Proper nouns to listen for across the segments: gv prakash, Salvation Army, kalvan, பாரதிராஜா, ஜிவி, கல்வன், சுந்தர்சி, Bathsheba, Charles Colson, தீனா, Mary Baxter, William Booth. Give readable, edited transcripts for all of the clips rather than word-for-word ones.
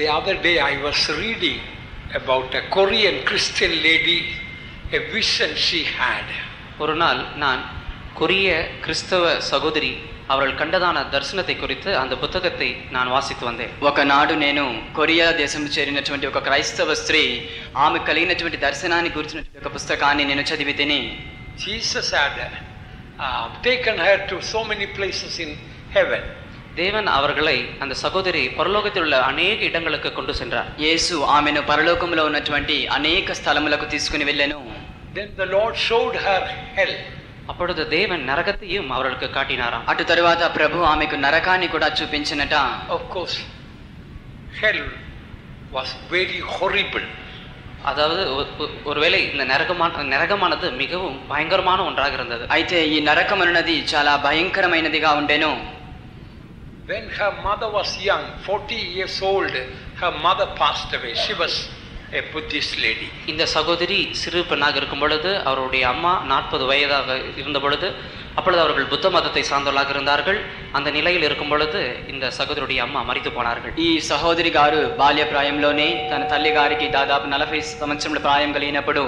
The other day I was reading about a Korean Christian lady, a vision she had. ஒரு நாள் நான் கொரிய கிறிஸ்தவ சகோதரி அவர்கள் கண்டதான தரிசனத்தை குறித்து அந்த புத்தகத்தை நான் வாசித்து வந்தேன். ఒకనాడు నేను కొరియా దేశం చేరినటువంటి ఒక క్రైస్తవ స్త్రీ ఆమె కలిగినటువంటి దర్శనాన్ని గురించినటువంటి ఒక పుస్తకాన్ని నేను చదివితిని. Jesus had taken her to so many places in heaven. தேவன் அவர்களை அந்த சகோதரி பரலோகத்தில் உள்ள अनेक இடங்களுக்கு கொண்டு சென்றார். இயேசு ఆమెను పరలోకములో ఉన్నటువంటి అనేక స్థలములకు తీసుకొని వెళ్ళాను. Then the Lord showed her hell. అప్పుడు దేవుడు నరకத்தையும் அவர்களுக்கு காட்டினாராம். అటు తరువాత ప్రభు ఆమెకు నరకాన్ని కూడా చూపించినట. Of course hell was very horrible. அதாவது ஒருவேளை இந்த நரகமானது மிகவும் பயங்கரமான ஒன்றாக இருந்தது. అయితే ఈ నరకం అనేది చాలా భయంకరమైనదిగా ఉండెను. When her mother was young, 40 years old, her mother passed away. She was a Buddhist lady. இந்த சகோதரி சிறு பெண்ணாக இருக்கும் பொழுது அவருடைய அம்மா 40 வயதாக இருந்த பொழுது அப்பொழுது அவர்கள் புத்த மதத்தை சார்ந்தவர்களாக இருந்தார்கள். அந்த நிலையில் இருக்கும் பொழுது இந்த சகோதரியுடைய அம்மா மரித்து போனார்கள். ఈ సహోదరి గారు బాల్య ప్రాయంలోనే తన తల్లి గారికి దాదాపు 40 సంవత్సరముల ప్రాయం కలిగినప్పుడు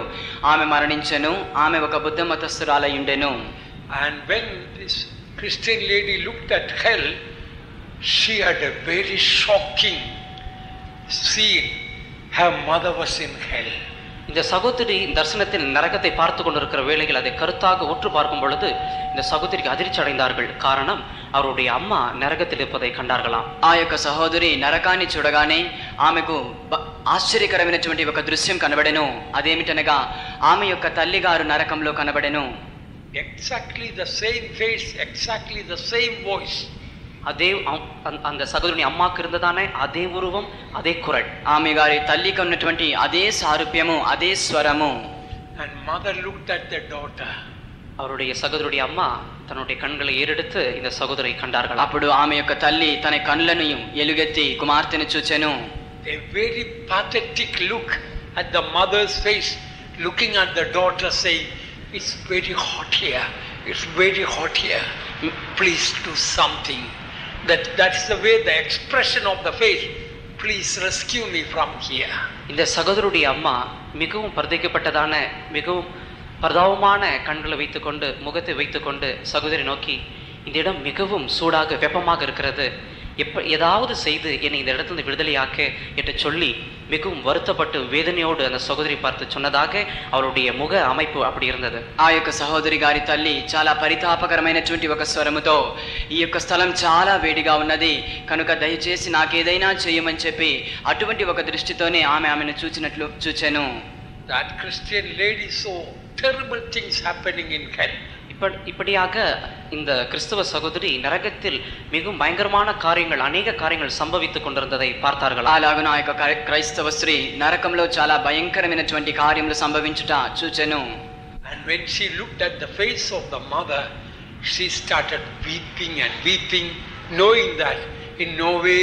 ఆమె మరణించెను. ఆమె ఒక బుద్ధ మతస్థురాలై ఉండెను. And when this Christian lady looked at hell, she had a very shocking scene. Her mother was in hell. இந்த சகோதரி தரிசனத்தில் நரகத்தை பார்த்து கொண்டிருக்கிற வேளையில் அதை கருத்தாக உற்று பார்க்கும் பொழுது இந்த சகோதரிக்கு அதிர்ச்சி அடைந்தார்கள். காரணம் அவருடைய அம்மா நரகத்தில் இருப்பதை கண்டார்களாம். ఆయొక్క సహోదరి నరకాన్ని చూడగానే ఆమెకు ఆశ్చర్యకరమైనటువంటి ఒక దృశ్యం కనబడెను. అదేమిటనగా ఆమె యొక్క తల్లి గారు నరకంలో కనబడెను. Exactly the same face, exactly the same voice. అదే அந்த సగోదరుని అమ్మకు இருந்ததானே అదే ఉరువం అదే కురల్ ఆమె గారి తల్లికి ఉన్నటువంటి అదే సారూప్యము అదే స్వరము. And mother looked at the daughter. அவருடைய சகோதரியுடைய அம்மா தன்னுடைய கண்களை ஏறெடுத்து இந்த சகோதரியை கண்டார்கள். అప్పుడు ఆమె యొక్క తల్లి తన కళ్ళను ఎలుగెత్తి కుమార్తెను చూచెను. A very pathetic look at the mother's face, looking at the daughter, saying, "It's very hot here. It's very hot here. Please do something." That's the way the expression of the face. Please rescue me from here. இந்த சகோதரியுடைய அம்மா மிகவும் பரிதவிக்கப்பட்டதான மிகவும் பரிதாபமான கண்களை வைத்துக்கொண்டு முகத்தை வைத்துக்கொண்டு சகோதரி நோக்கி, இந்த இடம் மிகவும் சூடாக வெப்பமாக இருக்கிறது, ஏதாவது செய்து என்னை இந்த இடத்துல விடுதலையாக்க என்று சொல்லி மிகவும் வருத்தப்பட்டு வேதனையோடு அந்த சகோதரி பார்த்து சொன்னதாக அவருடைய முக அமைப்பு அப்படி இருந்தது. ఆ యొక్క సహోదరి గారి తల్లి చాలా పరితాపకరమైనటువంటి ఒక స్వరముతో, ఈ యొక్క స్థలం చాలా వేడిగా ఉన్నది కనుక దయచేసి నాకేదైనా చేయమని చెప్పి అటువంటి ఒక దృష్టితోనే ఆమెను చూచినట్లు చూచెను. That Christian lady saw terrible things happening in hell. இப்படியாக இந்த கிறிஸ்தவ சகோதரி நரகத்தில் மிகவும் பயங்கரமான காரியங்கள் अनेक காரியங்கள் సంభవించు கொண்டிருந்ததை பார்த்தார்கள். అలాగ నాయక క్రైస్తవ స్త్రీ నరకంలో చాలా భయంకరమైనటువంటి కార్యములు సంభవించుట చూచెను. And when she looked at the face of the mother, she started weeping and weeping, knowing that in no way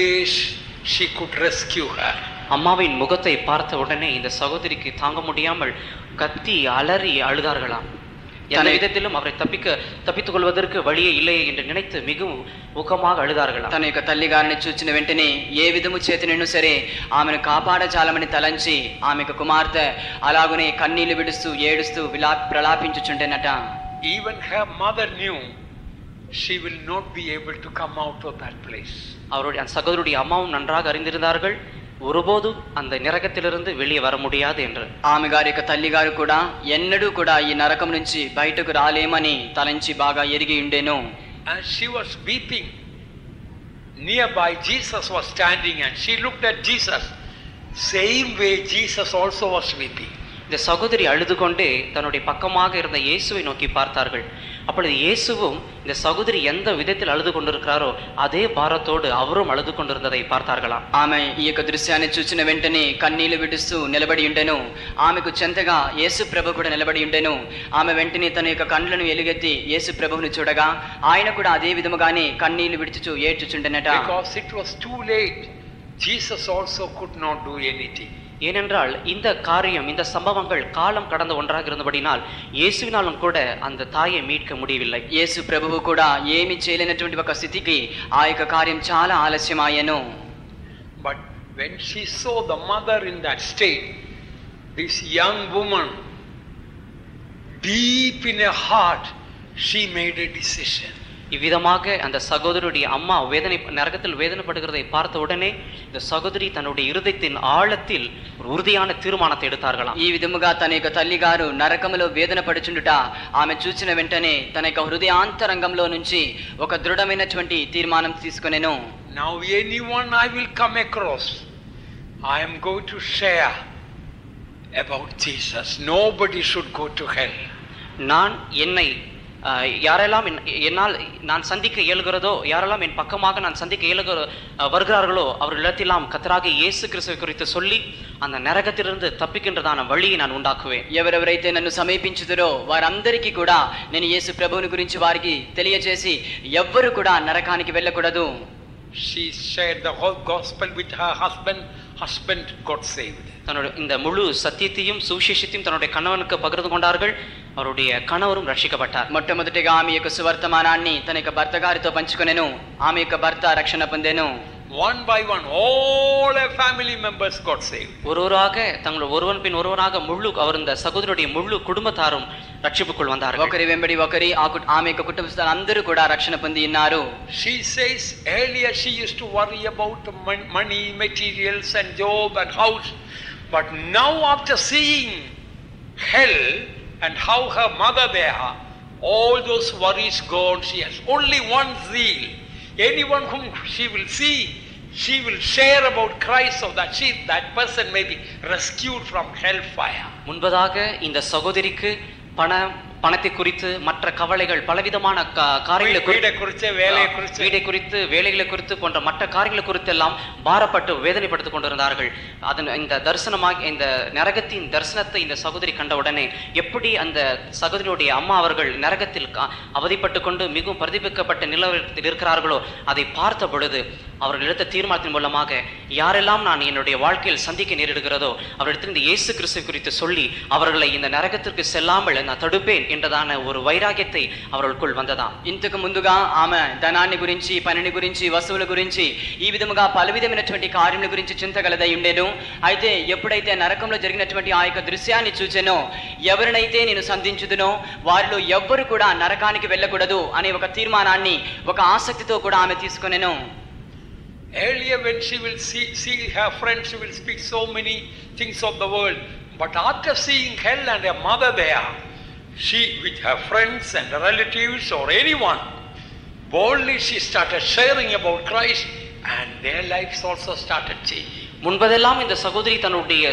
she could rescue her. அம்மாவின் முகத்தை பார்த்த உடனே இந்த சகோதரிக்கு தாங்க முடியாமல் கத்தி அலறி அழுதார்களாம். எந்த விதத்திலும் அவரை தப்பித்துக் கொள்வதற்கு வழியே இல்லை என்று நினைத்து மிகவும் ஊக்கமாக அழுதார்களாம். తన యొక్క తల్లి గారిని చూచిన వెంటనే ఏ విధము చేతనైనా సరే ఆమెను కాపాడచాలమని తలంచి ఆమెకు కుమార్తె అలాగునే కన్నీళ్లు విడుస్తూ ఏడుస్తూ ప్రలాపించుచుండెనట. Even her mother knew she will not be able to come out of that place. அவருடைய சகோదరుడి அம்மாவும் நன்றாக அறிந்திருந்தார்கள் ஒருபோதும் அந்த நரகத்திலிருந்து வெளியே வர முடியாது என்று. ఆమె గారి యొక్క తల్లి గారు కూడా ఎన్నడూ కూడా ఈ నరకం నుంచి బయటకు రాలేమని తలంచి బాగా ఎరిగి ఉండెను. And she was weeping. Nearby Jesus was standing and she looked at Jesus. Same way Jesus also was weeping. இந்த சகோதரி அழுது கொண்டே தன்னுடைய பக்கமாக இருந்த இயேசுவை நோக்கி பார்த்தார்கள். அப்பொழுது இயேசுவும் இந்த சகோதரி எந்த விதத்தில் அழுது கொண்டிருக்கிறாரோ அதே பாரத்தோடு அவரும் அழுது கொண்டிருந்ததை பார்த்தார்களாம். ఆమె ఈ యొక్క దృశ్యాన్ని చూసిన వెంటనే కన్నీళ్లు విడుస్తూ నిలబడి ఉండెను. ఆమెకు చెంతగా యేసు ప్రభు కూడా నిలబడి ఉండెను. ఆమె వెంటనే తన యొక్క కళ్ళను ఎలుగెత్తి యేసు ప్రభువును చూడగా ఆయన కూడా అదే విధముగానే కన్నీళ్లు విడుచుచు ఏడ్చుచుండెనట. Because it was too late. Jesus also could not do anything. ஏனென்றால் இந்த காரியம் இந்த சம்பவங்கள் காலம் கடந்த ஒன்றாக இருந்தபடினால் இயேசுவினாலும் கூட அந்த தாயை மீட்க முடியவில்லை. இயேசு ప్రభువు కూడా ఏమీ చేయలేనటువంటి ఒక స్థితికి ఆ యొక్క కార్యం చాలా ఆలస్యమాయెను. But when she saw the mother in that state, this young woman, deep in her heart, she made a decision. இவ்விதமாக அந்த சகோதரியுடைய அம்மா வேதனை நரகத்தில் வேதனைப்படுகிறதை பார்த்த உடனே இந்த சகோதரி தன்னுடைய இருதயத்தின் ஆழத்தில் ஒரு உறுதியான தீர்மானத்தை எடுத்தார்களாம். ఈ విధముగా తన యొక్క తల్లి గారు నరకములో వేదనపడుచుండుట ఆమె చూసిన వెంటనే తన యొక్క హృదయాంతరంగంలో నుంచి ఒక దృఢమైనటువంటి తీర్మానం తీసుకొనెను. Now anyone I will come across, I am going to share about Jesus. Nobody should go to hell. நான் என்னை யாரெல்லாம் என்னால் நான் சந்திக்க இயல்கிறதோ, யாரெல்லாம் என் பக்கமாக நான் சந்திக்க இயல்கிற வருகிறார்களோ அவர்களிடத்திலாம் கர்த்தராகிய இயேசு கிறிஸ்துவை குறித்து சொல்லி அந்த நரகத்திலிருந்து தப்பிக்கின்றதான வழியை நான் உண்டாக்குவேன். ఎవరెవరైతే నన్ను సమీపించుదురో వారందరికీ కూడా నేను యేసు ప్రభువుని గురించి వారికి తెలియజేసి ఎవ్వరు కూడా నరకానికి వెళ్ళకూడదు. She shared the whole gospel with her husband. Husband got saved. தன்னோட இந்த முழு சத்தியத்தையும் சுவிசேஷத்தையும் தன்னுடைய கணவனுக்கு பகிர்ந்து கொண்டார்கள். அவருடைய கணவரும் ரட்சிக்கப்பட்டார். మొట్టమొదటిగా ఆమె యొక్క సువర్తమానాన్ని తన యొక్క భర్త గారితో పంచుకొనెను. ఆమె యొక్క భర్త రక్షణ పొందెను. One by one all her family members got saved. ஒருவராக தங்கள் ஒருவன் பின் ஒருவராக முழு அவர் இந்த சகோதரருடைய முழு குடும்பத்தாரும் రక్షింపుకుల్ వందారు. ఒకరి వెంబడి ఒకరి ఆమె యొక్క కుటుంబస్థులు అందరూ కూడా రక్షణ పొంది ఉన్నారు. She says earlier she used to worry about money, materials and job and house, but now after seeing hell and how her mother there, all those worries gone. She has only one zeal. Anyone whom she will see, she will share about Christ, so that that person may be rescued from hellfire. முன்பதாக இந்த சகோதரிக்கு பணத்தை குறித்து மற்ற கவலைகள் பலவிதமான காரியங்களை குறித்து வீடை குறித்து வேலைகளை குறித்து போன்ற மற்ற காரியங்களை குறித்து எல்லாம் பாரப்பட்டு வேதனைப்படுத்திக் கொண்டிருந்தார்கள். அதன் இந்த தரிசனமாக இந்த நரகத்தின் தரிசனத்தை இந்த சகோதரி கண்டவுடனே எப்படி அந்த சகோதரியுடைய அம்மா அவர்கள் நரகத்தில் அவதிப்பட்டு கொண்டு மிகவும் பிரதிபிக்கப்பட்ட நிலவரத்தில் இருக்கிறார்களோ அதை பார்த்த பொழுது அவர்கள் எடுத்த தீர்மானத்தின் மூலமாக யாரெல்லாம் நான் என்னுடைய வாழ்க்கையில் சந்திக்க நேரிடுகிறதோ அவரிடத்தில் இந்த இயேசு கிறிஸ்து குறித்து சொல்லி அவர்களை இந்த நரகத்திற்கு செல்லாமல் நான் தடுப்பேன் என்றதான ஒரு வைராகியத்தை அவர்களுக்குள் வந்ததாம். ఇంతకు ముందుగా ఆమె ధనాన్ని గురించి, పనిని గురించి, వస్తువుల గురించి ఈ విధముగా పలువిధమైనటువంటి కార్యముల గురించి చింత గలదై ఉండేను. అయితే ఎప్పుడైతే నరకంలో జరిగినటువంటి ఆ యొక్క దృశ్యాన్ని చూచెనో, ఎవరినైతే నేను సంధించుదునో వారిలో ఎవ్వరు కూడా నరకానికి వెళ్ళకూడదు అనే ఒక తీర్మానాన్ని ఒక ఆసక్తితో కూడా ఆమె తీసుకొనెను. Earlier when she will see her friends, she will speak so many things of the world, but after seeing hell and her mother there, she with her friends and her relatives or anyone, boldly she started sharing about Christ, and their lives also started changing. முன்பதெல்லாம் இந்த சகோதரி தன்னுடைய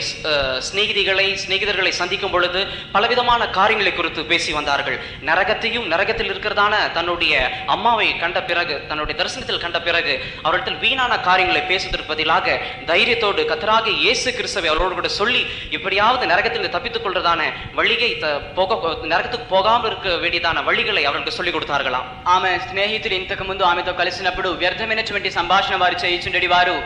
சிநேகிதர்களை சந்திக்கும் பொழுது பலவிதமான காரியங்களை குறித்து பேசி வந்தார்கள். நரகத்தையும் நரகத்தில் இருக்கிறதான தன்னுடைய அம்மாவை கண்ட பிறகு, தன்னுடைய தரிசனத்தில் கண்ட பிறகு அவர்களிடத்தில் வீணான காரியங்களை பேசுவதற்குபதிலாக தைரியத்தோடு கர்த்தராகிய இயேசு கிறிஸ்துவை அவரோடு கூட சொல்லி எப்படியாவது நரகத்தில் தப்பித்துக் கொள்றதான வழியை நரகத்துக்கு போகாமல் இருக்க வேண்டியதான வழிகளை அவர்களுக்கு சொல்லிக் கொடுத்தார்களாம். ఆమె స్నేహితులు ఇంతకు ముందు ఆమెతో కలిసినప్పుడు వ్యర్థమైనటువంటి సంభాషణ వారు చేయించుండేది. వారు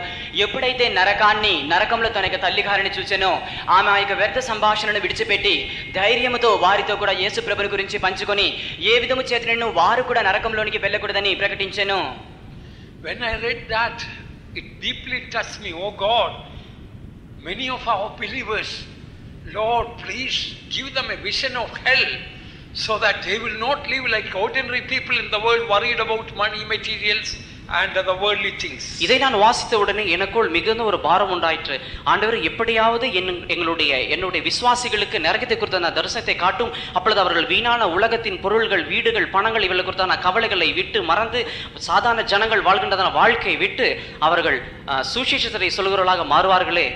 ఎప్పుడైతే నరకాన్ని నరకంలో తన యొక్క తల్లి గారిని చూచెనో ఆమె ఆ యొక్క వ్యర్థ సంభాషణను విడిచిపెట్టి ధైర్యంతో వారితో కూడా యేసు ప్రభుని గురించి పంచుకొని ఏ విధము చేతనను వారు కూడా నరకంలోనికి వెళ్ళకూడదని ప్రకటించెను. When I read that, it deeply touched me. Oh God, many of our believers, Lord, please give them a vision of hell, so that they will not live like ordinary people in the world, worried about money, materials and the worldly things. இதை நான் வாசித்த உடனே எனக்குள் மிகுந்த ஒரு பாரம் உண்டாயிற்று. ஆண்டவர் எப்படியாவது என்னுடைய விசுவாசிகளுக்கு நரகத்தை குறித்த தரிசனத்தை காட்டும், அப்பொழுது அவர்கள் வீணான உலகத்தின் பொருள்கள், வீடுகள், பணங்கள் இவர்கள் குறித்தான கவலைகளை விட்டு மறந்து சாதாரண ஜனங்கள் வாழ்கின்றதான வாழ்க்கையை விட்டு அவர்கள் சுவிசேஷத்தை சொல்கிறவர்களாக மாறுவார்களே.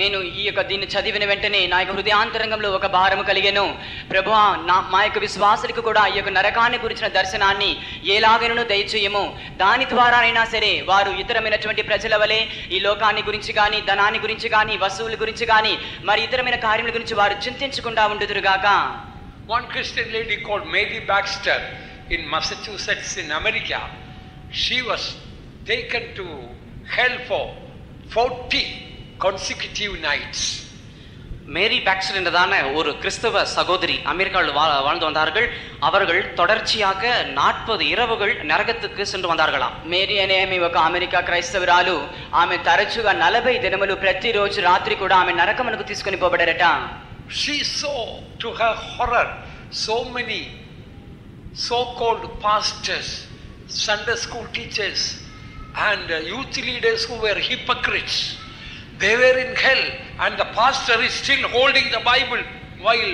నేను ఈ యొక్క దీన్ని చదివిన వెంటనే నా యొక్క హృదయాంతరంగంలో ఒక భారము కలిగాను. ప్రభువా, మా యొక్క విశ్వాసులకు కూడా ఈ యొక్క నరకాన్ని గురించిన దర్శనాన్ని ఎలాగైనా దయచేయము. దాని ద్వారానైనా సరే వారు ఇతరమైనటువంటి ప్రజల వలె ఈ లోకాన్ని గురించి కానీ, ధనాన్ని గురించి కానీ, వస్తువుల గురించి కానీ, మరి ఇతరమైన కార్యముల గురించి వారు చింతించకుండా ఉండుదురుగాక. One Christian lady called Mary Baxter in Massachusetts in America, she was taken to hell for 40 consecutive nights. Mary Baxter என்றதான ஒரு கிறிஸ்தவ சகோதரி அமெரிக்காவில் வாழ்ந்து வந்தார்கள். அவர்கள் தொடர்ச்சியாக 40 இரவுகள் நரகத்துக்கு சென்று வந்தார்களாம். మేరీ అనే ఆమె ఒక అమెరికా క్రైస్తవురాలు. ఆమె తరచుగా 40 దినములు ప్రతిరోజు రాత్రి కూడా ఆమె నరకమునకు తీసుకొని పోబడరట. She saw to her horror so many so-called pastors, Sunday school teachers and youth leaders who were hypocrites. They were in hell and the pastor is still holding the Bible while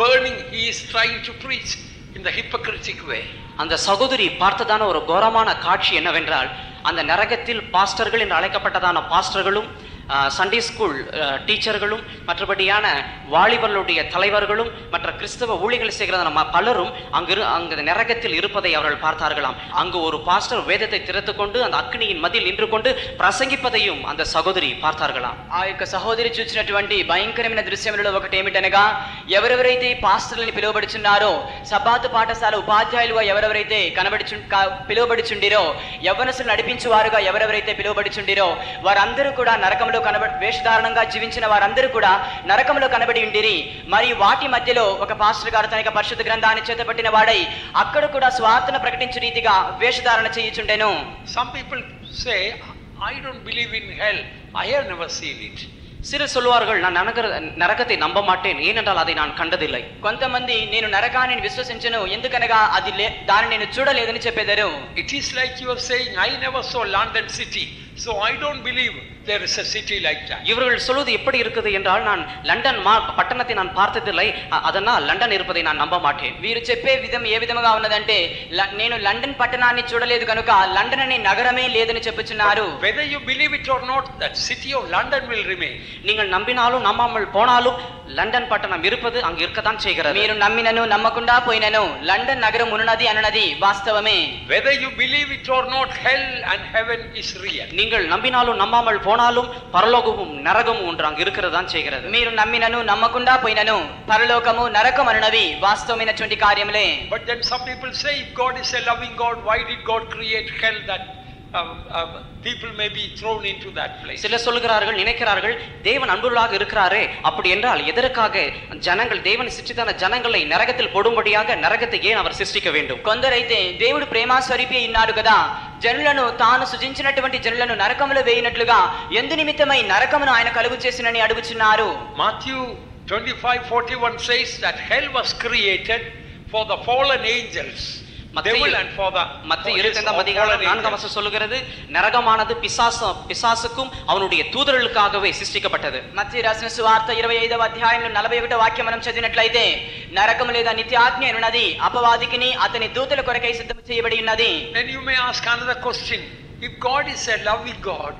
burning. He is trying to preach in the hypocritic way. அந்த சகோதரி பார்த்ததான ஒரு கோரமான காட்சி என்னவென்றால், அந்த நரகத்தில் பாஸ்டர்கள் என்று அழைக்கப்பட்டதான பாஸ்டர்களும் Sunday school டீச்சர்களும் மற்றபடியான வாலிபர்களுடைய தலைவர்களும் மற்ற கிறிஸ்தவ ஊழியர்கள் செய்கிறதான பலரும் அங்கு நரகத்தில் இருப்பதை அவர்கள் பார்த்தார்களாம். அங்கு ஒரு பாஸ்டர் வேதத்தை திறந்து கொண்டு அந்த அக்னியின் மதியில் நின்று கொண்டு பிரசங்கிப்பதையும் அந்த சகோதரி பார்த்தார்களாம். ఆ యొక్క సహోదరి చూసినటువంటి భయంకరమైన దృశ్యములలో ఒకటి ఏమిటనగా, ఎవరెవరైతే పాస్టర్లని పిలువబడుచున్నారో, సబాతు పాఠశాల ఉపాధ్యాయులుగా ఎవరెవరైతే పిలువబడుచుండిరో, యవ్వనసులు నడిపించువారుగా ఎవరెవరైతే పిలువబడుచుండిరో, వారందరూ కూడా నరకంలో వేషధారణంగా జీవించిన వారందరూ కూడా నరకంలో కనబడి ఉండిరి. మరియు వాటి మధ్యలో ఒక పాస్టర్ గారు తన పరిశుద్ధ గ్రంథాన్ని చేతపట్టిన వాడై అక్కడ కూడా స్వార్థను ప్రకటించు రీతిగా వేషధారణ చేయుచుండెను. Some people say, I don't believe in hell. I have never seen it. சிலர் சொல்வார்கள், நான் நரகத்தை நம்ப மாட்டேன், ஏனென்றால் அதை நான் கண்டதில்லை. కొంతమంది నేను నరకాన్ని విశ్వసించను, ఎందుకనగా అది దాన్ని నేను చూడలేదని చెప్పేదారు. It is like you are saying, I never saw London city, so I don't believe there is a city like that. இவர்கள் சொல்வது எப்படி இருக்குது என்றால், நான் லண்டன் பட்டணத்தை நான் பார்த்ததில்லை, அதனால் லண்டன் இருப்பதை நான் நம்ப மாட்டேன். వీరు చెప్పే విధం ఏ విధముగా ఉన్నదంటే, నేను లండన్ పట్టణాన్ని చూడలేదు కనుక లండన్ అనే నగరమే లేదని చెప్పుచున్నారు. Whether you believe it or not, that city of London will remain. நீங்கள் நம்பினாலும் நம்பாமல் போனாலும் లండన్ పట్టణం இருப்பது அங்கு இருக்கத்தான் செய்கிறது. మీరు నమ్మినను నమ్మకుండా పోయినను లండన్ నగరం ఉన్నది అన్నది వాస్తవమే. Whether you believe it or not, hell and heaven is real. நீங்கள் நம்பினாலும் நம்பாமல் పోనాலும் పరలోకము నరకము ఉండంగా ఇరుకరదాన్ చేయగలదు. మీరు నమ్మినను నమ్మకుండా పోయినను పరలోకము నరకము అనునవి వాస్తవమైనటువంటి కార్యములే. But then some people say, if God is a loving God, why did God create hell that people may be thrown into that place? சில சொல்கிறார்கள், நினைக்கிறார்கள், தேவன் அன்புள்ளவராக இருக்கிறாரே, அப்படி என்றால் எதற்காக ஜனங்கள் தேவன் சிருஷ்டித்தான ஜனங்களை நரகத்தில் போடும்படியாக நரகத்தை ஏன் அவர் சிருஷ்டிக்க வேண்டும்? కొందరైతే దేవుడు ప్రేమ స్వరూపి ఉన్నాడు కదా, జనులను తాను సృజించినటువంటి జనులను నరకములో వేయినట్లుగా ఎందు నిమిత్తమై నరకమును ఆయన కలుగు చేసినని అడుగుచున్నారు. Matthew 25:41 says that hell was created for the fallen angels. சொல்லுகிறது, நரகமானது பிசாசுக்கும் அவனுடைய தூதர்களுக்காகவே சிருஷ்டிக்கப்பட்டது. మత్తయి రాసిన సువార్త 25వ అధ్యాయంలో 41వ వాక్యం మనం చదివినట్లయితే, నరకము లేదా నిత్యాగ్ని అనునది అపవాదికిని అతని దూతల కొరకై సిద్ధం చేయబడి ఉన్నది. Then you may ask another question. If God is a loving God,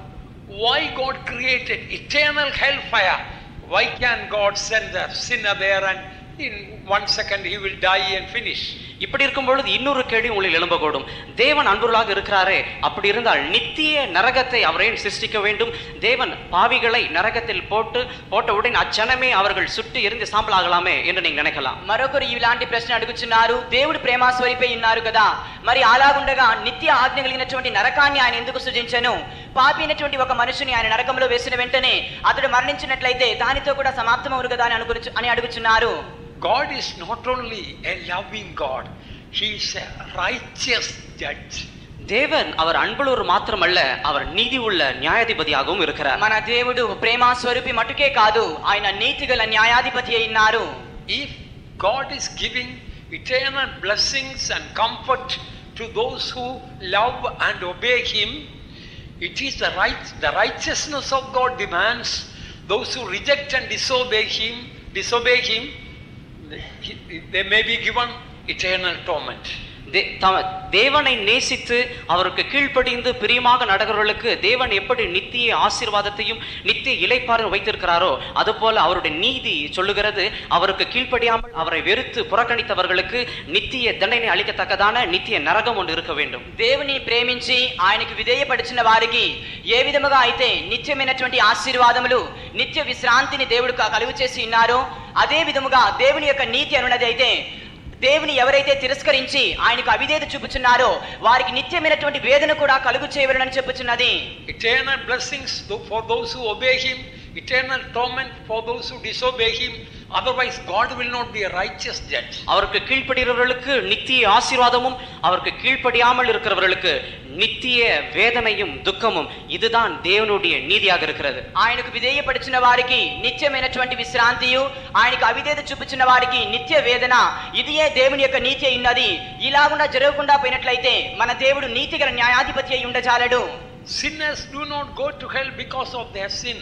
why God created eternal hellfire? Why can God send the sinner there and in 1 second he will die and finish? இப்படி இருக்கும் பொழுது இன்னொரு கேள்வி உங்களில் எழும்பக்கூடும். தேவன் அன்புள்ளவராக இருக்கிறாரே, அப்படி இருந்தால் நித்திய நரகத்தை அவரே சிருஷ்டிக்க வேண்டும். தேவன் பாவிகளை நரகத்தில் போட்டவுடன் அச்சனமே அவர்கள் சுட்டு எரிந்து சாம்பலாகலாமே என்று நீங்கள் நினைக்கலாம். మరొకరు ఇలాంటి ప్రశ్న అడుగుచున్నారు, దేవుడు ప్రేమ స్వరూపి ఉన్నారు కదా, మరి అలాగుండగా నిత్య ఆజ్ఞ కలిగినటువంటి నరకాన్ని ఆయన ఎందుకు సృజించెను? పాపి అయినటువంటి ఒక మనిషిని ఆయన నరకంలో వేసిన వెంటనే అతడు మరణించినట్లయితే దానితో కూడా సమాప్తం అవును కదా అని అడుగుచున్నారు. God is not only a loving God, he is a righteous judge. தேவன் அவர் அன்புள்ளவர் மாத்திரமல்ல, அவர் நீதி உள்ள நியாயாதிபதியாகவும் இருக்கிறார். మన దేవుడు ప్రేమ స్వరూపి మట్టుకే కాదు, ఆయన నీతిగల న్యాయాధిపతియే ఉన్నారు. If God is giving eternal blessings and comfort to those who love and obey him, it is the righteousness of God demands those who reject and disobey him they may be given eternal torment. தேவனை நேசித்து அவருக்கு கீழ்ப்படிந்து பிரியமாக நடக்கிறவர்களுக்கு தேவன் எப்படி நித்திய ஆசீர்வாதத்தையும் நித்திய இளைப்பாறுதல் வைத்திருக்கிறாரோ, அதுபோல அவருடைய நீதி சொல்லுகிறது, அவருக்கு கீழ்ப்படியாமல் அவரை வெறுத்து புறக்கணித்தவர்களுக்கு நித்திய தண்டனை அளிக்கத்தக்கதான நித்திய நரகம் ஒன்று இருக்க வேண்டும். தேவனை பிரேமிంచి ఆయనకు విధేయపడిన వారికి ఏ విధముగా అయితే నిత్యమైనటువంటి ఆశీర్వాదములు నిత్య విశ్రాంతిని దేవుడు కలుగు చేసి ఉన్నారో, అదే విధముగా దేవుని యొక్క నీతి అనునది అయితే దేవుని ఎవరైతే తిరస్కరించి ఆయనకు అవిధేయత చూపుచున్నారో వారికి నిత్యమైనటువంటి వేదన కూడా కలుగు చేయవలెనని చెప్పుచున్నది. Eternal blessings for those who obey him, eternal torment for those who disobey him. Otherwise, God will not be a righteous judge. அவருக்கு கீழ்ப்படிறவர்களுக்கு நித்திய ஆசீர்வாதமும் அவருக்கு கீழ்ப்படியாமல் இருக்கிறவர்களுக்கு நித்திய வேதனையும் துக்கமும் இதுதான் தேவனுடைய நீதியாக இருக்கிறது. ఆయనకు విధేయపడిచిన వారికి నిత్యమైనటువంటి విశ్రాంతియు ఆయనకు అవిధేయత చూపించిన వారికి నిత్య వేదన ఇదియే దేవుని యొక్క నీతి అయినది. ఇలాగున జరగకుండా పోయినట్లయితే మన దేవుడు నీతిగల న్యాయాధిపతి అయి ఉండజాలడు. Sinners do not go to hell because of their sin.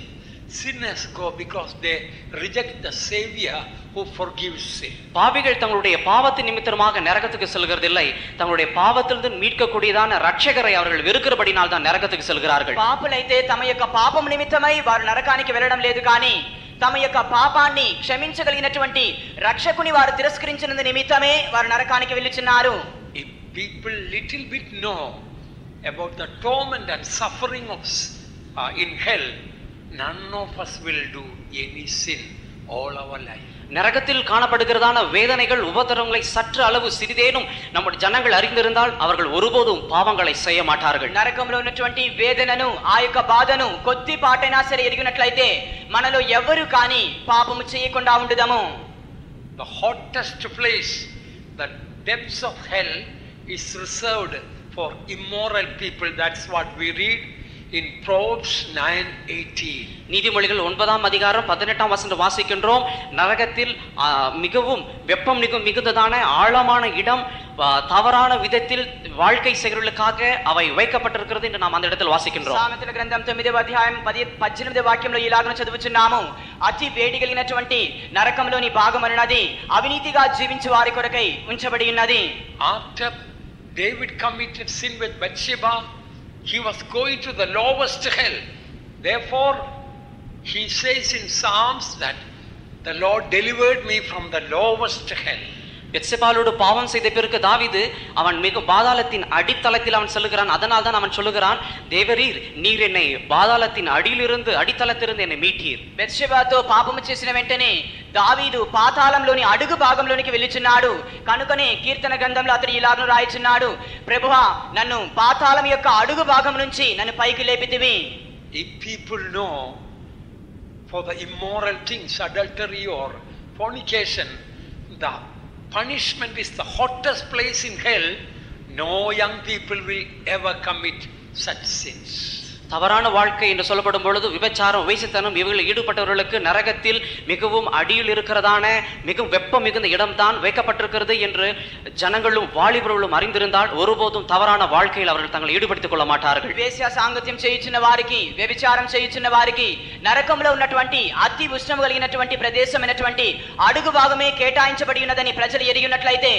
Sinners go because they reject the Savior who forgives sin. பாவிகள் தங்களுடைய பாவத்தின் நிமித்தமாக நரகத்துக்கு செல்கிறதில்லை. தங்களுடைய பாவத்திலிருந்து மீட்கக்கூடியதான இரட்சகரை அவர்கள் வெறுக்கிறபடியால் தான் நரகத்துக்கு செல்கிறார்கள். பாபுலைதே தம యొక్క పాపం నిమిత్తమై వారు నరకానికి వెళ్ళడం లేదు కానీ తమ యొక్క పాపాన్ని క్షమించగలిగినటువంటి రక్షకుని వారు తిరస్కరించినందు నిమిత్తమే వారు నరకానికి వెళ్ళుచున్నారు. If people little bit know about the torment and suffering of in hell, none of us will do any sin all our life. நரகத்தில் காணப்படுகிறதான வேதனைகள் உபத்திரவங்களை சற்று அளவு சிறிதேனும் நம்முடைய ஜனங்கள் அறிந்திருந்தால் அவர்கள் ஒருபோதும் பாவங்களை செய்ய மாட்டார்கள். నరకంలో ఉన్నటువంటి వేదనను ఆయొక్క బాధను కొద్దిపాటైనా సరే ఎరిగినట్లయితే మనలో ఎవరు కాని పాపము చేయకుండా ఉండదము. The hottest place, the depths of hell, is reserved for immoral people. That's what we read in Proverbs 9:18. நீதிமொழிகள் 9ஆம் அதிகாரம் 18ஆம் வசனம் வாசிக்கின்றோம். நரகத்தில் மிகவும் வெப்பம் மிகுந்ததான ஆழமான இடம் தவறான விதத்தில் வாழ்க்கை செய்கிறவர்களுக்காக அவை வைக்கப்பட்டிருக்கிறது என்று நாம் அந்த இடத்தில் வாசிக்கின்றோம். சாமெத்தல గ్రంథం 9వ అధ్యాయం 18వ వాక్యంలో ఇలాగను చదువుచున్నాము. అతి వేడి కలిగినటువంటి నరకంలోని భాగమన్నది అవినీతిగా జీవించే వారి కొరకై ఉంచబడి ఉన్నది. After David committed sin with Bathsheba, he was going to the lowest hell. Therefore, he says in Psalms that the Lord delivered me from the lowest hell. பெத்செபாளோடு பாவம் செய்த பிறகு தாவீது அவன் மிக பாதாளத்தின் அடித்தளத்தில் அவன் செல்கிறான். அதனால் தான் அவன் சொல்கிறான், தேவரீர் நீர் என்னை பாதாளத்தின் அடியிலிருந்து அடித்தளத்திலிருந்து என்னை மீட்டீர். பெத்செபாతో పాపము చేసిన వెంటనే దావీదు పాతాళంలోని అడుగు భాగంలోనికి వెళ్ళుచున్నాడు. కనుకనే కీర్తన గ్రంథంలో అతడు ఇలాగను రాయచున్నాడు, ప్రభువా నన్ను పాతాళం యొక్క అడుగు భాగం నుంచి నన్ను పైకి లేపితివి. If people know for the immoral things, adultery or fornication, the punishment is the hottest place in hell. No young people will ever commit such sins. தவறான வாழ்க்கை என்று சொல்லப்படும் பொழுது விபச்சாரம் வேசித்தனம் இவர்கள் ஈடுபட்டவர்களுக்கு நரகத்தில் மிகவும் அடியில் இருக்கிறதான மிகவும் வெப்பம் மிகுந்த இடம்தான் வைக்கப்பட்டிருக்கிறது என்று ஜனங்களும் வாலிபர்களும் அறிந்திருந்தால் ஒருபோதும் தவறான வாழ்க்கையில் அவர்கள் தங்களை ஈடுபடுத்திக் கொள்ள மாட்டார்கள். வேசியா சாங்கத்தியம் చేయించిన వారికి వ్యభిచారం చేయించిన వారికి నరకంలో ఉన్నటువంటి అతి ఉష్ణము కలిగినటువంటి ప్రదేశమైనటువంటి అడుగు భాగమే కేటాయించబడి ఉన్నదని ప్రజలు ఎరిగినట్లయితే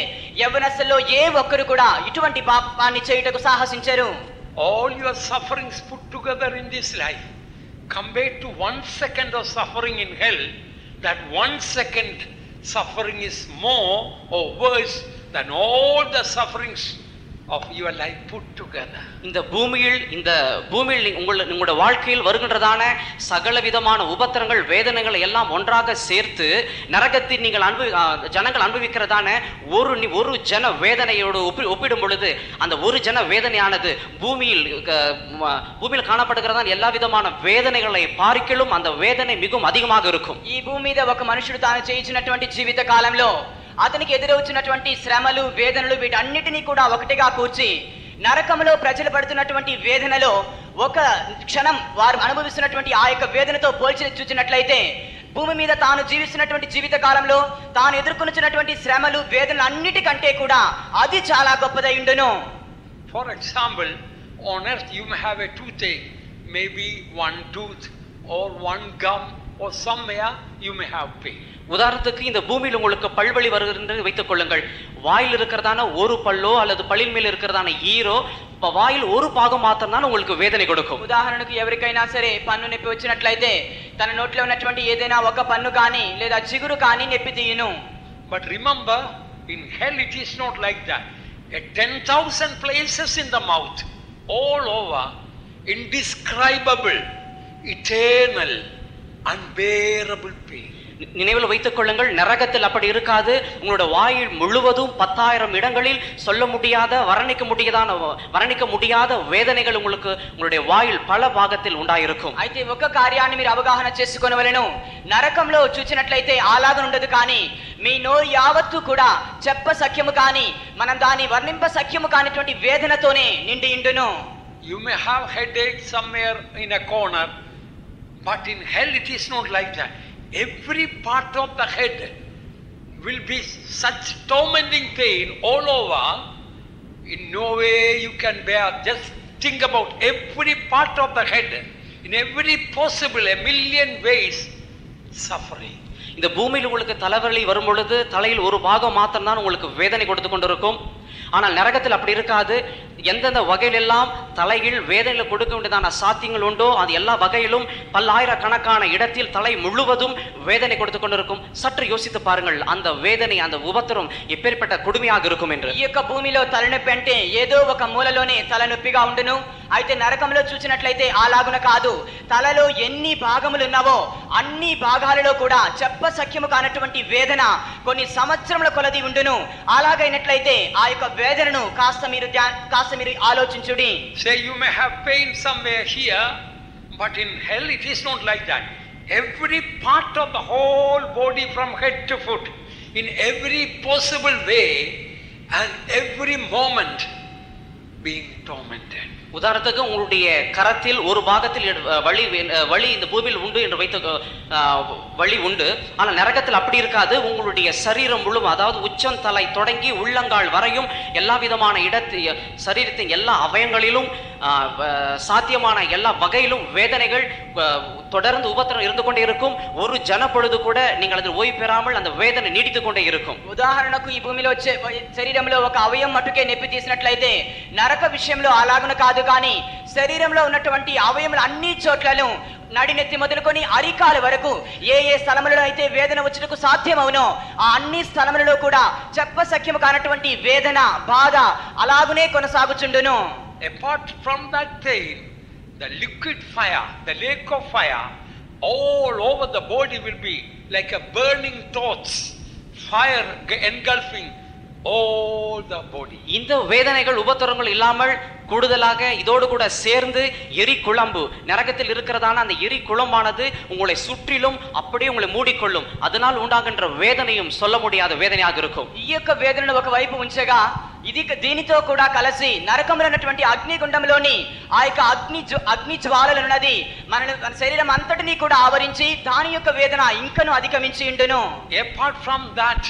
యవ్వనస్థలో ఏ ఒక్కరు కూడా ఇటువంటి పాపాన్ని చేయుటకు సాహసించరు. All your sufferings put together in this life compared to 1 second of suffering in hell, that 1 second suffering is more or worse than all the sufferings of your life put together. இந்த பூமியில் உங்களுடைய வாழ்க்கையில் வருகின்றதான சகல விதமான உபத்திரங்கள் வேதனைகள் எல்லாம் ஒன்றாக சேர்த்து நரகத்தில் நீங்கள் ஜனங்கள் அனுபவிக்கிறதான ஒரு ஜன வேதனையோடு ஒப்பிடும் பொழுது அந்த ஒரு ஜன வேதனையானது பூமியில் காணப்படுகிறதான எல்லா விதமான வேதனைகளை பார்க்கிலும் அந்த வேதனை மிகவும் அதிகமாக இருக்கும். ఈ భూమి మీద ఒక మనుషుడు తాను చేయించినటువంటి జీవిత కాలంలో అతనికి ఎదురవుతున్నటువంటి శ్రమలు వేదనలు వీటన్నిటినీ కూడా ఒకటిగా కూర్చి నరకంలో ప్రజలు పడుతున్నటువంటి వేదనలో ఒక క్షణం వారు అనుభవిస్తున్నటువంటి ఆ యొక్క వేదనతో పోల్చి చూచినట్లయితే భూమి మీద తాను జీవిస్తున్నటువంటి జీవిత కాలంలో తాను ఎదుర్కొనిచ్చినటువంటి శ్రమలు వేదనలు అన్నిటికంటే కూడా అది చాలా గొప్పదై ఉండును. For example, on earth you may have a toothache, maybe one tooth or one gum or somewhere you may have pain. உதாரணத்துக்கு இந்த பூமியில் உங்களுக்கு பல்வலி வருகிறது வைத்துக் கொள்ளுங்கள். வாயில் இருக்கிறதான ஒரு பல்லோ அல்லது பல்லின் மேல் இருக்கிறதான ஈரோ వాయిల్ ஒரு భాగం మాత్రం தான் உங்களுக்கு వేదన கொடுக்கும். ఉదాహరణకు ఎవరికైనా సరే పన్ను నొప్పి వచ్చినట్లయితే తన నోట్లో ఉన్నటువంటి ఏదైనా ఒక పన్ను కానీ లేదా చిగురు కానీ నొప్పి తీయను. But remember, in hell it is not like that. At 10,000 places in the mouth, all over, indescribable, eternal, unbearable pain. நினைவில் வைத்துக் கொள்ளுங்கள், நரகத்தில் அப்படி இருக்காது. உங்களோட வாயில் முழுவதும் 10,000 இடங்களில் சொல்ல முடியாத வர்ணிக்க முடியாத வேதனைகள் உங்களுக்கு உங்களுடைய வாயில் பல பாகத்தில் உண்டாயிருக்கும். అయితే ఒక కార్యాన్ని మీరు అవగాహన చేసుకొనవలెను. నరకంలో చూచినట్లయితే ఆలాదన ఉండదు, కానీ మీ నోరు యావత్తు కూడా చెప్ప సఖ్యము కాని మనం దాని వర్ణింప సఖ్యము కానిటువంటి వేదనతోనే నిండి ఇండును. You may have headache somewhere in a corner, but in hell it is not like that. Every part of the head will be such tormenting pain all over. In no way you can bear. Just think about every part of the head. In every possible, a million ways, suffering. இந்த பூமியில் உங்களுக்கு தலைவலி வரும் பொழுது தலையில் ஒரு பாகம் மாத்திரம் தான் உங்களுக்கு வேதனை கொடுத்து கொண்டிருக்கும். ஆனால் நரகத்தில் அப்படி இருக்காது. எந்தெந்த வகையிலெல்லாம் தலையில் வேதனை கொடுக்க வேண்டியதான சாத்தியங்கள் உண்டோ அது எல்லா வகையிலும் பல்லாயிரக்கணக்கான இடத்தில் தலை முழுவதும் வேதனை கொடுத்து கொண்டிருக்கும். சற்று யோசித்து பாருங்கள், அந்த வேதனை, அந்த உபத்திரம் எப்பேற்பட்ட கொடுமையாக இருக்கும் என்று. ఈ యొక్క భూమిలో తలనొప్పి అంటే ఏదో ఒక మూలలోనే తలనొప్పిగా ఉండును. అయితే నరకంలో చూసినట్లయితే అలాగున కాదు. తలలో ఎన్ని భాగములు ఉన్నావో అన్ని భాగాలలో కూడా చెప్ప సఖ్యము కానటువంటి వేదన కొన్ని సంవత్సరముల కొలది ఉండును. అలాగైనట్లయితే ఆ యొక్క వేదనను కాస్త మీరు ఆలోచించుడి. Say you may have pain somewhere here, but in hell it is not like that. Every part of the whole body from head to foot, in every possible way and every moment being tormented. உதாரணத்துக்கு உங்களுடைய கரத்தில் ஒரு பாகத்தில் வலி இந்த பூமியில் உண்டு என்று வைத்து வலி உண்டு. ஆனால் நரகத்தில் அப்படி இருக்காது. உங்களுடைய சரீரம் முழுவதும், அதாவது உச்சந்தலை தொடங்கி உள்ளங்கால் வரையும் எல்லா விதமான இடத்தில் சரீரத்தின் எல்லா அவயங்களிலும் சாத்தியமான எல்லா வகையிலும் வேதனைகள் தொடர்ந்து உபத்திரம் இருந்து கொண்டே இருக்கும். ஒரு ஜனப்பொழுது கூட நீங்கள் அதில் ஓய்வு பெறாமல் அந்த வேதனை நீடித்து கொண்டே இருக்கும். ఉదాహరణకు ఈ భూమిలో శరీరంలో ఒక అవయం మట్టుకే నొప్పి తీసినట్లయితే నరక విషయంలో అలాగున కాదు. కానీ శరీరంలో ఉన్నటువంటి అవయములు అన్ని చోట్లను నడినెత్తి మొదలుకొని అరికాల వరకు ఏ ఏ స్థలములలో అయితే వేదన వచ్చుటకు సాధ్యమవునో ఆ అన్ని స్థలములలో కూడా చెప్ప సఖ్యము కానటువంటి వేదన బాధ అలాగునే కొనసాగుచుండును. Apart from that pain, the liquid fire, the lake of fire, all over the body will be like a burning torch, fire engulfing all the body. இந்த வேதனைகள் உபத்திரங்கள் இல்லாமல் கூடுதலாக இதோடு கூட சேர்ந்து எரி குழம்பு, நரகத்தில் இருக்கிறதான அந்த எரி குழம்பானது உங்களை சுற்றிலும் அப்படியே உங்களை மூடிக்கொள்ளும். அதனால் உண்டாகின்ற வேதனையும் சொல்ல முடியாத வேதனையாக இருக்கும். ఈయొక్క వేదనను ఒక వైపు ఉంచగా ఇది దీనితో కూడా కలిసి నరకంలో ఉన్నటువంటి అగ్నిగుండంలోని ఆ యొక్క అగ్ని జ్వాలలు ఉన్నది మన శరీరం అంతటినీ కూడా ఆవరించి దాని యొక్క వేదన ఇంకను అధికమించి ఉండును. Apart from that,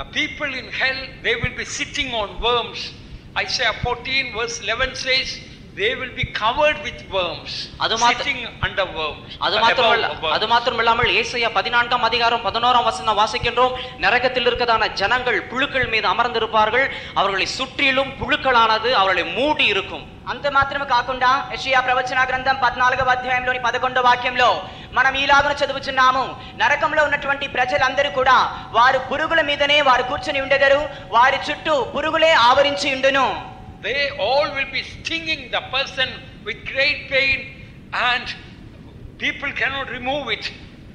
the people in hell, they will be sitting on worms. Isaiah 14 verse 11 says they will be covered with worms, sitting under worms. அது மாத்திரமல்லாமல் ஏசாயா 14ஆம் அதிகாரம் 11ஆம் வசனம் வாசிக்கின்றோம். நரகத்தில் இருக்கதான ஜனங்கள் புழுக்கள் மீது அமர்ந்திருப்பார்கள், அவர்களை சுற்றிலும் புழுக்களானது அவர்களை மூடி இருக்கும். అంత మాత్రమే కాకుండా యెషయా ప్రవచన గ్రంథం 14వ అధ్యాయంలోని 11వ వాక్యంలో మనం ఈలాగున చదువుచున్నాము. నరకంలో ఉన్నటువంటి ప్రజలందరూ కూడా వారు పురుగుల మీదనే వారు కూర్చొని ఉండెదరు, వారి చుట్టూ పురుగులే ఆవరించి ఉండును. They all will be stinging the person with great pain, and people cannot remove it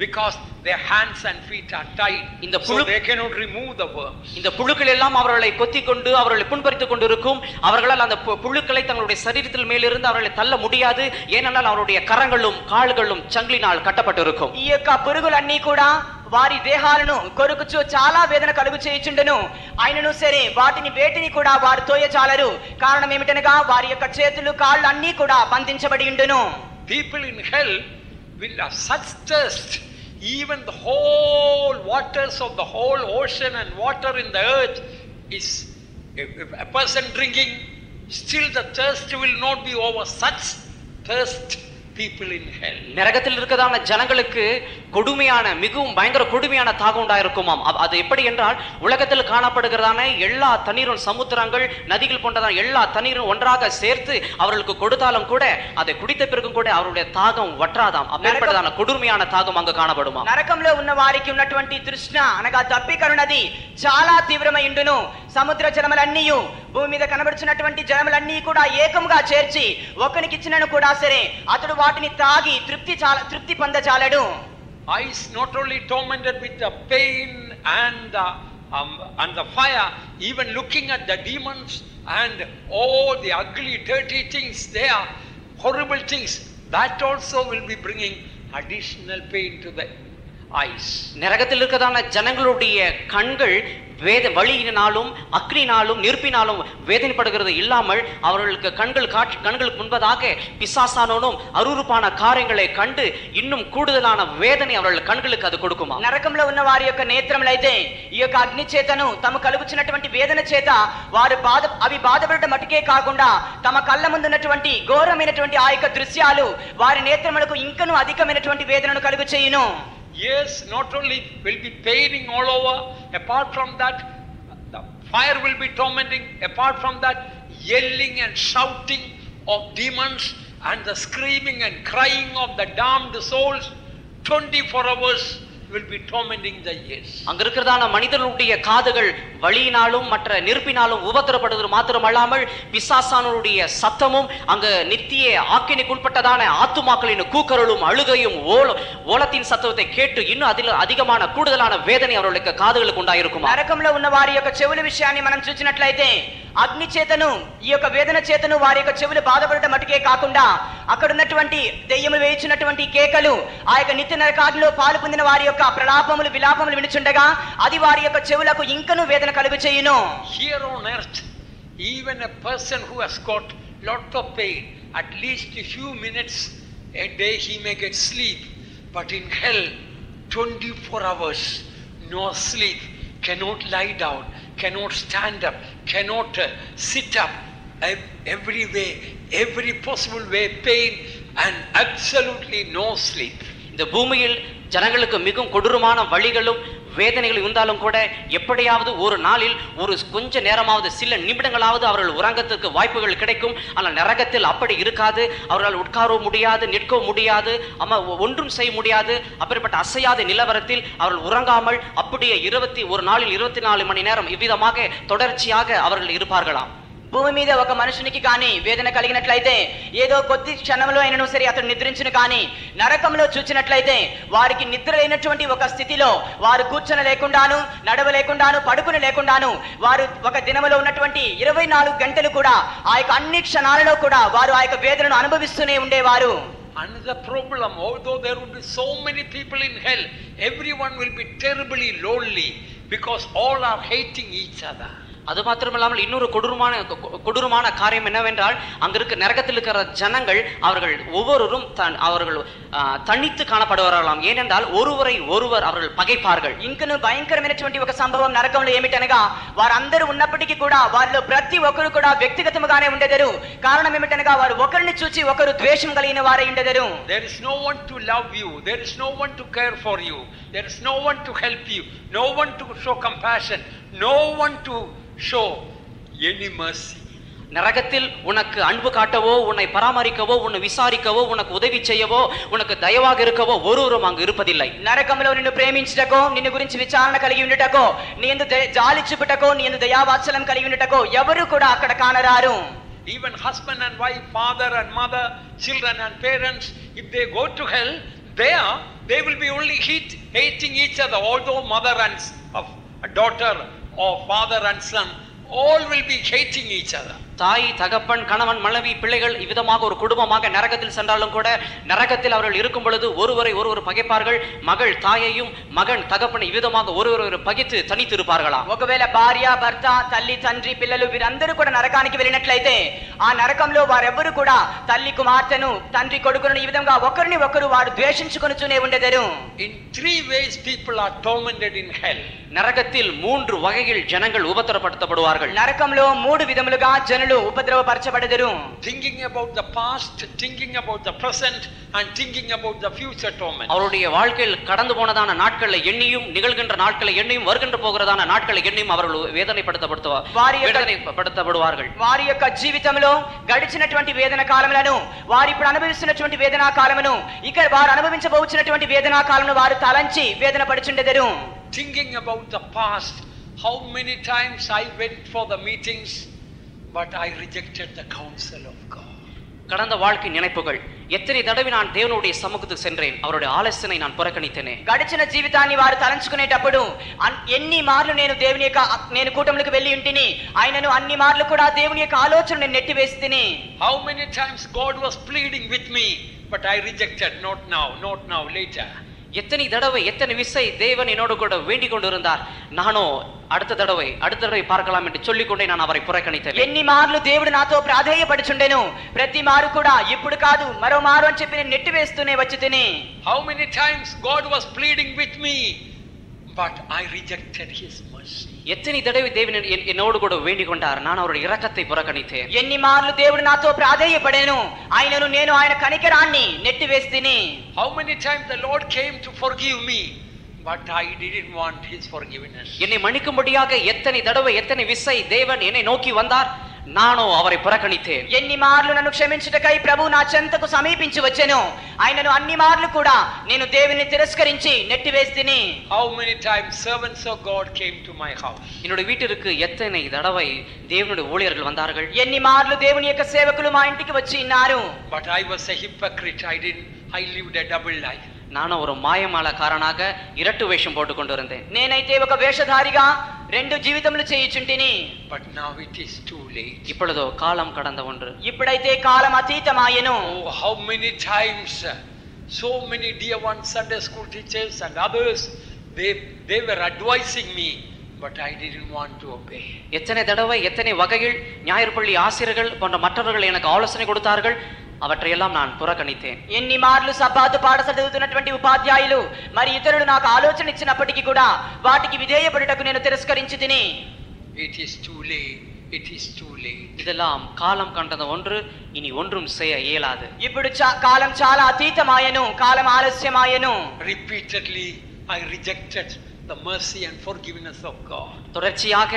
because their hands and feet are tied. So they cannot remove the worms. இந்த புழுக்கள் எல்லாம் அவர்களை கொத்திக்கொண்டு அவர்களை புண்படுத்திக் கொண்டிருக்கும். அவர்களால் அந்த புழுக்களை தங்களுடைய శరీరத்தில் மேலிருந்து அவர்களை தள்ள முடியாது. ஏனென்றால் அவருடைய கரங்களும் கால்களும் சங்கிலினால் கட்டப்பட்டிருக்கும். ఈక పురుగులన్నీ కూడా వారి దేహాలను కొరుకుచూ చాలా వేదన కలుగు చేయుచుండెను. ఆయనను సరే వేటిని కూడా వారు తోయచాలరు. కారణం ఏమిటనగా వారి యొక్క చేతులు కాళ్ళు అన్నీ కూడా బంధించబడి ఉండును. People in hell will have such thirst, even the whole waters of the whole ocean and water in the earth is, if a person drinking, still the thirst will not be over. Such thirst people in hell. நரகத்தில் இருக்கதான ஜனங்களுக்கு கொடுமையான, மிகவும் பயங்கர கொடுமையான தாகம் உண்டாயிருக்குமாம். அது எப்படி என்றால் உலகத்தில் காணப்படுகிறதான எல்லா தண்ணீரும், சமுத்திரங்கள், நதிகள் போன்றதான எல்லா தண்ணீரும் ஒன்றாக சேர்த்து அவர்களுக்கு கொடுத்தாலும் கூட அதை குடித்த பிறகும் கூட அவருடைய தாகம் வற்றாதாம். அப்படிப்பட்டதான கொடுமையான தாகம் அங்கு காணப்படுமா. నరకంలో ఉన్న వారికి ఉన్నటువంటి తృష్ణ అనగా దప్పికరునది చాలా తీవ్రమైండును. సముద్ర జలములన్నీయు భూమి మీద కనబడుచున్నటువంటి జలములన్నీ కూడా ఏకముగా చేర్చి ఒకనికి ఇచ్చినను కూడా సరే అతడు వాటిని తాగి తృప్తి పొందచాలడు. I is not only tormented with the pain and the fire, even looking at the demons and all the ugly, dirty things there, horrible things, that also will be bringing additional pain to the eyes. நரகத்தில் இருக்கதான ஜனங்களுடைய கண்கள் வேத வலியினாலும் அக்னினாலும் நெருப்பினாலும் வேதனைப்படுகிறது இல்லாமல் அவர்களுக்கு கண்களுக்கு முன்பதாக பிசாசானோனும் அருவருப்பான காரியங்களை கண்டு இன்னும் கூடுதலான வேதனை அவர்கள் கண்களுக்கு அது கொடுக்குமா నరకంలో ఉన్న వారి యొక్క నేత్రములైతే ఈ యొక్క అగ్ని చేతను తమ కలుగుచున్నటువంటి వేదన చేత వారు అవి బాధపడటం మటుకే కాకుండా తమ కళ్ళ ముందున్నటువంటి ఘోరమైనటువంటి ఆ యొక్క దృశ్యాలు వారి నేత్రములకు ఇంకనూ అధికమైనటువంటి వేదనను కలుగచేయును. Yes, not only will be paining all over, apart from that, the fire will be tormenting, apart from that, yelling and shouting of demons and the screaming and crying of the damned souls, 24 hours will be tormenting the ears. அங்க இருக்கிறதான மனிதர்களுடைய காதுகள் வலியினாலும் மற்ற நெருப்பினாலும் உபத்திரப்படுவது மாத்திரமல்லாமல் பிசாசானுடைய சத்தமும் அங்க நித்திய ஆக்கினைக்குள்பட்டதான ஆத்துமாக்களின் கூக்குரலும் அழுகையும் ஓலத்தின் சத்தத்தை கேட்டு இன்னும் அதில் அதிகமான கூடுதலான வேதனை அவர்களுக்கு காதுகளுக்கு உண்டாயிருக்கும். நரகம்ல ఉన్న వారి యొక్క చెవుల విషయాన్ని మనం చూచినట్లయితే అగ్ని చేతను ఈ యొక్క వేదన చేతను వారి యొక్క చెవులు బాధపడటం మటుకే కాకుండా అక్కడ ఉన్నటువంటి దెయ్యములు వేయించినటువంటి కేకలు ఆ యొక్క నిత్య నరకాగ్నిలో పాలు పొందిన వారి యొక్క ప్రలాపములు విలాపములు వినుచుండగా అది వారి యొక్క చెవులకు ఇంకను వేదన కలుగచేయును. Here on earth, even a person who has got lot of pain, at least a few minutes a day he may get sleep, but in hell 24 hours no sleep, cannot lie down, cannot stand up, cannot sit up, every way, every possible way pain and absolutely no sleep. இந்த பூமியில் ஜனங்களுக்கு மிகவும் கொடூரமான வழிகளும் வேதனைகள் இருந்தாலும் கூட எப்படியாவது ஒரு நாளில் ஒரு கொஞ்ச நேரமாவது சில நிமிடங்களாவது அவர்கள் உறங்கத்துக்கு வாய்ப்புகள் கிடைக்கும். ஆனால் நரகத்தில் அப்படி இருக்காது. அவர்கள் உட்காரவும் முடியாது, நிற்கவும் முடியாது, ஒன்றும் செய்ய முடியாது. அப்படிப்பட்ட அசையாத நிலவரத்தில் அவர்கள் உறங்காமல் அப்படியே 24 நாளில் 24 மணி நேரம் இவ்விதமாக தொடர்ச்சியாக அவர்கள் இருப்பார்களாம். భూమి మీద ఒక మనుషునికి కానీ వేదన కలిగినట్లయితే ఏదో కొద్ది క్షణంలో అయినను సరే అతను నిద్రించిన కానీ నరకంలో చూచినట్లయితే వారికి నిద్ర లేనటువంటి ఒక స్థితిలో వారు కూర్చొని లేకుండాను నడవలేకుండాను పడుకుని లేకుండాను వారు ఒక దినములో ఉన్నటువంటి 24 గంటలు కూడా ఆ యొక్క అన్ని క్షణాలలో కూడా వారు ఆ యొక్క వేదనను అనుభవిస్తూనే ఉండేవారు. Another problem, although there would be so many people in hell, everyone will be terribly lonely because all are hating each other. அது மாத்திரமில்லாமல் இன்னொரு கொடூரமான காரியம் என்னவென்றால் அங்கிருக்க நரகத்தில் இருக்கிற ஜனங்கள் அவர்கள் ஒவ்வொருவரும் அவர்கள் தனித்து காணப்படுவார்களாம். ஏனென்றால் ஒருவரை ஒருவர் அவர்கள் பகைப்பார்கள். ఇంకను భయంకరమైనటువంటి ఒక సంభవం నరకంలో ఏమిటనగా వారందరూ ఉన్నప్పటికీ కూడా వారిలో ప్రతి ఒక్కరు కూడా వ్యక్తిగతంగానే ఉండేదరు. కారణం ఏమిటనగా వారు ఒకరిని చూచి ఒకరు ద్వేషం కలిగిన వారై ఉండేదరు. There is no one to love you, there is no one to care for you, there is no one to help you, no one to show compassion, no one to show any mercy. நரகத்தில் உனக்கு அன்பு காட்டவோ உன்னை பராமரிக்கவோ உன்னை விசாரிக்கவோ உனக்கு உதவி செய்யவோ உனக்கு தயவாக இருக்கவோ ஒருவரும் அங்கு இருப்பதில்லை. నరకంలో నిన్ను ప్రేమించుటకో నిన్ను గురించి విచారణ కలిగి ఉండటకో నీయందు జాలి చూపుటకో నీయందు దయావాత్సలం కలిగి ఉండటకో ఎవరు కూడా అక్కడ కానరారు. Even husband and wife, father and mother, children and parents, if they go to hell, they will be only hating each other. Although mother and daughter or father and son, all will be hating each other. தாய் தகப்பன் கணவன் மனைவி பிள்ளைகள் இவ்விதமாக ஒரு குடும்பமாக நரகத்தில் சென்றாலும் கூட நரகத்தில் அவர்கள் இருக்கும் பொழுது ஒருவரை ஒருவர் பகைப்பார்கள். மகள் தாயையும் மகன் தகப்பன் இவ்விதமாக ஒருவரை பகைத்து தனித்து இருப்பார்களா. ఒకవేళ భార్య భర్త తల్లి తండ్రి పిల్లలు వీరందరూ కూడా నరకానికి వెళ్ళినట్లయితే ఆ నరకంలో వారెవ్వరూ కూడా తల్లి కుమార్తెను తండ్రి కొడుకును ఈ విధంగా ఒకరిని ఒకరు వారు ద్వేషించుకొనుచునే ఉండెదరు. In three ways people are tormented in hell. నరకத்தில் 3 வகையில் ஜனங்கள் உபத்திரப்படுத்தப்படுவார்கள். నరకంలో 3 విధములుగా జన ఉపద్రవపరచబడెదరు. Thinking about the past, thinking about the present and thinking about the future torment. அவருடைய வாழ்க்கையில் கடந்து போனதான நாட்களை எண்ணியும் நிகழ்கின்ற நாட்களை எண்ணியும் வருகின்ற போகிறதான நாட்களை எண்ணியும் அவர்கள் வேதனைப்படுத்தப்படுவார்கள். వారి యొక్క జీవితంలో గడిచినటువంటి వేదన కాలములను వారి ఇప్పుడు అనుభవిస్తున్నటువంటి వేదన కాలమును ఇక వారు అనుభవించబోచున్నటువంటి వేదన కాలమును వారు తలంచి వేదనపడుచుండెదరు. Thinking about the past, how many times I went for the meetings but I rejected the counsel of God. கடந்த வாழ்க்கை நினைப்புகள் ఎత్తని దడవి నా దేవునుడి సముఖతకు సెంద్రేన్ అవరుడి ఆలస్యనై నా పురకణితేనే గడిచిన జీవితాన్ని వారు తలంచుకునేటప్పుడు ఎన్ని మార్లు నేను కూటములకు వెళ్ళి ఉంటిని ఆయనను అన్ని మార్లు కూడా దేవుని యొక్క ఆలోచన నేను నెట్టివేస్తిని. How many times God was pleading with me but I rejected, not now later. எத்தனை தடவை எத்தனை விசை தேவன் என்னோடு கூட வேண்டிக் கொண்டிருந்தார், நானோ அடுத்த தடவை பார்க்கலாம் என்று சொல்லிக்கொண்டே நான் அவரை புறக்கணித்தேன். ఎన్ని మార్లు దేవుడు నాతో ప్రాధేయపడుచుండెను, ప్రతి మారు కూడా ఇప్పుడు కాదు మరో మారు అని చెప్పి నేను నెట్టివేస్తూనే వచ్చేతిని. How many times God was pleading with me but I rejected his mercy. ఎన్ని తడవి దేవుని ఎన్నోడు కూడా వేండికొంటారు, నేను అవరుడి ఇరకத்தை புறக்கணித்தேன். ఎన్ని మార్లు దేవుడు నాతో ప్రాధేయపడెను, ఆయనను నేను ఆయన కనికరాన్ని నెట్టివేస్తిని. How many times the Lord came to forgive me but I didn't want his forgiveness. என்னை மன்னிக்கும்படியாக எத்தனை தடவை எத்தனை விசை தேவன் என்னை நோக்கி வந்தார், నానో అవరి పురకణితే. ఎన్ని మార్లు నన్ను క్షమించుటకై ప్రభు నా చెంతకు సమీపించి వచ్చెను, ఆయనను అన్ని మార్లు కూడా నేను దేవుని తిరస్కరించి నెట్టివేస్తిని. How many times servants of God came to my house. என்னுடைய வீட்டிற்கு எத்தனை தடவை தேவனுடைய ஊழியர்கள் வந்தார்கள், ఎన్ని మార్లు దేవుని యొక్క సేవకులు మా ఇంటికి వచ్చిన్నారు. But I was a hypocrite. I lived a double life. నానో ஒரு மாயமாளக்காரனாக இரட்டு வேஷம் போட்டுக்கொண்டிருந்தேன். నేనైతే ఒక వేషధారిగా రెండు జీవితములు చేయుచుంటిని. But now it is too late. ఇప్పుడు కాలం கடந்து ஒன்று. ఇప్పుడైతే కాలం అతీతమాయెను. Oh, how many times so many dear one Sunday school teachers and others they were advising me but I didn't want to obey. எத்தனை தடவை எத்தனை வகையில் ஞாயிற்பள்ளி ஆசிரியர்கள் போன்ற மற்றவர்கள் எனக்கு ஆலோசனை கொடுத்தார்கள், అవట్రయెల్లాం నాన్ పురకణితే. ఎన్ని మార్లు సబ్బాతు పాఠశాల చదువుతున్నటువంటి ఉపాధ్యాయులు మరి ఇతరులు నాకు ఆలోచన ఇచ్చినప్పటికీ కూడా వాటికి విధేయపడటకు నేను తిరస్కరించితిని. It is too late. It is too late. இதெல்லாம் காலம் கண்டத ஒன்று, இனி ஒன்றும் செய்ய இயலாது. ఇప్పుడు కాలం చాలా అతీతమాయెను, కాలం ఆలస్యమాయెను. Repeatedly I rejected the mercy and forgiveness of God. தொடர்ச்சியாக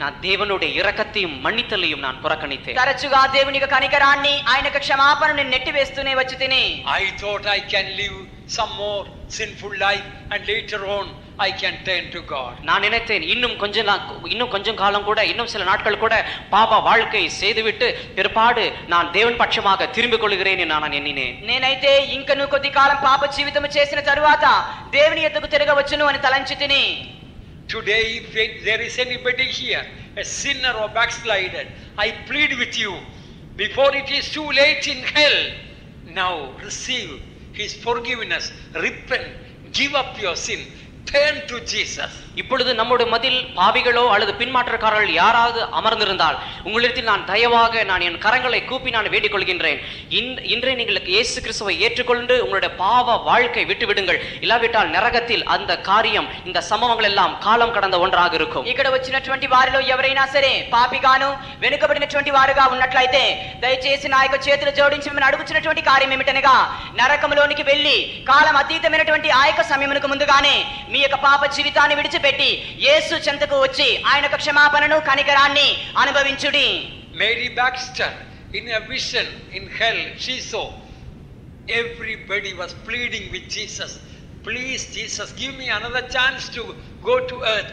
நான் தேவனுடைய இரக்கத்தையும் மன்னித்தலையும் நான் புறக்கணித்தேன். தரச்சுகா தேவனிக கனிகராన్ని ఆయనక క్షమాపణను నెట్టివేస్తూనే వచ్చేతిని. I thought I can live some more sinful life and later on I can turn to God. நான் நினைத்தேன் இன்னும் கொஞ்சம் காலம் கூட இன்னும் சில நாட்கள் கூட பாவ வாழ்க்கை செய்துவிட்டு பிற்பாடு நான் தேவன் பட்சமாக திரும்பிக் கொள்கிறேன் என்று நான் எண்ணினேன். నేనైతే ఇంకను కొద్ది కాలం పాప జీవితము చేసిన తరువాత దేవుని యొద్దకు తిరగవచ్చును అని తలంచితిని. Today if there is anybody here a sinner or backslider, I plead with you before it is too late in hell. Now receive his forgiveness, repent, give up your sin, turn to Jesus. இப்பொழுது நம்முடைய மதில் பாவிகளோ அல்லது பின்மாற்றக்காரர்கள் யாராவது அமர்ந்திருந்தால் உங்களிடத்தில் நான் தயவாக நான் என் கரங்களை கூப்பி நான் வேண்டிக் கொள்கின்றேன், இன்றே நீங்கள் இயேசு கிறிஸ்துவை ஏற்றுக்கொண்டு உங்களுடைய பாவ வாழ்க்கை விட்டுவிடுங்கள், இல்லாவிட்டால் நரகத்தில் அந்த காரியம் இந்த சம்பவங்கள் எல்லாம் காலம் கடந்த ஒன்றாக இருக்கும். ఇక్కడ వచ్చినటువంటి వారిలో ఎవరైనా సరే పాపిగాను వెనుకబడినటువంటి వారుగా ఉన్నట్లయితే దయచేసి నా యొక్క చేతులు జోడించి మిమ్మల్ని అడుగుచున్నటువంటి కార్యం ఏమిటనగా నరకములోనికి వెళ్ళి కాలం అతీతమైనటువంటి ఆ యొక్క సమయమునకు ముందుగానే మీ యొక్క పాప జీవితాన్ని విడిచి పెట్టి యేసు చెంతకు వచ్చి ఆయనక క్షమాపణను కనికరాన్ని అనుభవించుడి. Mary Baxter in a vision in hell she saw everybody was pleading with Jesus, please Jesus give me another chance to go to earth,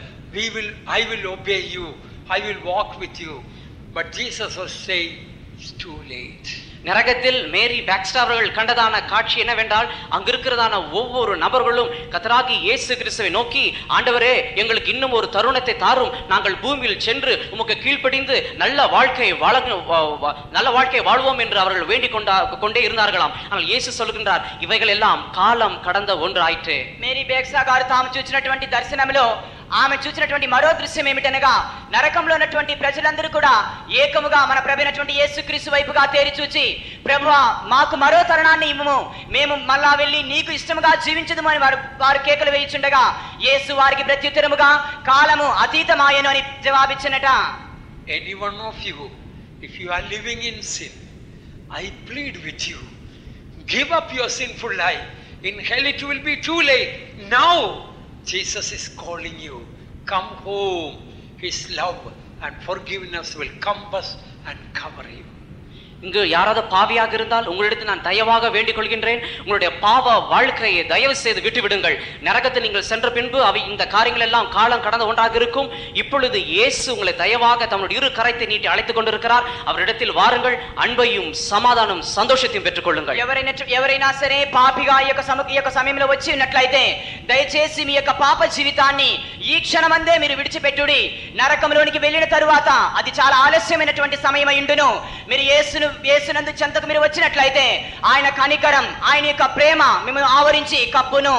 I will obey you, I will walk with you, but Jesus was saying it's too late. நரகத்தில் மேரி Boxster அவர்கள் கண்டதான காட்சி என்னவென்றால் அங்கிருக்கிறதான ஒவ்வொரு நபர்களும் கர்த்தராகி இயேசு கிறிஸ்துவை நோக்கி ஆண்டவரே எங்களுக்கு இன்னும் ஒரு தருணத்தை தாரும், நாங்கள் பூமியில் சென்று உமக்கு கீழ்ப்படிந்து நல்ல வாழ்க்கையை வாழ்வோம் என்று அவர்கள் வேண்டிக் கொண்டே இருந்தார்களாம். ஆனால் இயேசு சொல்கின்றார் இவைகள் எல்லாம் காலம் கடந்த ஒன்றாயிற்று. மேரி பாக்ஸ்டர் தாம் చూచినటువంటి దర్శనములో ఆమె చూసినటువంటి మరో దృశ్యం ఏమిటనగా నరకంలో ఉన్నటువంటి ప్రజలందరూ కూడా ఏకముగా మన ప్రభువైనటువంటి యేసుక్రీస్తు వైపుగా తేరి చూచి ప్రభువా మాకు మరో తరుణాన్ని ఇమ్ము, మేము మళ్ళా వెళ్ళి నీకు ఇష్టముగా జీవించదుము అని వారు కేకలు వేయించుండగా యేసు వారికి ప్రత్యుత్తరముగా కాలము అతీతమాయెను అని జవాబిచ్చినట. Any one of you if you are living in sin, I plead with you, give up your sinful life. In hell it will be too late. Now Jesus is calling you, come home. His love and forgiveness will compass and cover you. இங்கு யாராவது பாவியாக இருந்தால் உங்களிடத்தில் நான் தயவாக வேண்டிக் கொள்கின்றேன், உங்களுடைய பாவ வாழ்க்கையை தயவு செய்து விட்டுவிடுங்கள். நரகத்தில் நீங்கள் சென்ற பின்பு அவை இந்த காரியங்கள் எல்லாம் காலம் கடந்த ஒன்றாக இருக்கும். இப்பொழுது இயேசு உங்களை தயவாக தம்முடைய இரு கரத்தை நீட்டி அழைத்துக் கொண்டிருக்கிறார். அவரிடத்தில் வாருங்கள், அன்பையும் సమాధానం సంతోషితం పెట్టుకోండి. ఎవరైనా సరే పాపిగా ఈ యొక్క సమయంలో వచ్చి ఉన్నట్లయితే దయచేసి మీ యొక్క పాప జీవితాన్ని ఈ క్షణమందే మీరు విడిచిపెట్టుడి. నరకంలోనికి వెళ్ళిన తరువాత అది చాలా ఆలస్యమైనటువంటి సమయం అయ్యుండును. మీరు యేసునందు చెంతకు మీరు వచ్చినట్లయితే ఆయన కనికరం, ఆయన యొక్క ప్రేమ మిమ్మల్ని ఆవరించి కప్పును.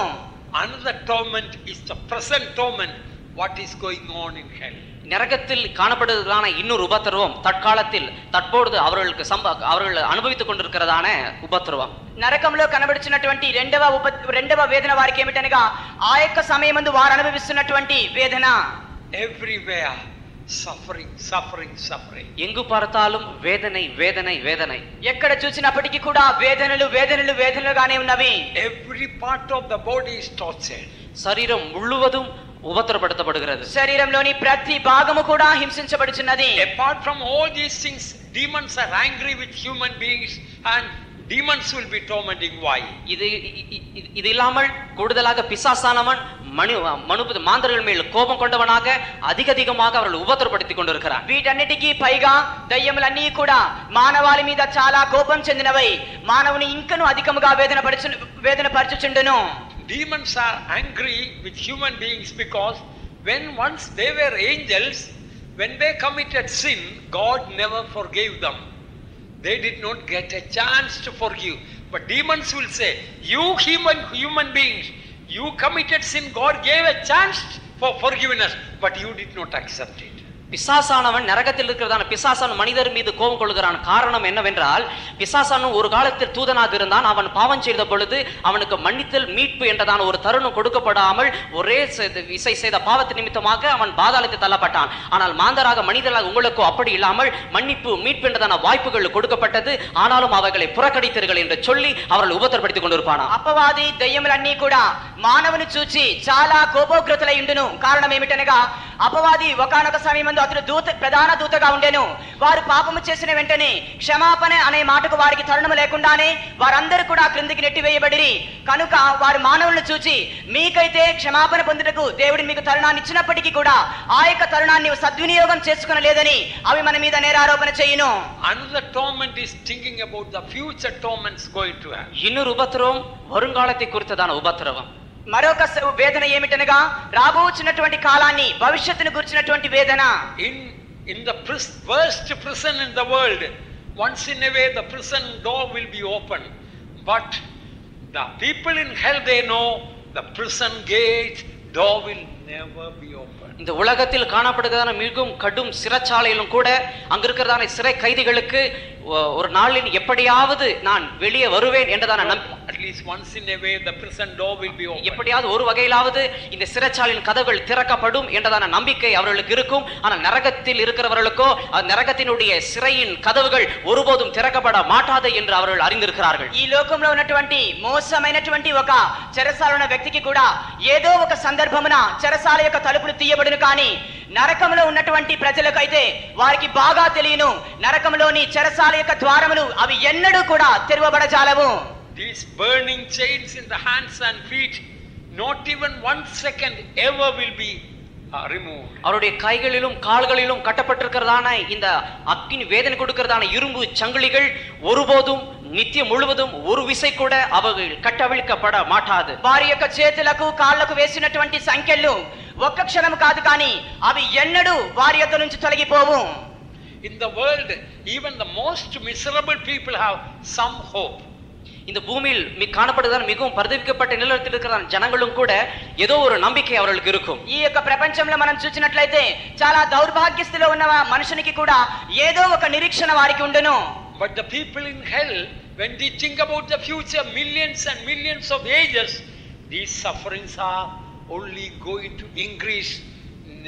Another torment is the present torment, what is going on in hell. நரகத்தில் காணப்படுவதான இன்னொரு உபத்திரவம் தற்காலத்தில் தற்போது அவர்கள் அனுபவித்துக் கொண்டிருக்கிறதான உபத்திரவம். నరకంలో కనబడుచున్నటువంటి రెండవ వేదన వారికి ఏమిటనగా ఆ యొక్క సమయమందు వారు అనుభవిస్తున్నటువంటి వేదన. Everywhere suffering. ఎంగు பார்த்தாலும் వేదனை. ఎక్కడ చూసినప్పటికీ కూడా వేదనలుగానే ఉన్నవి. Every part of the body is tortured. శరీరం ముళ్ళువదుం ఉపద్రవపడబడుகிறது. శరీరంలోని ప్రతి భాగము కూడా హింసించబడుచున్నది. Apart from all these things, demons are angry with human beings and demons will be tormenting why. ఇదిలామల్ కూడదలాగా పిశాచానవన్ మాంత్రికుల మీద కోపం కొండవనాగా అధికధికமாக அவர்கள் ఉపద్రవపడుతున్నారు. వీటన్నిటికీ పైగా దయ్యములన్నీ కూడా మానవాళి మీద చాలా కోపం చెందినవై మానవుని ఇంకను అధికముగా వేదనపరచుచుండును. Demons are angry with human beings because when once they were angels, when they committed sin, God never forgave them. They did not get a chance to forgive. But demons will say, you human beings, you committed sin, God gave a chance for forgiveness, but you did not accept it. பிசாசானவன் நரகத்தில் இருக்கிறதான பிசாசான மனிதர் மீது கோபம் கொள்கிறான். காரணம் என்னவென்றால் பிசாசானவன் ஒரு காலத்தில் தூதனாக இருந்தான். அவன் பாவம் செய்த பொழுது அவனுக்கு மன்னித்தல் மீட்பு என்றதான ஒரு தருணம் கொடுக்கப்படாமல் ஒரே இசை செய்த பாவத்து நிமித்தமாக அவன் பாதாளத்தில் தள்ளப்பட்டான். ஆனால் மாந்தராக மனிதராக உங்களுக்கு அப்படி இல்லாமல் மன்னிப்பு மீட்பு என்றதான வாய்ப்புகள் கொடுக்கப்பட்டது. ஆனாலும் அவர்களை புறக்கணித்தீர்கள் என்று சொல்லி அவர்கள் உபத்திரப்படுத்திக் கொண்டிருப்பானா. அப்பவாதி దయ్యములు అన్నీ కూడా మానవుని చూచి చాలా కోపోగ్రతలై ఉండును. కారణం ఏమిటనగా అపవాది ఒకనొక సమయం అతడు ప్రధాన దూతగా ఉండేను. వారు పాపము చేసిన వెంటనే క్షమాపణ అనే మాటకు వారికి తరుణము లేకుండానే వారందరూ కూడా క్రిందికి నెట్టివేయబడిరి. కనుక వారు మానవులను చూచి మీకైతే క్షమాపణ పొందుటకు దేవుడు మీకు తరుణాన్ని ఇచ్చినప్పటికీ కూడా ఆ యొక్క తరుణాన్ని సద్వినియోగం చేసుకొనలేదని అవి మన మీద నేరారోపణ చేయును. Another torment is thinking about the future torments going to happen. இன்னொரு உபத்திரவம் வருங்காலத்தை குறித்ததான உபத்திரவம். మరొక వేదన ఏమిటనగా రాబోచున్నటువంటి కాలాన్ని భవిష్యత్తును గురించినటువంటి వేదన. In the worst prison in the world, once in a way the prison door will be open, but the people in hell they know the prison gate door will never be open. இந்த உலகத்தில் காணப்படுகிறதான மிகவும் கடும் சிறைச்சாலையிலும் கூட அங்கிருக்கிறதான சிறை கைதிகளுக்கு ஒரு நாளில் எப்படியாவது நான் வெளியே வருவேன் என்றதான எப்படியாவது ஒரு வகையிலாவது இந்த சிறைச்சாலையின் கதவுகள் திறக்கப்படும் என்றதான நம்பிக்கை அவர்களுக்கு இருக்கும். ஆனால் நரகத்தில் இருக்கிறவர்களுக்கோ நரகத்தினுடைய சிறையின் கதவுகள் ஒருபோதும் திறக்கப்பட மாட்டாது என்று அவர்கள் அறிந்திருக்கிறார்கள். ఈ లోకంలో ఉన్నటువంటి మోసమైనటువంటి ఒక చెరసాల ఉన్న వ్యక్తికి కూడా ఏదో ఒక సందర్భమున చెరసాల యొక్క తలుపులు తీయబడి కానీ నరకంలో ఉన్నటువంటి ప్రజలకైతే వారికి బాగా తెలియను. నరకంలోని చెరసాల యొక్క ద్వారములు అవి ఎన్నడూ కూడా తెరవబడజాలవు. These burning chains in the hands and feet, not even one second ever will be removed. அவருடைய கைகளிலும் கால்களிலும் கட்டப்பட்டிருக்கிறதான இந்த அக்கினி வேதனை கொடுக்கிறதான இரும்பு சங்கிலிகள் ஒருபோதும் నిత్యం ములువదం ఒక విషయ కూడా అవగ కట్టవిల్కపడ మాటాదు. వారి యొక్క చేతులకు కాళ్ళకు వేసినటువంటి సంకెళ్ళు ఒక్క క్షణం కాదు కానీ అవి ఎన్నడూ వారి యొక్క నుంచి తొలగిపోవు. In the world even the most miserable people have some hope. இந்த பூமியில் காணப்படுவதான மிகவும் பரிதவிக்கப்பட்ட நிலையில் இருக்கிற ஜனங்களும் கூட ஏதோ ஒரு நம்பிக்கை அவர்களுக்கு இருக்கும். ఈయొక్క ప్రపంచంలో మనం చూసినట్లయితే చాలా దౌర్భాగ్య స్థితిలో ఉన్న మనిషికి కూడా ఏదో ఒక నిరీక్షణ వారికి ఉండును. But the people in hell, when they think about the future, millions and millions of ages, these sufferings are only going to increase,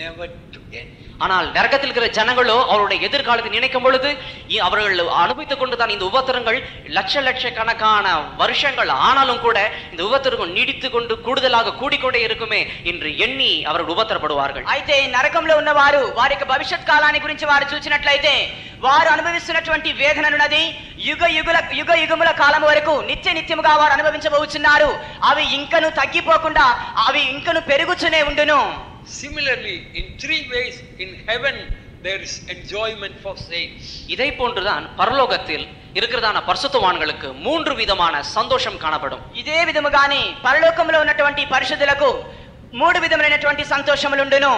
never to end. ஆனால் நரகத்தில் இருக்கிற ஜனங்களோ அவருடைய எதிர்காலத்தை நினைக்கும் பொழுது அவர்கள் அனுபவித்துக் கொண்டுதான் இந்த உபத்திரங்கள் லட்சக்கணக்கான வருஷங்கள் ஆனாலும் கூட இந்த உபத்திரங்கள் நீடித்துக் கொண்டு கூடுதலாக கூடிக்கொண்டே இருக்குமே என்று எண்ணி அவர்கள் உபத்திரப்படுவார்கள். అయితే నరకంలో ఉన్నవారు వారి భవిష్యత్ కాలాన్ని గురించి వారు చూచినట్లయితే వారు అనుభవిస్తున్నటువంటి వేదననున్నది యుగ యుగుల యుగ యుగముల కాలం వరకు నిత్య నిత్యముగా వారు అనుభవించబోచున్నారు. అవి ఇంకను తగ్గిపోకుండా అవి ఇంకను పెరుగుతూనే ఉండును. Similarly, in three ways in heaven there is enjoyment for saints. இதை போன்றுதான் பரலோகத்தில் இருக்கிறதான பரிசுத்தவான்களுக்கு மூன்று விதமான சந்தோஷம் காணப்படும். இதே விதமுகானே பரலோகములో ఉన్నటువంటి పరిశుద్ధులకు మూడు విధమైనటువంటి సంతోషములుండును.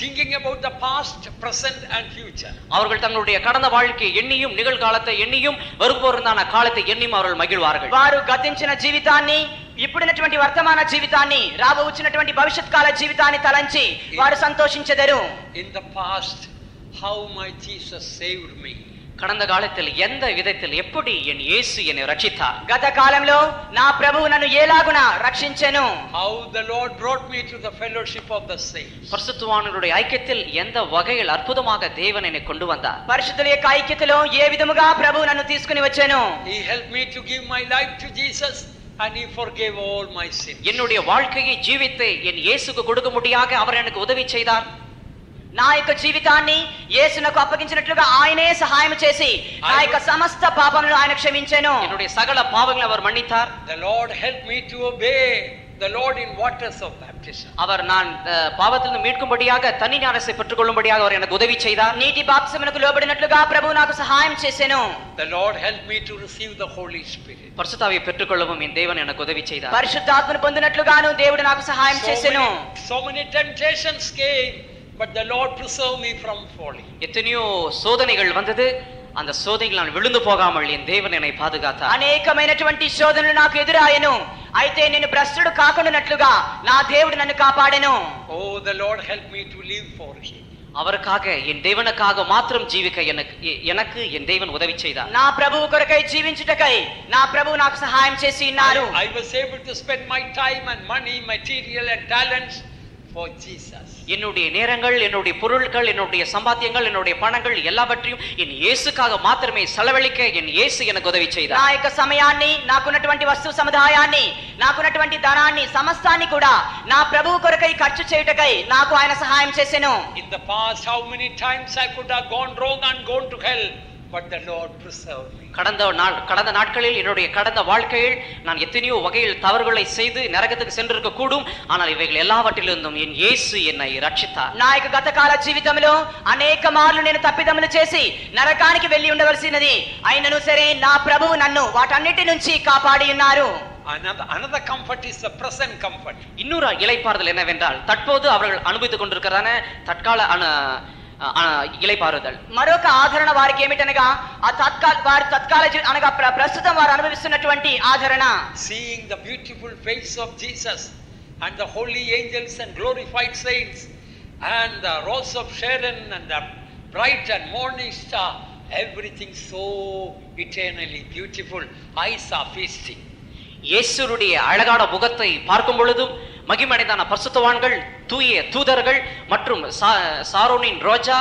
Thinking about the past, present and future. அவர்கள் தங்களுடைய கடந்த வாழ்க்கை எண்ணியும் நிகழ்காலத்தை எண்ணியும் வருபவருந்தான காலத்தை எண்ணியும் அவர்கள் மகிழ்வார்கள். వారు గతించిన జీవితాన్ని ఇప్పుడున్నటువంటి వర్తమాన జీవితాన్ని రాబోతున్నటువంటి భవిష్యత్ కాల జీవితాన్ని తలంచి వారు సంతోషించెదరు. In the past, how my Jesus saved me. கடந்த காலத்தில் எந்த விதத்தில் எப்படி என் இயேசு என்னை ரட்சித்தார். గత కాలంలో నా ప్రభువు నన్ను ఏలాగున రక్షించెను. How the Lord brought me to the fellowship of the saints. పరిశుద్ధువానుడి ఐక్యத்தில் எந்த வகையில் అద్భుతமாக தேவன் என்னை கொண்டு வந்தார். పరిశుద్ధుల యొక్క ఐక్యతలో ఏ విధముగా ప్రభువు నన్ను తీసుకొని వచ్చెను. He helped me to give my life to Jesus. And he forgave all my sins. என்னுடைய வாழ்க்கையை ஜீவித்தை என் இயேசுக்கு கொடுக்க முடியாக அவர் எனக்கு உதவி செய்தார். నా యొక్క జీవితాన్ని యేసునకు అప్పగించినట్లుగా ఆయనే సహాయం చేసి నా యొక్క సమస్త పాపములను ఆయన క్షమించెను. என்னுடைய சகல பாவங்களை அவர் மன்னித்தார். The Lord helped me to obey the Lord in waters of baptism. அவர் நான் பாவத்திலிருந்து மீட்கும்படியாக தனி ஞானத்தை பெற்றுக்கொள்ளும்படியாக அவர் எனக்கு உதவி செய்தார். నీటి బాప్తిస్మకు లోబడినట్లుగా ప్రభువు నాకు సహాయం చేసెను. The Lord helped me to receive the Holy Spirit. పరిశుద్ధాత్మను పెట్టుకొల్లము మీ దేవుని నాకు ఉదవి చేశారు. పరిశుద్ధాత్మను పొందినట్లుగాను దేవుడు నాకు సహాయం చేసెను. So many temptations came. But the Lord preserved me from falling. எத்தனையோ சோதனைகள் வந்தது. அந்த சோதனைகள் நான் விழுந்து போகாமல் என் தேவன் என்னை பாதுகாத்தார். అనేకమైనటువంటి శోధనలు నాకు ఎదురాయెను. అయితే నేను భ్రష్టుడు కాకుండానట్లుగా నా దేవుడు నన్ను కాపాడెను. Oh, the Lord helped me to live for him. அவருக்காக என் தேவனுக்காக மாத்திரம் ஜீவிக்க எனக்கு என் தேவன் உதவி செய்தார். నా ప్రభు కొరకై జీవించుటకై నా ప్రభు నాకు సహాయం చేసి ఉన్నారు. I was able to spend my time and money, material and talents for Jesus. என்னுடைய நேரங்கள் என்னுடைய பொருட்கள் என்னுடைய சம்பாத்தியங்கள் என்னுடைய பணங்கள் எல்லாவற்றையும் என் இயேசுக்காக மாத்திரமே செலவழிக்க என் இயேசு எனக்கு உதவி செய்தார். నా యొక్క సమయాన్ని నాకున్నటువంటి వస్తు సముదాయాన్ని నాకున్నటువంటి ధనాన్ని సమస్తాన్ని కూడా నా ప్రభువు కొరకై ఖర్చు చేయుటకై నాకు ఆయన సహాయం చేసెను. In the past how many times I could have gone wrong and gone to hell. But the Lord preserved me. கடந்த நாட்களில் என்னுடைய கடந்த வாழ்க்கையில் நான் எத்தனையோ வகையில் தவறுகளை செய்து நரகத்துக்கு சென்றிருக்க கூடும். ஆனால் இவைகள் எல்லாவற்றிலிருந்தும் என் இயேசு என்னை ரட்சித்தார். నాయక గతకాల జీవితంలో అనేక మార్లు నేను తప్పిదములు చేసి నరకానికి వెళ్ళి ఉండవలసినది అయినను సరే నా ప్రభువు నన్ను వాటన్నిటి నుంచి కాపాడి ఉన్నారు. Another comfort is the present comfort. இன்னொரு இளைப்பாறுதல் என்னவென்றால் தற்போது அவர்கள் அனுபவித்துக் கொண்டிருக்கிறான தற்கால ఇలైపారుదల్. మరొక ఆదరణ వారికి ఏమిటనగా ఆ తత్కాల అనగా ప్రస్తుతం వారు అనుభవిస్తున్నటువంటి ఆదరణ. Seeing the beautiful face of Jesus and the holy angels and glorified saints and the rose of Sharon and the bright and morning star, everything so eternally beautiful. I saw feasting. యేసురుడి అలగాడ ముఖத்தை பார்க்கும் பொழுதும் மகிமையான பரிசுத்தவான்கள் தூய தூதர்கள் மற்றும் சாரோனின் ரோஜா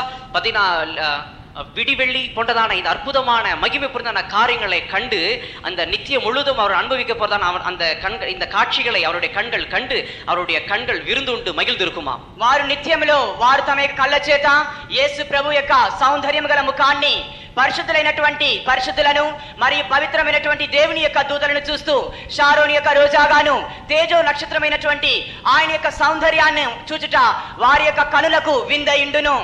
விடிவெள்ளி போன்றதான இந்த அற்புதமான மகிமை பொருந்தான காரியங்களை கண்டு அந்த நித்தியம் முழுதும் அவர் அனுபவிக்க போறதான அந்த கண்கள் இந்த காட்சிகளை அவருடைய கண்கள் கண்டு அவருடைய கண்கள் விருந்துண்டு மகிழ்ந்திருக்குமா. వారు నిత్యములో వారు తమ కళ్ళ చేత యేసు ప్రభు యొక్క సౌందర్యం గల ముఖాన్ని పరిశుద్ధులైనటువంటి పరిశుద్ధులను మరియు పవిత్రమైనటువంటి దేవుని యొక్క దూతలను చూస్తూ షారోని యొక్క రోజాగాను తేజో నక్షత్రమైనటువంటి ఆయన యొక్క సౌందర్యాన్ని చూచుట వారి యొక్క కనులకు విందయుండును.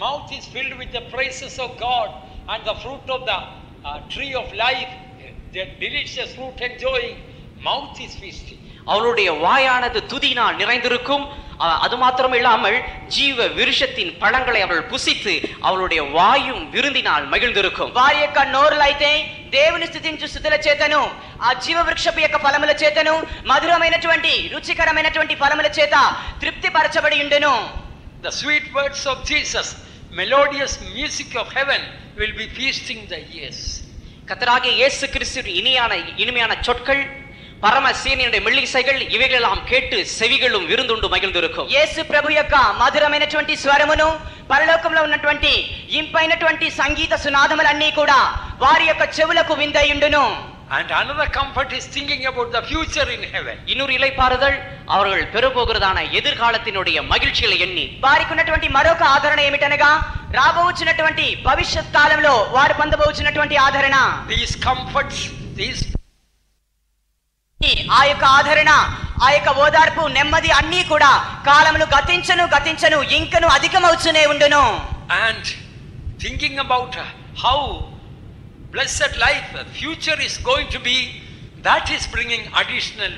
Mouth is filled with the praises of God and the fruit of the tree of life, the delicious fruit enjoying. Mouth is feasting. அவருடைய வாயானது துதியினால் நிறைந்திருக்கும். அது மாத்திரம் இல்லாமல் ஜீவ விருஷத்தின் பழங்களை அவர்கள் புசித்து அவளுடைய வாயும் விருந்தினால் மகிழ்ந்திருக்கும். వారి యొక్క నోరులైతే దేవుని స్తుతించు స్తుతుల చేతను ఆ జీవ వృక్షపు యొక్క ఫలముల చేతను మధురమైనటువంటి రుచికరమైనటువంటి ఫలముల చేత తృప్తి పరచబడి ఉండెను. The sweet words of Jesus, melodious music of heaven will be feasting the ears. கர்த்தராகிய இயேசு கிறிஸ்துவின் இனிமையான சொற்கள் பரம சீனியுடைய மெல்லிசைகள் இவைகளெல்லாம் கேட்டு செவிகளும் விருந்துண்டு மகிழ்ந்திருக்கும். యేసు ప్రభు యొక్క మధురమైనటువంటి స్వరమును పరలోకంలో ఉన్నటువంటి ఇంపైనటువంటి సంగీత సునాదములన్నీ కూడా వారి యొక్క చెవులకు విందయుండును. And another comfort is thinking about the future in heaven. இன்னொரு இளைப்பாறுதல் அவர்கள் பெறப்போகிறதான எதிர்காலத்தினுடைய மகிழ்ச்சிகளை எண்ணி. వారికి ఉన్నటువంటి మరొక ఆదరణ ఏమిటనగా రాబోచున్నటువంటి భవిష్యత్ కాలంలో వారు పొందబోచున్నటువంటి ఆదరణ, these comforts, these ఆ యొక్క ఆదరణ, ఆ యొక్క ఓదార్పు, నెమ్మది అన్నీ కూడా కాలమును గతించను గతించను ఇంకను అధికమవుతూనే ఉండును. And thinking about how blessed life, future is going to be, that is bringing additional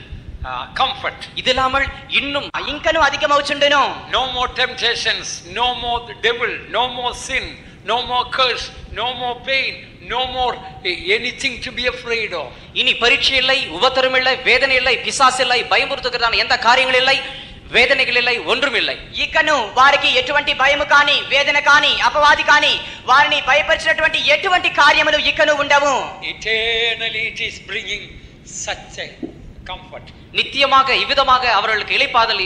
comfort. Idilamal innum inkanu adhikamauchundeno. No more temptations, no more the devil, no more sin, no more curse, no more pain, no more anything to be afraid of. Ini parikshe illai, uvatharam illai, vedane illai, pisas illai, bayam puruthukadana entha karyangal illai, వేదనలు ఇల్లై ఒండ్రుమిల్లై. ఇకను వారికి ఎటువంటి భయము కాని, వేదన కాని, అపవాది కాని వారిని భయపరిచినటువంటి ఎటువంటి కార్యములు ఇకను ఉండవు. Eternally it is bringing such a comfort. నిత్యமாக இவ்விதமாக அவர்களுக்கு இளைப்பாதல்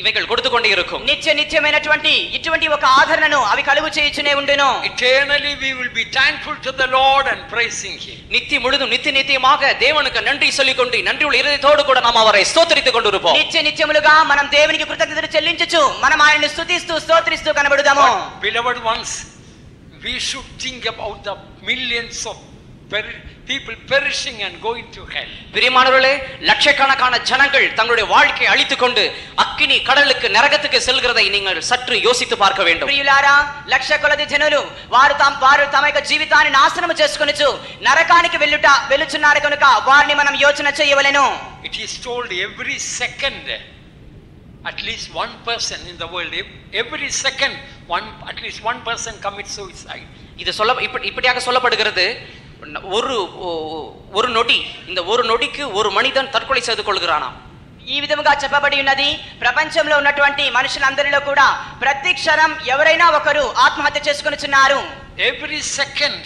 இவைகள் கொடுத்து கொண்டே இருக்கும். నిత్య నిత్యమైనటువంటి ఇటువంటి ఒక ఆదరణను అవి కలుగు చేయుచునే ఉండును. Eternally we will be thankful to the Lord and praising him. నిత్య ముడుదు నిత్య నిత్యமாக தேவனுக்கு நன்றி சொல்லிக்கொண்டு நன்றியுள்ள இதயத்தோடு கூட நாம் அவரை ஸ்தோத்திரித்து கொண்டிருப்போம். నిత్య నిత్యములుగా మనం దేవునికి కృతజ్ఞతలు చెల్లించుచు మనం ఆయనను స్తుతిస్తూ స్తోత్రిస్తూ కనబడుదాము. Beloved ones, we should think about the millions of people perishing and going to hell. பிரியமானவர்களே, லட்சக்கணக்கான ஜனங்கள் தங்களுடைய வாழ்க்கையை அழித்துக்கொண்டு அக்கினி கடலுக்கு நரகத்துக்கு செல்கிறதை நீங்கள் சற்று யோசித்து பார்க்க வேண்டும். பிரியலாరా, లక్షకొలది జనులు వారు తమయొక్క జీవితాన్ని నాశనం చేసుకొనుచు నరకానికి వెళ్ళుచున్నారు కనుక వారిని మనం యోచన చేయవలెను. It is told every second at least one person in the world, every second at least one person commits suicide. இது இப்படியாக சொல்லப்படுகிறது. ஒரு நொடி, இந்த ஒரு நொடிக்கு ஒரு மனிதன் தற்கொலை செய்து கொள்கிறானாம். ఈ విధముగా చెప్పబడి ఉన్నది. ప్రపంచంలో ఉన్నటువంటి మనుషులందరిలో కూడా ప్రతి క్షణం ఎవరైనా ఒకరు ఆత్మహత్య చేసుకొనుచున్నారు. Every second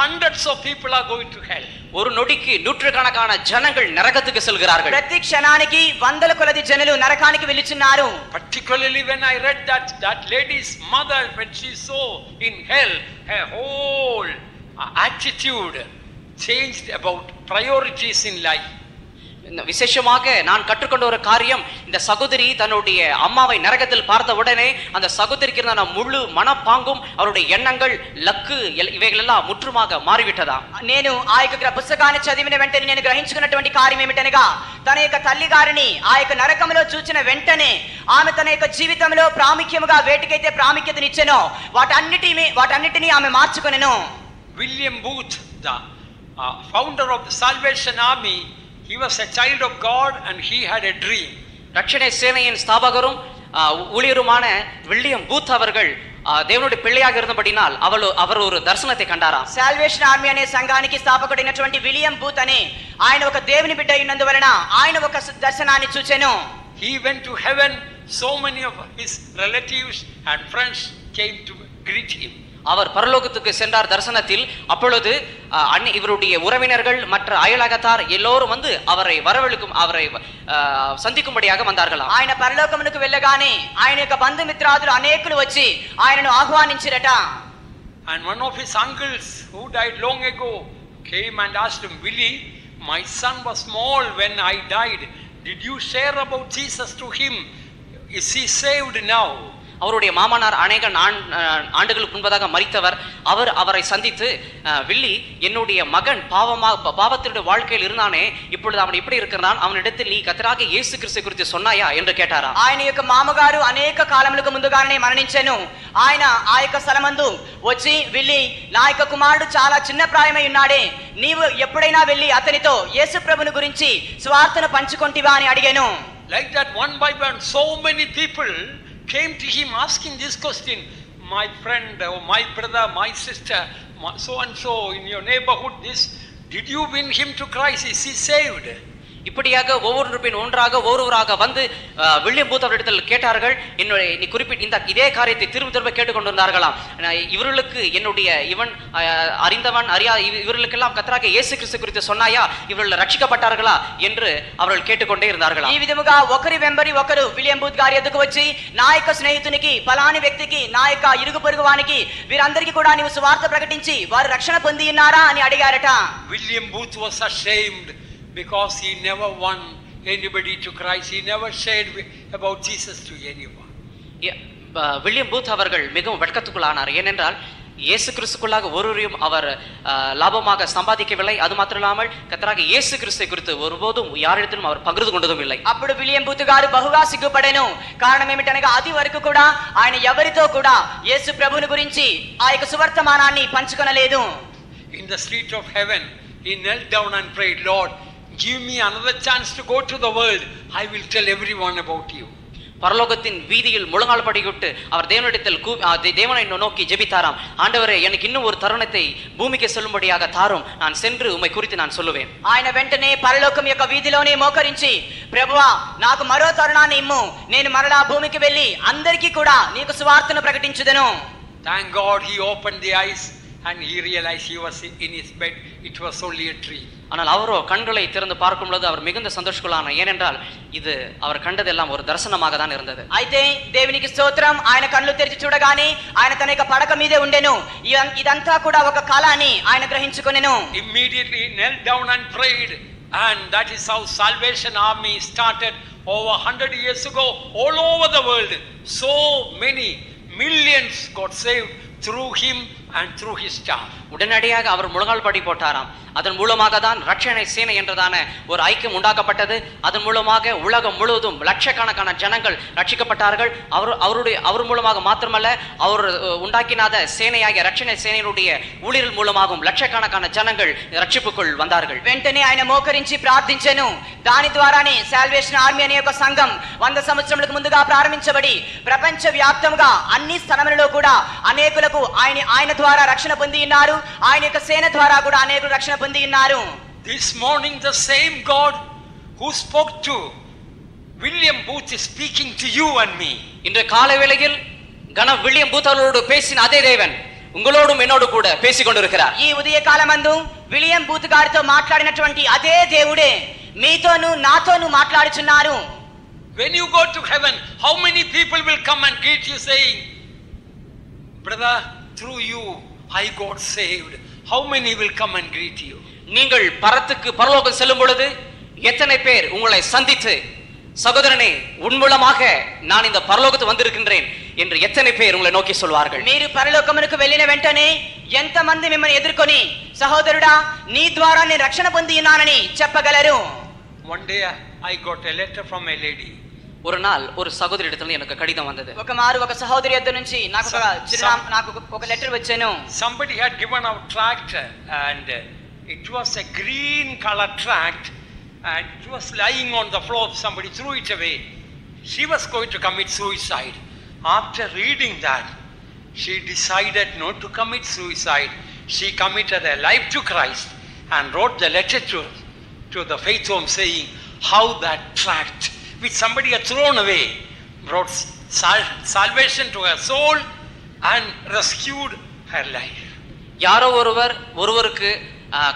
hundreds of people are going to hell. ஒரு நொடிக்கு நூற்றுக்கணக்கான ஜனங்கள் நரகத்துக்கு செல்கிறார்கள். ప్రతి క్షణానికి వందల కొలది జనులు నరకానికి వెళ్ళుచున్నారు. Particularly when I read that lady's mother, when she saw in hell, her whole attitude changed about priorities in life. விசேஷமாக நான் கற்றுக்கொண்ட ஒரு காரியம், இந்த சகோதரி தன்னுடைய அம்மாவை நரகத்தில் பார்த்த உடனே அந்த சகோதரிக்கு இருந்த முழு மனப்பாங்கும் அவருடைய எண்ணங்கள் லக்கு இவைகளெல்லாம் முற்றுமாக மாறிவிட்டதா. నేను ఆ యొక్క పుస్తకాన్ని చదివిన వెంటనే నేను గ్రహించుకున్నటువంటి కార్యం ఏమిటనగా, తన యొక్క తల్లి గారిని ఆ యొక్క నరకంలో చూచిన వెంటనే ఆమె తన యొక్క జీవితంలో ప్రాముఖ్యముగా వేటికైతే ప్రాముఖ్యతనిచ్చెనో వాటన్నిటిని ఆమె మార్చుకొనెను. William Booth, the founder of the Salvation Army, he was a child of God and he had a dream. ரட்சணை சேனையின் ஸ்தாபகரும் ஊழியருமான வில்லியம் பூத் அவர்கள் దేవుడి పిల్లయాగ இருந்தபடினால் அவர் ஒரு దర్శనத்தை கண்டாராம். సాల్వేషన్ ఆర్మీ అనే సంఘానికి స్థాపకుడైనటువంటి విలియం బూత్ అనే ఆయన ఒక దేవుని బిడ్డ అయినందువలన ఆయన ఒక దర్శనాన్ని చూచెను. He went to heaven. So many of his relatives and friends came to greet him. அவர் பரலோகத்துக்கு சென்றார் தரிசனத்தில். அப்பொழுது இவருடைய உறவினர்கள் மற்ற அயலகத்தார் எல்லோரும் வந்து அவரை வரவழைக்கும், அவரை சந்திக்கும்படியாக வந்தார்களாம். ఆయన పరలోకమునకు వెళ్ళగానే ఆయన యొక్క బంధుమిత్రాదులు అనేకులు వచ్చి ఆయనను ఆహ్వానించిరట. And one of his uncles who died long ago came and asked him, "Willie, my son was small when I died. Did you share about Jesus to him? Is he saved now?" அவருடைய மாமனார் அநேக ஆண்டுகளுக்கு முன்பதாக மரித்தவர். அவர் அவரை சந்தித்து, "வில்லி, என்னுடைய மகன் பாவத்தினுடைய வாழ்க்கையில் இருந்தானே, இப்பொழுது அவன் எப்படி இருக்கிறான்? அவனிடத்தில் நீ கர்த்தராக இயேசு கிறிஸ்து குறித்து சொன்னாயா?" என்று கேட்டாராம். ఆయన యొక్క మామగారు అనేక కాలములకు ముందుగానే మరణించెను. ఆయన ఆ యొక్క స్థలమందు వచ్చి, "విల్లి, నా యొక్క కుమారుడు చాలా చిన్న ప్రాయమై ఉన్నాడే, నీవు ఎప్పుడైనా వెళ్ళి అతనితో యేసు ప్రభుని గురించి స్వార్థను పంచుకొంటివా" అని అడిగాను. Like that, one by one, so many people came to him asking this question, "My friend, or my brother, my sister, so and so in your neighborhood, this, did you win him to Christ? Is he saved?" இப்படியாக ஒவ்வொருவரும் ஒன்றாக ஒவ்வொருவராக வந்து William booth அவரிடத்தில் கேட்டார்கள். என்னுடைய குறிப்பிட்ட இந்த இதே காரியத்தை திரும்ப திரும்ப கேட்டுக்கொண்டிருந்தார்களாம். இவர்களுக்கு என்னுடைய இவன் அறிந்தவன் அறியா இவர்களுக்கெல்லாம் கர்த்தராக இயேசு கிறிஸ்து குறித்து சொன்னாயா, இவர்கள் ரட்சிக்கப்பட்டார்களா என்று அவர்கள் கேட்டுக்கொண்டே இருந்தார்களாம். ఈ విధముగా ఒకరి వెంబడి ఒకరు విలియం బూత్ గారి ఎదుకు వచ్చి, నాయక స్నేహితునికి, పలాని వ్యక్తికి, నాయక ఇరుగు పొరుగువానికి, వీరందరికీ కూడా నీవు సువార్త ప్రకటించి వారు రక్షణ పొంది ఉన్నారా అని అడిగారట. William Booth was ashamed because he never won anybody to Christ. He never shared about Jesus to anyone. Yeah. William Booth அவர்கள் மிகவும் வெட்கத்துக்குள்ளானார். ஏனென்றால் இயேசு கிறிஸ்துக்குள்ளாக ஒருவரையும் அவர் லாபமாக சம்பாதிக்கவில்லை. அது மாத்திரம் இல்லாமல் கர்த்தராக இயேசு கிறிஸ்துவை குறித்து ஒருபோதும் யாரிடத்திலும் அவர் பகிர்ந்து கொண்டதும் இல்லை. అప్పుడు విలియం బూత్ గారు బహుగా సిగ్గుపడెను. కారణం ఏమిటనగా అది వరకు కూడా ఆయన ఎవరితో కూడా యేసు ప్రభువుని గురించి ఆ యొక్క సువర్తమానాన్ని పంచుకొనలేదు. In the street of heaven he knelt down and prayed, Lord, give me another chance to go to the world. I will tell everyone about you. பரலோகத்தின் வீதியில் முழங்கால் படிக்கிட்டு அவர் தேவனிடத்தில் தேவனை நோக்கி ஜெபித்தாராம். ஆண்டவரே, எனக்கு இன்னும் ஒரு தருணத்தை பூமிக்கு செல்லும்படியாக தாரும், நான் சென்று உம்மை குறித்து நான் சொல்லுவேன். ఆయన వెంటనే పరలోకం యొక్క వీధిలోనే మోకరించి, ప్రభువా నాకు మరో తరుణాన్ని ఇమ్ము, నేను మరలా భూమికి వెళ్ళి అందరికీ కూడా నీకు సువార్తను ప్రకటించుదను. Thank God he opened the eyes and he realized he was in his bed. It was only a tree. ஆனால் அவரோ கண்களை திறந்து பார்க்கும் பொழுது அவர் மிகுந்த சந்தோஷக்குள்ளானார். ஏனென்றால் இது அவர் கண்டதெல்லாம் ஒரு தரிசனமாக தான் இருந்தது. అయితే దేవునికి స్తోత్రం, ఆయన కళ్ళు తెరిచి చూడగానే ఆయన తన యొక్క పడక మీదే ఉండెను. ఇదంతా కూడా ఒక కల అని ఆయన గ్రహించుకొనెను. Immediately knelt down and prayed, and that is how Salvation Army started over 100 years ago all over the world. So many millions got saved through him and through his staff. உடனடியாக அவர் முழங்கால் படி போட்டாராம். அதன் மூலமாக தான் ரட்சணை சேனை என்றதான ஒரு ஐக்கியம் உண்டாக்கப்பட்டது. அதன் மூலமாக உலகம் முழுவதும் லட்சக்கணக்கான ஜனங்கள் ரட்சிக்கப்பட்டார்கள். அவர் மூலமாக மாத்திரமல்ல, அவர் உண்டாக்கினாத சேனையாகிய ரட்சணை சேனையினுடைய ஊழியர்கள் மூலமாகவும் லட்சக்கணக்கான ஜனங்கள் ரட்சிப்புக்குள் வந்தார்கள். వెంటనే ఆయన మోకరించి ప్రార్థించెను. దాని ద్వారానే సాల్వేషన్ ఆర్మీ అనే ఒక సంఘం 100 సంవత్సరములకు ముందుగా ప్రారంభించబడి ప్రపంచ వ్యాప్తంగా అన్ని స్థలములలో కూడా అనేకులకు ఆయన ద్వారా రక్షణ పొంది ఉన్నారు. ఆయన యొక్క సేన ద్వారా కూడా అనేకులు రక్షణ పొంది ఉన్నారు. This morning the same God who spoke to William Booth is speaking to you and me. இந்த காலை வேளையில் கண வில்லியம் பூத்தோடு பேசின அதே தேவன் உங்களோடும் என்னோடு கூட பேசிக் கொண்டிருக்கிறார். ఈ ఉదయ కాలమందు విలియం బూత్ గారితో మాట్లాడినటువంటి అదే దేవుడే మీతోను నాతోను మాట్లాడుచున్నారు. When you go to heaven, how many people will come and greet you saying, brother, through you I got saved? How many will come and greet you? நீங்கள் பரலோகம் செல்லும் பொழுது எத்தனை பேர் உங்களை சந்தித்து சகோதரனே உன் மூலமாக நான் இந்த பரலோகத்து வந்திருக்கின்றேன் என்று எத்தனை பேர் உங்களை நோக்கி சொல்வார்கள்? మీరు పరలోకమునకు వెళ్ళిన వెంటనే ఎంతమంది మిమ్మల్ని ఎదుర్కొని సహోదరుడా నీ ద్వారా నేను రక్షణ పొందినానని చెప్పగలరు? One day I got a letter from a lady. ஒரு நாள் ஒரு சகோதரி இடத்துல எனக்கு கடிதம் வந்தது. ఒకమారు ఒక సహోదరి దగ్గర నుంచి నాకు ఒక లెటర్ వచ్చేను. Somebody had given out tract and it was a green color tract and it was lying on the floor. Somebody threw it away. She was going to commit suicide. After reading that, she decided not to commit suicide. She committed her life to Christ and wrote the letter to the faith home saying how that tract which somebody had thrown away brought salvation to her soul and rescued her life. யாரோ ஒருவருக்கு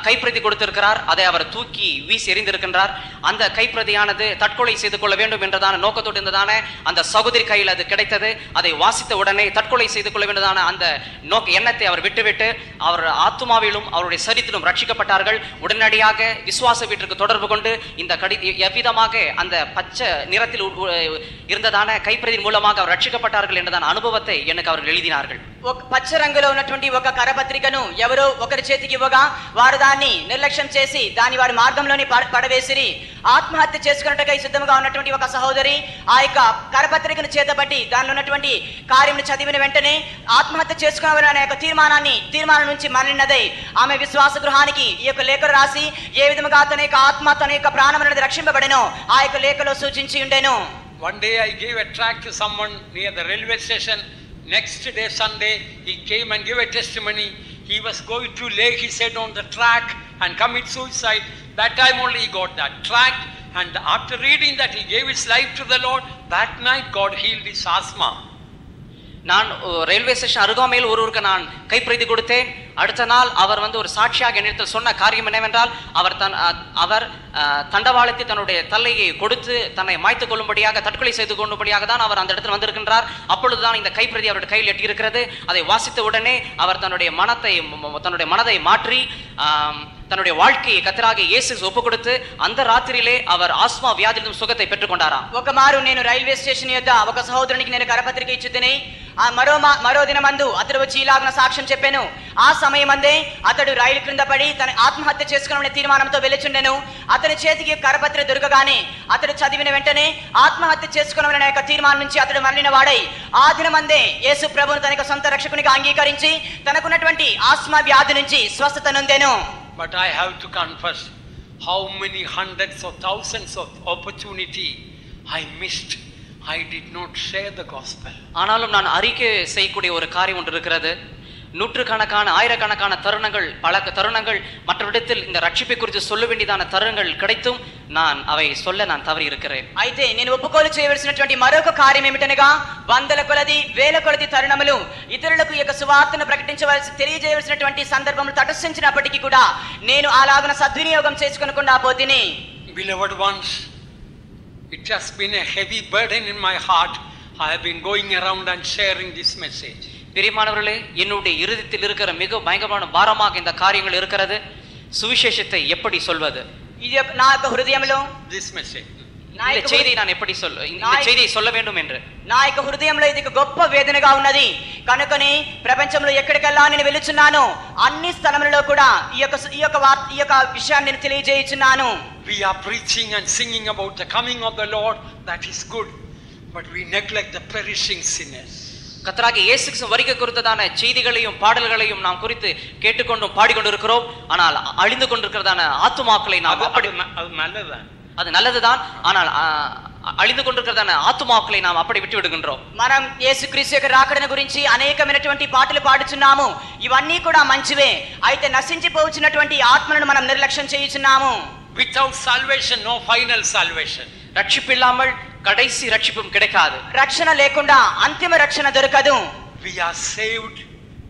கைப்பிரதி கொடுத்திருக்கிறார். அதை அவர் தூக்கி வீசி எறிந்திருக்கின்றார். அந்த கைப்பிரதியானது தற்கொலை செய்து கொள்ள வேண்டும் என்றதான நோக்கத்தோடு இருந்ததான அந்த சகோதரி கையில் அது கிடைத்தது. அதை வாசித்த உடனே தற்கொலை செய்து கொள்ள வேண்டியதான அந்த நோக்க எண்ணத்தை அவர் விட்டுவிட்டு அவர் ஆத்மாவிலும் அவருடைய சரீரத்திலும் ரட்சிக்கப்பட்டார்கள். உடனடியாக விசுவாச வீட்டிற்கு தொடர்பு கொண்டு இந்த எவ்விதமாக அந்த பச்சை நிறத்தில் இருந்ததான கைப்பிரதியின் மூலமாக அவர் ரட்சிக்கப்பட்டார்கள் என்றதான அனுபவத்தை எனக்கு அவர்கள் எழுதினார்கள். పచ్చ రంగులో ఉన్నటువంటి ఒక కరపత్రికను ఎవరో ఒకరి చేతికి ఇవ్వగా వారు దాన్ని నిర్లక్ష్యం చేసి దాని వారి మార్గంలోనే పడవేసిరి. ఆత్మహత్య చేసుకున్నట్టుగా సిద్ధంగా ఉన్నటువంటి ఒక సహోదరి ఆ యొక్క కరపత్రికను చేతబట్టి దానిలో ఉన్నటువంటి కార్యమును చదివిన వెంటనే ఆత్మహత్య చేసుకోవాలనే ఒక తీర్మానం నుంచి మరణించినదై ఆమె విశ్వాస గృహానికి ఈ యొక్క లేఖను రాసి ఏ విధముగా తన యొక్క ఆత్మ తన యొక్క ప్రాణం అనేది రక్షింపబడెనో ఆ యొక్క లేఖలో సూచించి ఉండెను. One day I gave a tract to someone near the railway station. Next day Sunday he came and gave a testimony. He was going to lay his head on the track and commit suicide. That time only he got that tract, and after reading that he gave his life to the Lord. That night God healed his asthma. நான் railway station அருகாமையில் ஒருவருக்கு நான் கைப்பிரதி கொடுத்தேன். அடுத்த நாள் அவர் வந்து ஒரு சாட்சியாக என்னிடத்தில் சொன்ன காரியம் என்னவென்றால் அவர் தண்டவாளத்தை தன்னுடைய தலையை கொடுத்து தன்னை மாய்த்து கொள்ளும்படியாக தற்கொலை செய்து கொள்ளும்படியாக தான் அவர் அந்த இடத்தில் வந்திருக்கின்றார். அப்பொழுதுதான் இந்த கைப்பிரதி அவருடைய கையில் எட்டியிருக்கிறது. அதை வாசித்த உடனே அவர் தன்னுடைய மனதை மாற்றி தன்னுடைய வாழ்க்கையை கர்த்தராகிய இயேசுவுக்கு ஒப்பு கொடுத்து அந்த ராத்திரியிலே அவர் ஆஸ்மா வியாதியிலிருந்து சுகத்தை பெற்றுக்கொண்டாராம். ఒకమారు నేను రైల్వే స్టేషన్ యొద్ద ఒక సహోదరునికి నేను కరపత్రిక ఇచ్చుతిని. ఆ మరో దినమందు అతడు వచ్చి ఇలాగన సాక్ష్యం చెప్పాను. ఆ సమయమందే అతడు రైలు క్రింద పడి తన ఆత్మహత్య చేసుకునే తీర్మానంతో వెళ్ళిచుండెను. అతని చేతికి కరపత్రిక దొరకగానే అతడు చదివిన వెంటనే ఆత్మహత్య చేసుకునే యొక్క తీర్మానం నుంచి అతడు మరలిన వాడై ఆ దినమందే యేసు ప్రభువును తన సొంత రక్షకునిగా అంగీకరించి తనకున్నటువంటి ఆస్మా వ్యాధి నుంచి స్వస్థత నొందెను. But I have to confess how many hundreds or thousands of opportunity I missed. I did not share the gospel. ஆனாலும் நான் அறிக்கை செய்யக்கூடிய ஒரு காரியம் ஒன்று இருக்கிறது. நூற்றுக்கணக்கான ஆயிரக்கணக்கான தருணங்கள் பல தருணங்கள் மற்றவிடத்தில் இந்த ரட்சிப்பை குறித்து சொல்ல வேண்டியதான தருணங்கள் கிடைத்தும் நான் அவை சொல்ல நான் தவறி இருக்கிறேன். అయితే నేను ఒప్పుకోలు చేయవలసినటువంటి మరొక కార్యం ఏమిటనగా వందల కొలది వేల కొలది తరుణములు ఇతరులకు ఈ యొక్క సువార్తను ప్రకటించవలసి తెలియజేయవలసినటువంటి సందర్భములు తటస్థించినప్పటికీ కూడా నేను అలాగన సద్వినియోగం చేసుకొనకుండా పోతిని. Beloved ones, it has been a heavy burden in my heart. I have been going around and sharing this message. பிரியமானவர்களே, என்னுடைய இருதயத்தில் இருக்கிற மிக பயங்கரமான பாரமாக இந்த காரியங்கள் இருக்கிறது. சுவிசேஷத்தை எப்படி சொல்வது? இந்த செய்தியை நான் எப்படி சொல்ல இந்த செய்தியை சொல்ல வேண்டும் என்று నా యొక్క హృదయంలో ఇది గొప్ప వేదనగా ఉన్నది. కనుకని ప్రపంచంలో ఎక్కడికెళ్ళా నేను వెళ్ళుచున్నాను అన్ని స్థలములలో కూడా ఈ యొక్క విషయాన్ని నేను తెలియజేయుచున్నాను. We are preaching and singing about the coming of the Lord. That is good. But we neglect the perishing sinners. கர்த்தராகிய இயேசுவின் வருகை குறித்ததான செய்திகளையும் பாடல்களையும் நாம் குறித்து கேட்டுக்கொண்டும் பாடிக்கொண்டிருக்கிறோம். ஆனால் அழிந்து கொண்டிருக்கிறதான ஆத்துமாக்களை நாம் அது நல்லதுதான். ஆனால் అలిందు కొండకరదన ఆత్మమాకులే నామ అప్పటి విట్టి విడుకుంద్రో మనం యేసుక్రీస్తు యొక్క రాకడన గురించి అనేకమైనటువంటి పాటలు పాడుచున్నాము. ఇవన్నీ కూడా మంచివే. అయితే నశించిపోవుచున్నటువంటి ఆత్మలను మనం నిర్లక్ష్యం చేయుచున్నాము. Without salvation no final salvation. రక్షిపిల్లామల్ కడైసి రక్షిపం కిడకాదు. రక్షణ లేకుండా అంతిమ రక్షణ దొరకదు. We are saved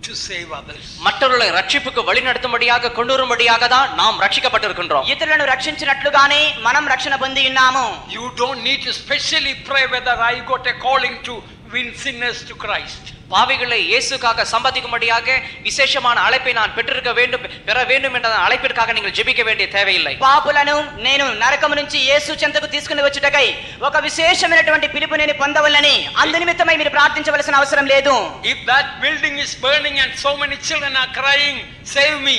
to save others. மற்றவர்களை ரட்சிப்புக்கு வழிநடத்தும்படியாக கொண்டுவரும்படியாக தான் நாம் ரட்சிக்கப்பட்டிருக்கின்றோம். இத்தரలను రక్షించినట్లుగానే మనం రక్షణ పొంది ఉన్నాము. You don't need to specially pray whether I got a calling to win sinners to Christ. பாவிகளை இயேசுக்காக சம்பாதிக்கும்படியாக விசேஷமான அழைப்பை நான் பெற்றிருக்க வேண்டும் பெற வேண்டும் என்ற அழைப்பிற்காக நீங்கள் ஜெபிக்க வேண்டிய தேவையில்லை. பாபுలను నేను నరకము నుంచి యేసు చెంతకు తీసుకుని వచ్చుటకై ఒక విశేషమైనటువంటి పిలుపు నేను పొందవలెని అందునిమిత్తమై మీరు ప్రార్థించవలసిన అవసరం లేదు. If that building is burning and so many children are crying, save me.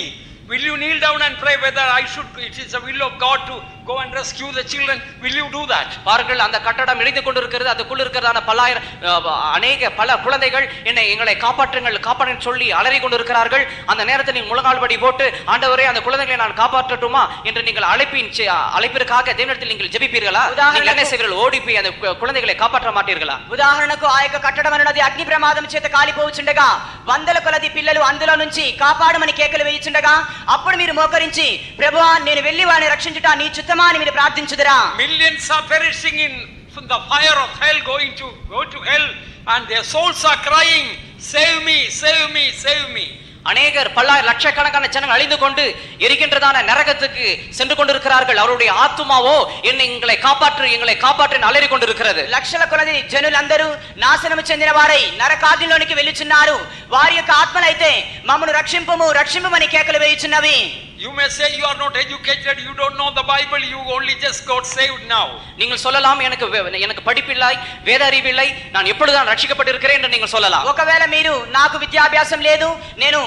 Will you kneel down and pray whether I should, it is the will of God to go and rescue the children? Will you do that? பார்கள் அந்த கட்டடம் எரிந்து கொண்டிருக்கிறது. அதுக்குள்ள இருக்கிறதான பல குழந்தைகள் எங்களை காப்பாற்றுங்கள் சொல்லி அலறி கொண்டிருக்கிறார்கள். அந்த நேரத்தில் நீங்கள் முழங்கால்படி போட்டு ஆண்டவரே அந்த குழந்தைகளை நான் காப்பாற்றட்டுமா என்று நீங்கள் அழைப்பிற்காக தேவனிடத்தில் நீங்கள் ஜெபிப்பீர்களா? நீங்கள் என்ன செய்வீர்கள்? ஓடி போய் அந்த குழந்தைகளை காப்பாற்ற மாட்டீர்களா? ఉదాహరణకు ఆ యొక్క కట్టడం అనేది అగ్ని ప్రమాదం చేత కాలిపోవుచుండగా వందల కొలది పిల్లలు అందులో నుంచి కాపాడమని కేకలు వేయుచుండగా అప్పుడు మీరు మోకరించి ప్రభువా నేను వెళ్ళి వారిని రక్షించుట నీ చిత్తమని మీరు ప్రార్థించుదురా. Millions are perishing in the fire of hell, going to go to hell, and their souls are crying, save me, save me, save me. அநேகர் பல லட்சக்கணக்கான ஜனங்கள் அழிந்து கொண்டு எரிகின்றதான நரகத்துக்கு சென்று கொண்டிருக்கிறார்கள். அவருடைய ஆத்துமாவோ எங்களை காப்பாற்று எங்களை காப்பாற்று என்று அலறி கொண்டிருக்கிறது. லட்சல கொலది జనులందరూ నాశనము చెందిన వారై నరకాగ్నిలోనికి వెళ్ళుచున్నారు. వారి యొక్క ఆత్మలైతే మమ్మను రక్షింపుము రక్షింపుమని కేకలు వేయుచున్నవి. You may say you are not educated, you don't know the Bible, you only just got saved now. நீங்கள் சொல்லலாம் எனக்கு படிப்பில்லை வேத அறிவில்லை நான் எப்பொழுதுதான் ரட்சிக்கப்பட்டிருக்கிறேன் என்று நீங்கள் சொல்லலாம். ఒకవేళ మీరు నాకు విద్యాభ్యాసం లేదు నేను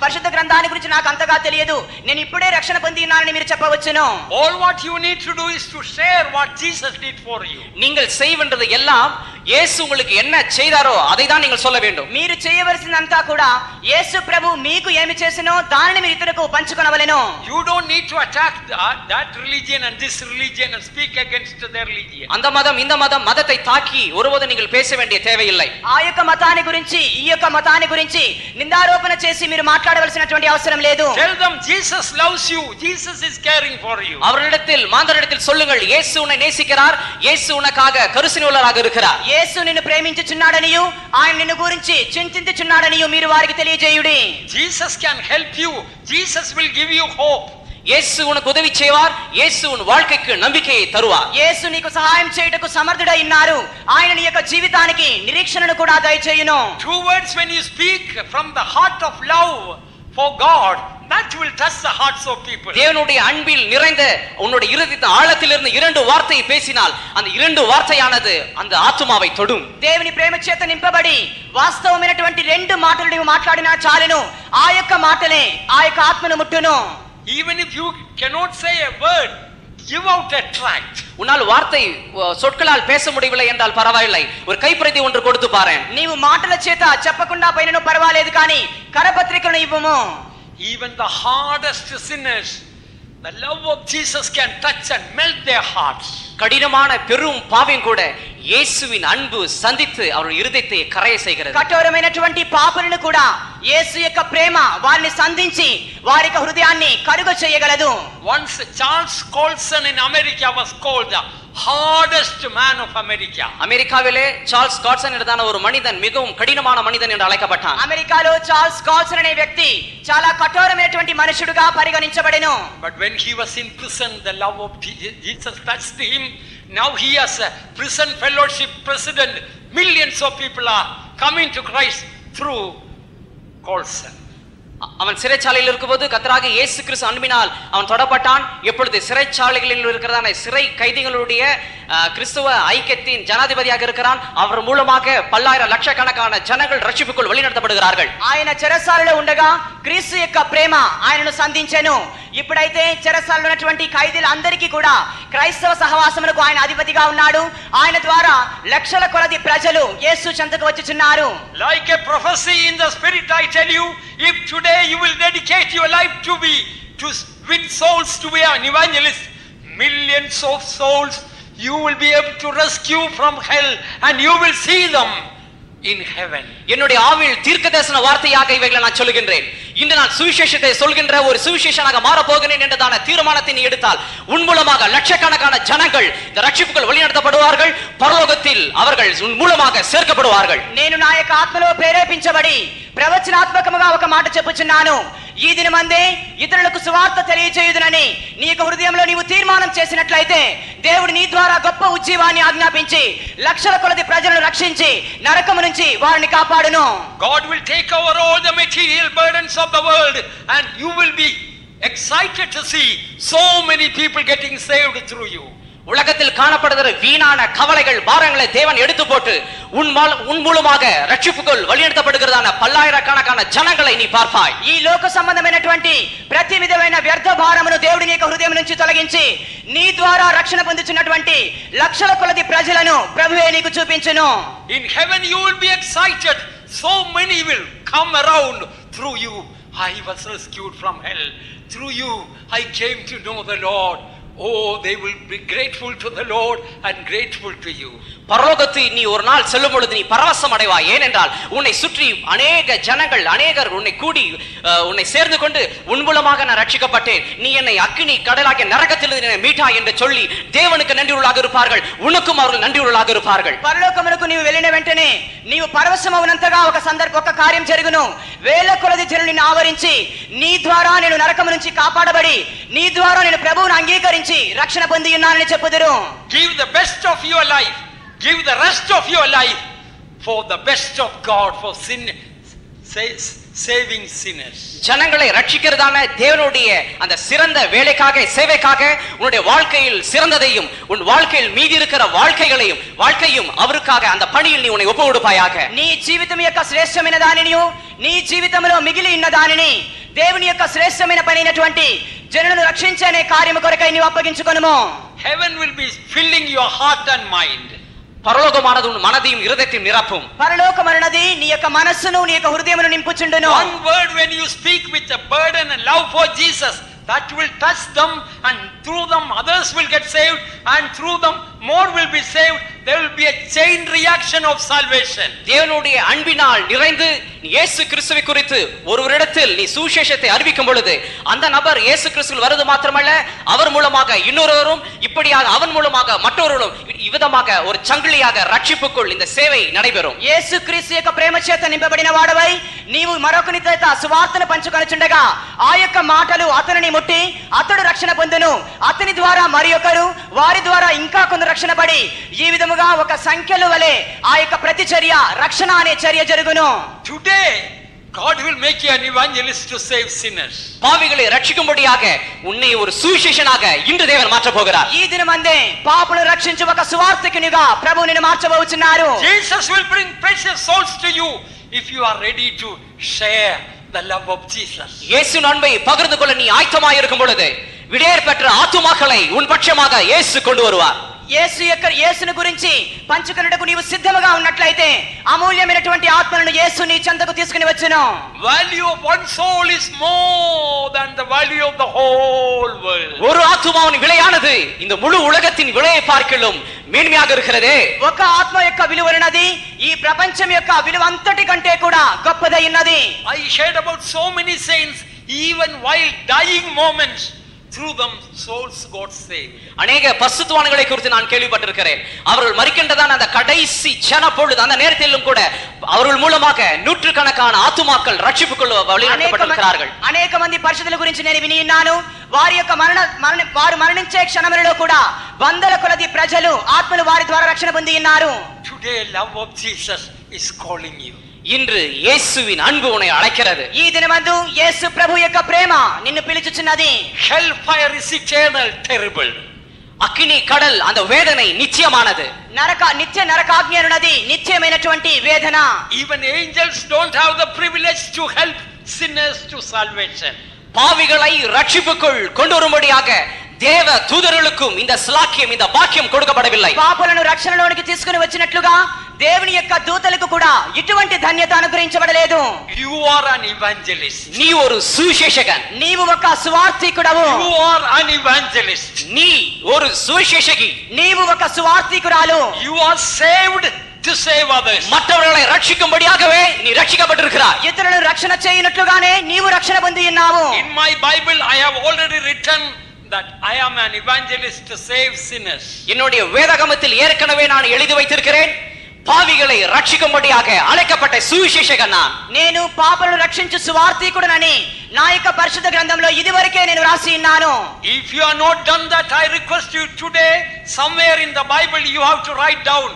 పరిశుద్ధ గ్రంథాన్ని గురించి నాకు అంతగా తెలియదు నేను ఇప్పుడే రక్షణ పొందినానని మీరు చెప్పవచ్చును. All what you need to do is to share what Jesus did for you. நீங்கள் செய்ய வேண்டியது எல்லாம் இயேசு உங்களுக்கு என்ன செய்தாரோ அதை தான் நீங்கள் சொல்ல வேண்டும். మీరు చేయవలసినంతా కూడా యేసు ప్రభు మీకు ఏమి చేసినో దానిని మీరు ఇతరులకు పంచుకొనవలెను. You don't need to attack that religion and this religion and speak against their religion. அந்த மதம் இந்த மதம் மதத்தை தாக்கி ஒருவரும் நீங்கள் பேச வேண்டிய தேவையில்லை. ఆయొక్క మతాన్ని గురించి ఈయొక్క మతాన్ని గురించి నిందారోపణ చేసి మీరు మాట్లాడవలసినటువంటి అవసరం లేదు. Tell them Jesus loves you. Jesus is caring for you. அவரிடத்தில் மாந்தரிடத்தில் சொல்லுங்கள் இயேசு உன்னை நேசிக்கிறார். இயேசு உனக்காக கருணையுள்ளவராக இருக்கிறார். యేసు నిన్ను ప్రేమించుచున్నాడనియు ఆయన నిన్ను గురించి చింతించుచున్నాడనియు మీరు వారికి తెలియజేయుడి. Jesus can help you. Jesus will give you hope. యేసు నీకు ఉదవి చేవార్. యేసు నీ வாழ்க்கைக்கு நம்பிக்கையை தருவார். యేసు నీకు సహాయం చేయటకు సమర్థుడై ఉన్నారు. ఆయన నీ యొక్క జీవితానికి నిరీక్షణను కూడా దయచేయును. Two words when you speak from the heart of love for God, That will touch the hearts of people. தேவனுடைய அன்பில் நிறைந்த உன்னுடைய இருதயத்தின் ஆழத்திலிருந்து இரண்டு வார்த்தையை பேசினால் அந்த இரண்டு வார்த்தையானது அந்த ஆத்துமாவை தொடும். దేవుని ప్రేమ చేత నింపబడి వాస్తవమైనటువంటి రెండు మాటలను మాట్లాడినా చాలును ఆయొక్క మాటలే ఆయొక్క ఆత్మను ముట్టును. Even if you cannot say a word, give out a tract. உன்னால் வார்த்தை சொற்களால் பேச முடியவில்லை என்றால் பரவாயில்லை, ஒரு கைப்பிரதி ஒன்று கொடுத்து பாறேன். నీవు మాటల చేత చెప్పకుండా పోయినను పర్వాలేదు కానీ కరపత్రికను ఇవ్వము. Even the hardest sinners, the love of Jesus can touch and melt their hearts. கடினமான பெரும் பாவியும் கூட இயேசுவின் அன்பு சந்தித்து அவர் இதயத்தை கரைய செய்கிறது. కఠోరమైనటువంటి పాపులను కూడా యేసు యొక్క ప్రేమ వారిని సంధించి వారి యొక్క హృదయాన్ని కరుగ చేయగలదు. Once Charles Colson in America was called the hardest man of America. அமெரிக்காவிலே சார்ல்ஸ் கால்சன் என்றதான ஒரு மனிதன் மிகவும் கடினமான மனிதன் என்று அழைக்கப்பட்டான். அமெரிக்காலோ சார்ல்ஸ் கால்சன் என்ற వ్యక్తి చాలా కఠోరమైనటువంటి మనుషుడుగా పరిగణించబడెను. But when he was in prison, the love of Jesus touched him. Now he has a prison fellowship president. Millions of people are coming to Christ through Colson. அவன் சிறைச்சாலையில் இருக்கும்போது கர்த்தராக இயேசு கிறிஸ்து அன்பினால் அவன் தொடப்பட்டான். எப்பொழுது சிறைச்சாலைகளில் இருக்கிறதான சிறை கைதிகளுடைய கிறிஸ்துவ ஐக்கியத்தின் ஜனாதிபதியாக இருக்கிறான். அவர் மூலமாக பல்லாயிரம் லட்சக்கணக்கான ஜனங்கள் ரட்சிப்புக்குள் வழிநடத்தப்படுகிறார்கள். ఆయన చెరసాలలో ఉండగా క్రీస్తు యొక్క ప్రేమ ఆయనను సంధించెను. ఇప్పుడైతే చెరసాలలో ఉన్నటువంటి ఖైదీలందరికీ కూడా క్రైస్తవ సహవాసమునకు ఆయన అధిపతిగా ఉన్నాడు. ఆయన ద్వారా లక్షల కొలది ప్రజలు యేసు చెంతకు వచ్చుచున్నారు. Like a prophecy in the spirit, I tell you, if today you will dedicate your life to win souls, to be an evangelist, millions of souls you will be able to rescue from hell, and you will see them in heaven. என்னுடைய ஆவியில் தீர்க்கதரிசன வார்த்தையாக இவைகளை நான் சொல்கிறேன். இன்று நான் சுவிசேஷத்தை சொல்கின்ற ஒரு சுவிசேஷனாக மாற போகிறேன் என்றதான தீர்மானத்தை நீ எடுத்தால் உன் மூலமாக லட்சக்கணக்கான ஜனங்கள் இந்த ரட்சிப்புக்குள் வழிநடத்தப்படுவார்கள். பரலோகத்தில் அவர்கள் உன் மூலமாக சேர்க்கப்படுவார்கள். నేను నా యొక్క ఆత్మలో ప్రేరేపించబడి ప్రవచనాత్మకముగా ఒక మాట చెప్పుచున్నాను. ఈ దినమందే ఇతరులకు సువార్త తెలియజేయుదునని నీ యొక్క హృదయంలో నీవు తీర్మానం చేసినట్లయితే దేవుడు నీ ద్వారా గొప్ప ఉజ్జీవాన్ని ఆజ్ఞాపించి లక్షల కొలది ప్రజలను రక్షించి నరకము నుంచి వారిని కాపాడును. God will take over all the material burdens of the world, and you will be excited to see so many people getting saved through you. உலகத்தில் காணப்படுகிற வீணான கவலைகள் பாரங்களை தேவன் எடுத்து போட்டு உன் மூலமாக ரட்சிப்புக்குள் வழிநடத்தப்படுகிறதான பல்லாயிரக்கணக்கான ஜனங்களை நீ பார்ப்பாய். ఈ లోక సంబంధమైనటువంటి ప్రతి విధమైన వ్యర్థ భారమును దేవుడి నీ హృదయం నుంచి తొలగించి నీ ద్వారా రక్షణ పొందుచున్నటువంటి లక్షల కొలది ప్రజలను ప్రభువే నీకు చూపించును. In heaven you will be excited, so many will come around. Through you I was rescued from hell. Through you I came to know the Lord. Oh, they will be grateful to the Lord and grateful to you. பரலோகத்தை நீ ஒரு நாள் செல்லும் பொழுது நீ பரவசம் அடைவாய். ஏனென்றால் உன்னை சுற்றி அநேக ஜனங்கள் அநேகர் உன்னை கூடி உன்னை சேர்ந்து கொண்டு உன் மூலமாக நான் ரட்சிக்கப்பட்டேன், நீ என்னை அக்கினி கடலாகிய நரகத்திலிருந்து என்னை மீட்டாய் என்று சொல்லி தேவனுக்கு நன்றியுள்ளவர்களாக இருப்பார்கள். உனக்கும் அவர்கள் நன்றியுள்ளவர்களாக இருப்பார்கள். பரலோகமுனக்கு நீ వెళ్ళిన వెంటనే నీవు పరవశమవునంతగా ఒక సందర్భ ఒక కార్యం జరుగును. వేల కొలది జనులు నిన్ను ఆవరించి నీ ద్వారా నేను నరకము నుంచి కాపాడబడి నీ ద్వారా నేను ప్రభువును అంగీకరించి రక్షణ పొంది ఉన్నానని చెప్పుదురు. Give the best of your life. Give the rest of your life for the best of God, for saving sinners. ஜனங்களை ரட்சிக்கிறதான தேவனுடைய அந்த சிறந்த வேலைக்காக சேவைக்காக உன்னுடைய வாழ்க்கையில் சிறந்ததையும் உன் வாழ்க்கையில் மீதி இருக்கிற வாழ்க்கையும் அவருக்காக அந்த பணியில் நீ உன்னை ஒப்பு கொடுப்பாயாக. నీ జీవితం యొక్క శ్రేష్టమైన దానినియు నీ జీవితంలో మిగిలి ఉన్న దానిని దేవుని యొక్క శ్రేష్టమైన పనినటువంటి జనులను రక్షించనే కార్యము కొరకై నీవు అప్పగించుకొనుము. Heaven will be filling your heart and mind. పరలోకమానదు మనదీయం హృదయతిం నిరపుం. పరలోకమనది నీ యొక్క మనసును నీ యొక్క హృదయమును నింపుచుండును. One word when you speak with a burden and love for Jesus, that will touch them, and through them others will get saved, and through them more will be saved. There will be a chain reaction of salvation. தேவனுடைய அன்பினால் நிறைந்து இயேசு கிறிஸ்துவை குறித்து ஒருவரிடத்தில் நீ சுவிசேஷத்தை அறிவிக்கும் பொழுது அந்த நபர் இயேசு கிறிஸ்துவில் வருவது மாத்திரமல்ல, அவர் மூலமாக இன்னொருவரும் இப்படியாக அவன் மூலமாக மற்றொருவரும் இவ்விதமாக ஒரு சங்கிலியாக ரட்சிப்புக்குள் இந்த சேவை நடைபெறும். இயேசு கிறிஸ்து యొక్క ప్రేమ చేత నింపబడిన వాడవై నీవు మరొకనితో సువార్తను పంచుకొనుచుండగా ఆయొక్క మాటలు అతనిని ముట్టి అతడు రక్షణ పొందును, అతని ద్వారా మరియొకరు వారి ద్వారా ఇంకా కొందరు రక్షణ పడి ఈ విధముగా ఒక సంఖ్యల వలె ఆయొక్క ప్రతిచర్య రక్షణ అనే చర్య జరుగును. Today God will make you an evangelist to save sinners. பாவிகளை ரட்சிக்கும்படியாக உன்னை ஒரு சுவிசேஷனாக இன்று தேவன் மாற்ற போகிறார். ఈ దినమందే పాపులను రక్షించు ఒక సువార్తికునిగా ప్రభు నిన్ను మార్చబోచున్నారు. Jesus will bring precious souls to you if you are ready to share the love of Jesus. இயேசு நன்மை பகிர்ந்து கொள்ள நீ ஆயத்தமாய் இருக்கும் பொழுது விடையர் பெற்ற ஆத்துமாக்களை உன் பட்சமாக இயேசு கொண்டு வருவார். యేసు యొక్క యేసును గురించి పంచుకొనుటకు నీవు సిద్ధముగా ఉన్నట్లయితే అమూల్యమైనటువంటి ఆత్మలను యేసు నీ చెంతకు తీసుకొని వచ్చును. Value of one soul is more than the value of the whole world. ఒక ఆత్మవని విలయానది ఇంద ముళు ఉలగతిన్ విలయై పార్కిలం మేన్మియాగ ఇరుకిరదే. ఒక ఆత్మ యొక్క విలువనది ఈ ప్రపంచం యొక్క విలువంతటి కంటే కూడా గొప్పదై ఉన్నది. I shared about so many saints even while dying moments. Through them souls got saved. अनेक पश्चत्वानगले कुर्ते नान केली पटर करे. अवरुल मरिकेंडदा ना दा कटाईसी चना पोड़ दा ना नेर तेलुम कोडे. अवरुल मूलमा के नूत्र कन कान आत्माकल रक्षिपुकल वावली नाट्ट पटर करारगल. अनेक मंदी परिषदल गुरिंचि नेनु विनी नानु వారి యొక్క వారు మరణించే క్షణములలో కూడా వందల కొలది ప్రజలు ఆత్మలు వారి ద్వారా రక్షణ పొంది ఉన్నారు. Today love of Jesus is calling you. இன்று இயேசுவின் அன்பு உன்னை அழைக்கிறது. ఈ దినమందు యేసు ప్రభు యొక్క ప్రేమ నిన్ను పిలుచుచున్నది. Hell fire is eternal terrible. అగ్ని கடல் அந்த வேதனை நிச்சயமானது. నరక నిత్య నరకాగ్నియనున్నది నిత్యమైనటువంటి వేదన. Even angels don't have the privilege to help sinners to salvation. பாவிகளை ரட்சிப்புக்குள் கொண்டு வரும்படியாக దేవ దూతలకు ఇంద శ్లాక్యం ఇంద వాక్యం కొడుకబడవిల్లి. పాపులను రక్షణలోనికి తీసుకొని వచ్చినట్లుగా దేవుని యొక్క దూతలకు కూడా ఇటువంటి ధన్యత అనుగ్రహించబడలేదు. You are an evangelist. నీవు ఒక సువిశేషకన్. నీవు ఒక సువార్తికుడవు. You are an evangelist. నీవు ఒక సువిశేషకి. నీవు ఒక సువార్తికురాలు. You are saved to save others. மற்றவர்களை ரட்சிக்கும்படியாகவே நீ ரட்சிக்கப்பட்டிருக்கிறாய். ఇతరులను రక్షణ చేయునట్లుగానే నీవు రక్షణ పొంది ఉన్నావు. In my Bible I have already written that I am an evangelist to save sinners. என்னுடைய வேதகமத்தில் ஏற்கனவே நான் எழுதி வைத்திருக்கிறேன். பாவிகளை ரட்சிக்கும்படியாக அழைக்கப்பட்ட சுவிசேஷகன் நான். నేను పాపలను రక్షించు సువార్తికుడనని నాయక పరిషత్ గ్రంథంలో ఇదివరకే నేను రాసి ఉన్నాను. If you are not done that I request you today somewhere in the Bible you have to write down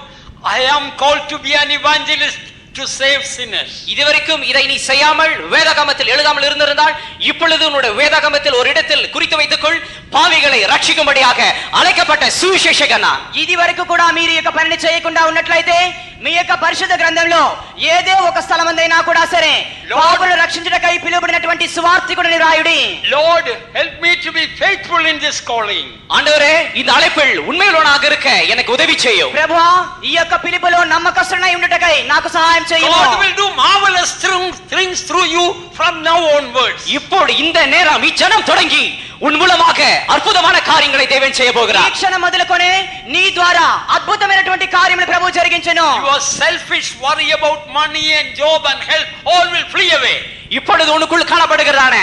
I am called to be an evangelist to save sinners. இதுவரைக்கும் இதை நீ செய்யாமல் வேதகமத்தில் எழுதாமல் இருந்திருந்தால் இப்பொழுது உன்னுடைய வேதகமத்தில் ஒரு இடத்தில் குறித்து வைத்துக்கொள் பாவிகளை ரட்சிக்கும்படியாக அழைக்கப்பட்ட சுவிசேஷகன் நான். இதுவரைக்கும் கூட మీరు యొక్క పని చేయకుండా ఉన్నట్లయితే మీ యొక్క పరిశుద్ధ గ్రంథంలో ఏదే ఒక స్థలమందైనా కూడా సరే పాపులను రక్షించుటకై పిలువబడినటువంటి సువార్తికుడిని రాయుడి. Lord help me to be faithful in this calling. ஆண்டவரே இந்த அழைப்பில் உண்மையுள்ளவனாக இருக்க எனக்கு உதவி செய்யும். ప్రభువా ఈ యొక్క పిలుపులో నమ్మకస్తుడై ఉండటకై నాకు సహాయం చేయుము. God will do marvelous things through you from now onwards. ఇప్పుడు இந்த நேரம் இச்சனம் தொடங்கி உன் மூலமாக అద్భుతమైన కార్యங்களை దేవుని చేయబోகிறார். ఈ క్షణం మొదలుకొని నీ ద్వారా అద్భుతమైనటువంటి కార్యములు ప్రభువు జరిగించును. Your selfish worry about money and job and health all will flee away. இப்பொழுது உனக்குள் காணப்படுகிறான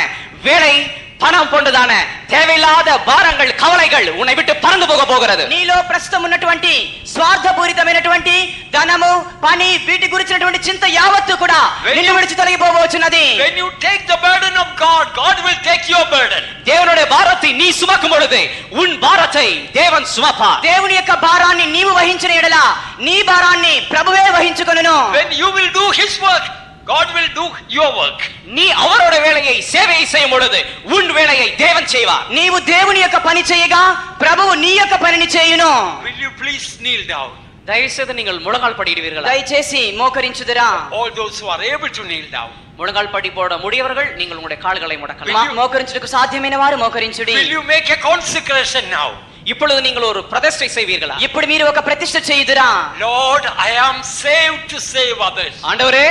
வேலை பணம் போன்றதான தேவையில்லாத பாரங்கள் கவலைகள் உன்னை விட்டு பறந்து போக போகிறது. నీలో ప్రస్తుతం ఉన్నటువంటి స్వార్థపూరితమైనటువంటి ధనము పని వీటి గురించినటువంటి చింత యావత్తు కూడా నిన్ను విడిచి తొలగిపోవచ్చునది. When you take the burden of God, God will take your burden. దేవుని భారத்தை நீ சுமக்கும் பொழுது உன் பாரத்தை தேவன் சுமப்பார். దేవుని యొక్క భారాన్ని నీవు వహించిన ఎడల నీ భారాన్ని ప్రభువే వహించుకొనును. When you will do his work, God will do your work. நீ அவரோட வேலையை சேவை செய்யும் பொழுது உன் வேலையை தேவன் செய்வார். நீవు దేవుని యొక్క పని చేయగా ప్రభువు నీ యొక్క పనిని చేయును. Will you please kneel down? దయచేసి நீங்கள் முழங்கால் படிடுவீர்களா? దయచేసి మోకరించుదురా? All those who are able to kneel down. முழங்கால் படி போட முடியவர்கள் நீங்கள் உங்களுடைய கால்களை மடக்கலாம். మోకరించుటకు సాధ్యమైనవారు మోకరించుడి. Will you make a consecration now? ఇప్పుడు நீங்கள் ஒரு ప్రతిష్ఠ செய்வீர்களா? ఇప్పుడు మీరు ఒక ప్రతిష్ఠ చేయుదురా? Lord I am saved to save others. ஆண்டவரே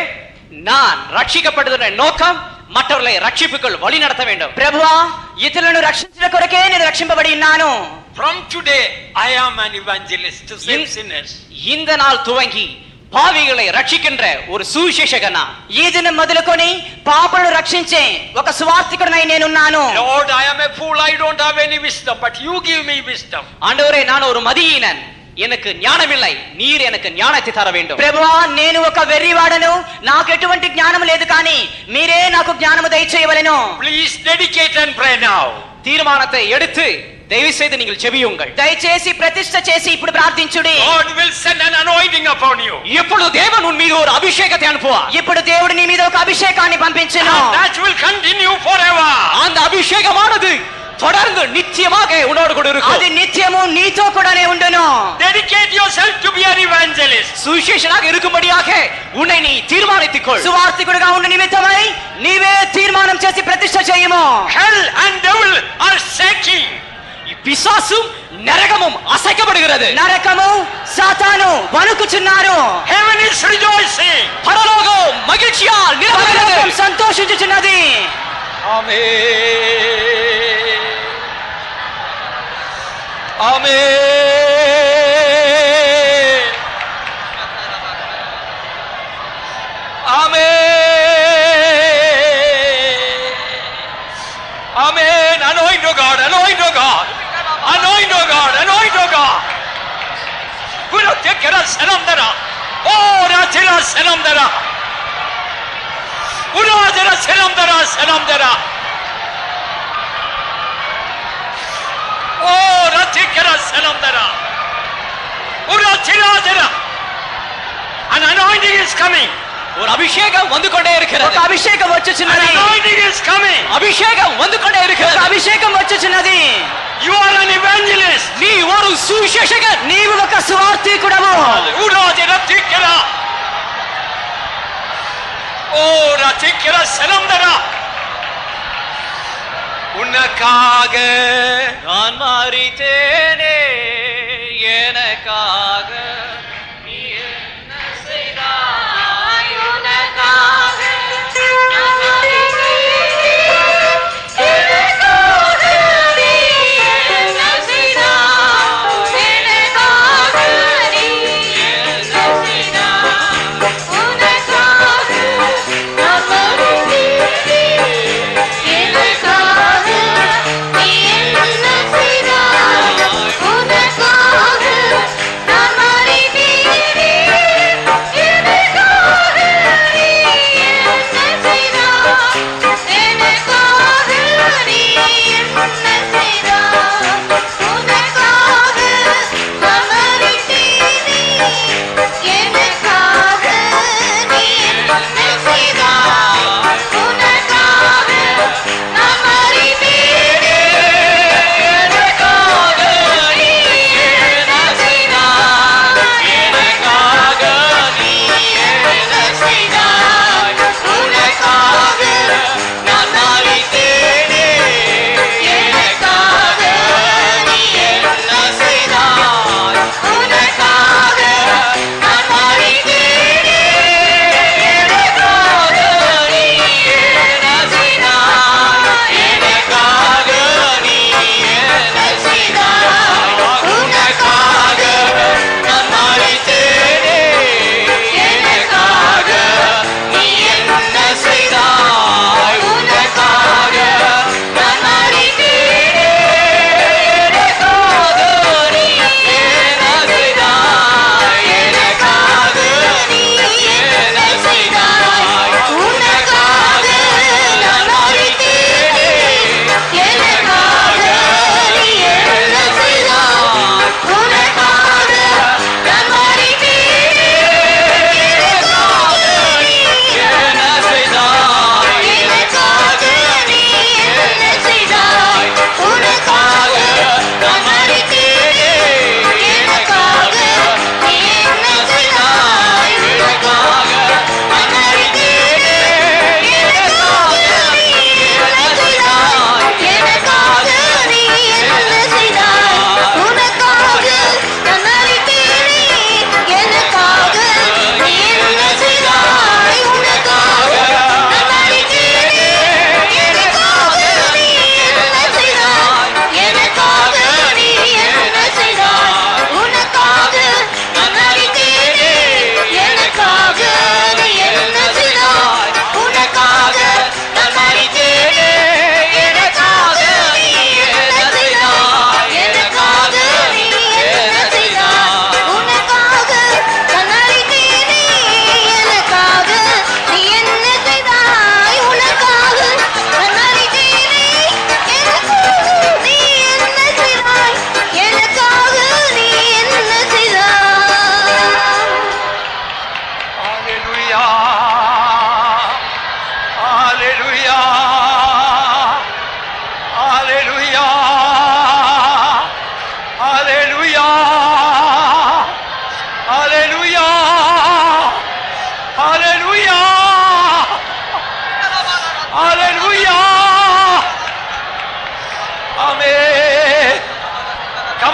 நான் ரட்சிக்கப்பட்டதன நோக்கம் மற்றவர்களை ரட்சிப்புக்குள் வழி நடத்த வேண்டும். ప్రభువా ఇతరులను రక్షించుట కొరకే నేను రక్షింపబడి ఉన్నాను. From today I am an evangelist to save sinners. இந்த நாள் துவங்கி பாவிகளை ரட்சிக்கின்ற ஒரு சுவிசேஷகனா. ఈ దినం మొదలుకొని పాపులను రక్షించే ఒక సువార్తికుడనై నేను ఉన్నాను. Lord I am a fool, I don't have any wisdom, but you give me wisdom. ஆண்டவரே நான் ஒரு மதியீனன், எனக்கு ஞானம் இல்லை, நீர் எனக்கு ஞானத்தை தர வேண்டும். ప్రభువా నేను ఒక వెర్రివాడను, నాకు ఎటువంటి జ్ఞానము లేదు, కానీ మీరే నాకు జ్ఞానము దయచేయవలెను. Please dedicate and pray now. తీర్మానத்தை எடுத்து దయచేసి நீங்கள் చెవియుங்கள். దయచేసి ప్రతిష్ఠ చేసి ఇప్పుడు ప్రార్థించుడి. God will send an anointing upon you. ఇప్పుడు దేవుడు నీ మీద ఒక అభిషేకత అనుపువా. ఇప్పుడు దేవుడు నీ మీద ఒక అభిషేకాన్ని పంపించెను. That will continue forever. அந்த అభిషేకமானது தொடர்ந்து நிச்சயமாக உன்னோடு கூட இருக்கும். அது நிச்சயமும் நீதோ கூடவே உண்டுனோ. Dedicate yourself to be an evangelist. சுவிசேஷனாக இருக்கும்படியாக உன்னை நீ தீர்மானித்துக்கொள். சுவார்த்திகடுగా ఉన్న నిమిత్తమై నీవే తీర్మానం చేసి ప్రతిష్ఠ చేయుము. Hell and devil are shaking. పిశాచుం నరకముం అసైకబడుகிறது. నరకము సాతాను వణుకుచున్నారు. Heaven is rejoicing. పరలోకం మగిల్చియాల్ నిలబడుతుంది. సంతోషించుచున్నది. ఆమేన్. ఆమేన్. ఆమేన్. ఆమేన్. Anoint O God, anoint O God. Anoint O God, anoint O God. Guru Tekara Sanandara. Oh Rajira Sanandara. Guru Rajira Sanandara Sanandara. Oh Rajira Sanandara. Guru Rajira. An anointing is coming. Or Abhishekam vandukonde irukkirathu. Or Abhishekam vachuchunnadi. An anointing is coming. Abhishekam vandukonde irukkirathu. Or Abhishekam vachuchunnadi. You are an evangelist. Nee oru suvishesaga. Nee oka suvarthikudavu. Udaje rathikara. Oh rathikara salamdara. Unnakaga naan maritene enakaga.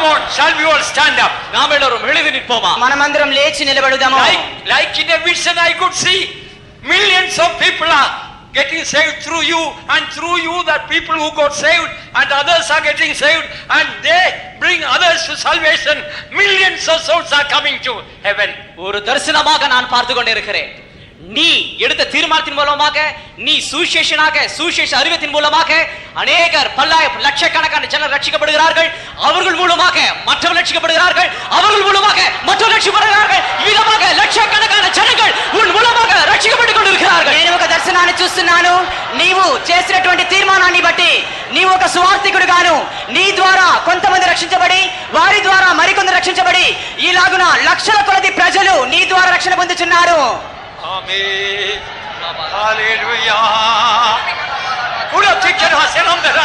come on, shall we all stand up? Manamandiram lechi nilabadudamu. Like in a vision I could see millions of people are getting saved through you, and through you that people who got saved and others are getting saved, and they bring others to salvation. Millions of souls are coming to heaven. Oru darshanamaga naan paarthu kondirukiren. நீ எடுத்த தீர்மானத்தின் மூலமாக, நீ சுவிசேஷனாக சுவிசேஷ அறிவத்தின் மூலமாக அநேகர் பல்லாயிரம் லட்சக்கணக்கான ஜனங்கள் ரட்சிக்கப்படுகிறார்கள். அவர்கள் மூலமாக மற்றவர்கள் ரட்சிக்கப்படுகிறார்கள். அவர்கள் மூலமாக மற்றவர்கள் ரட்சிக்கப்படுகிறார்கள். இவ்விதமாக லட்சக்கணக்கான ஜனங்கள் உன் மூலமாக ரட்சிக்கப்பட்டுக் கொண்டிருக்கிறார்கள். నేను ఒక దర్శనాన్ని చూస్తున్నాను. నీవు చేసినటువంటి తీర్మానాన్ని బట్టి నీవు ఒక సువార్థికుడిగాను, నీ ద్వారా కొంతమంది రక్షించబడి వారి ద్వారా మరికొందరు రక్షించబడి ఈలాగున లక్షల కొలది ప్రజలు నీ ద్వారా రక్షణ పొందుతున్నారు. Amen. Hallelujah. Pura tikera selam dera.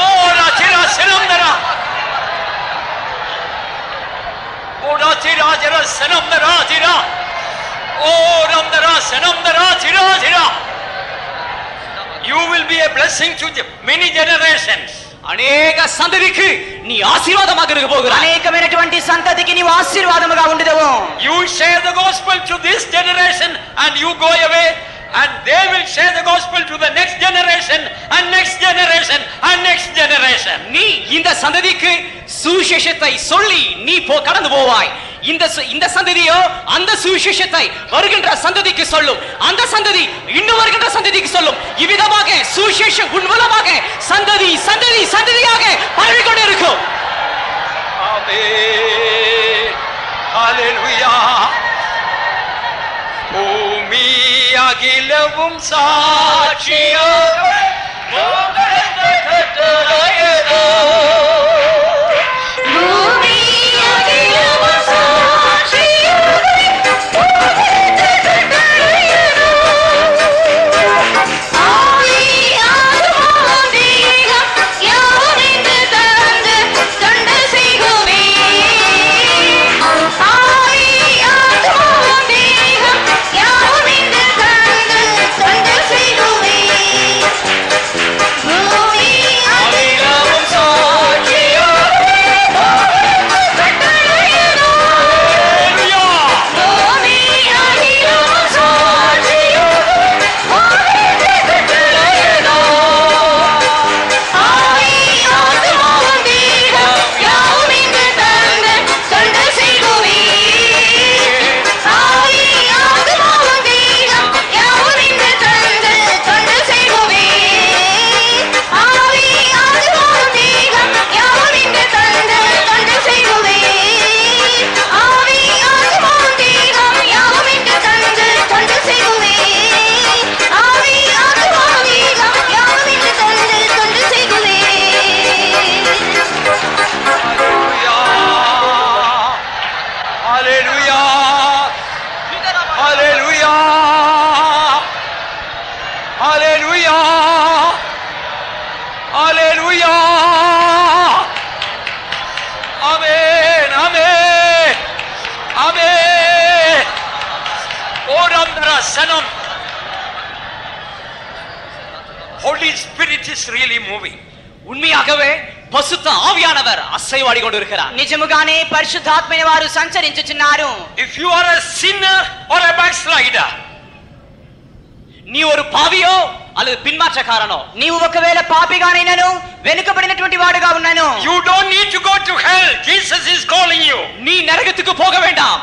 Oh la tira selam dera. Pura tira jara selam dera tira. Oh ram dera selam dera tira tira. You will be a blessing to many generations. అనేక సంతతికి నీ ఆశీర్వాదముగా కలుగ పోగురా. అనేకమైనటువంటి సంతతికి నీవు ఆశీర్వాదముగా ఉండుదవు. You share the gospel to this generation and you go away, and they will share the gospel to the next generation and next generation and next generation. நீ இந்த సంతతికి சுவிசேஷத்தை சொல்லி நீ கடந்து போவாய். இந்த சந்ததியோ அந்த சுவிசேஷத்தை வருகின்ற சந்ததிக்கு சொல்லும். அந்த சந்ததி இன்னும் வருகின்ற சந்ததிக்கு சொல்லும். இவ்விதமாக சுவிசேஷம் உண்மூலமாக சந்ததி சந்ததி சந்ததியாக பரவிக் கொண்டிருக்கும். ஆமென். ஹalleluya. பூமி அகிலவும் சாட்சியோ నిజముగానే పరిశుద్ధాత్మైన వారు సంచరించుచున్నారు. If you are a sinner or a backslider, నీ ఒక పావియో అలా పిన్మార్చకారనో, నీవు ఒకవేళ పాపిగానైనను వెనుకబడినటువంటి వాడుగా ఉన్నాను. You don't need to go to hell. Jesus is calling you. నీ నరకతికి పోక వేండాం.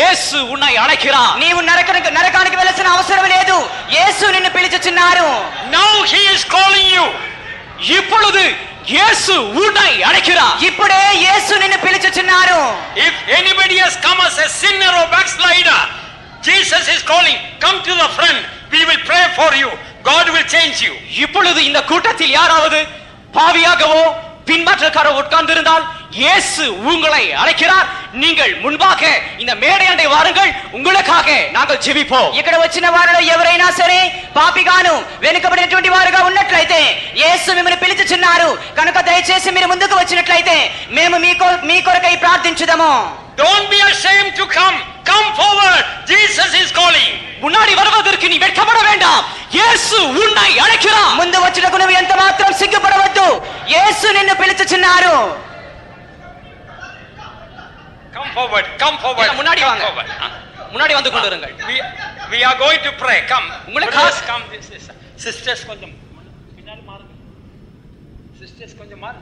యేసు ఉన్నై అడకిరా. నీవు నరకానికి వెళ్ళసిన అవసరం లేదు. యేసు నిన్ను పిలుచుచున్నారు. Now he is calling you. ఇప్పుడు యేసు ఊడై అడకిరా. ఇప్పుడే యేసు నిన్ను పిలుచుచున్నారు. If anybody has come as a sinner or backslider, Jesus is calling, come to the front, we will pray for you, God will change you. ఇప్పుడు இந்த கூட்டத்தில் யாராவது பாவியாகவோ பின்மாற்றக்காரோ உட்கார்ந்திருந்தால் இயேசு உங்களை அழைக்கிறார். நீங்கள் முன்பாக இந்த மேடையண்டை வாருங்கள், உங்களுக்காக நாங்கள் ஜெபிப்போம். ఇక్కడ వచ్చిన వారిలో ఎవరైనా సరే పాపిగాను వెనుకబడినటువంటి వారుగా ఉన్నట్లయితే యేసు మిమ్మల్ని పిలుచుచున్నారు. కనుక దయచేసి మీరు ముందుకు వచ్చినట్లయితే మేము మీ కొరకై ప్రార్థించుదాము. Don't be ashamed to come. Come forward. Jesus is calling. முன்னாடி வருவதற்கு நீ வெட்கப்பட வேண்டாம். యేసు உன்னை அழைக்கிறார். ముందు వచ్చుటకు నువ్వు ఎంత మాత్రం సిగ్గుపడవద్దు. యేసు నిన్ను పిలుచుచున్నారు. forward, come forward. Munadi vaanga, munadi vandu kondirungal. We are going to pray. Come. Brothers, come. Sisters konjam pinali maarunga. Sisters konjam maar.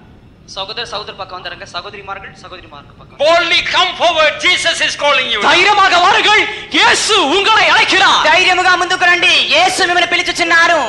Sagodar sagodar pakka vandaranga. Sagodari maargal, sagodari maarga pakka. Boldly come forward. Jesus is calling you. Dhairamaga vaargal. Yesu ungalai alaikkiraar. Dhairamaga munduku randi. Yesu mimmalni pilichuchunnaru.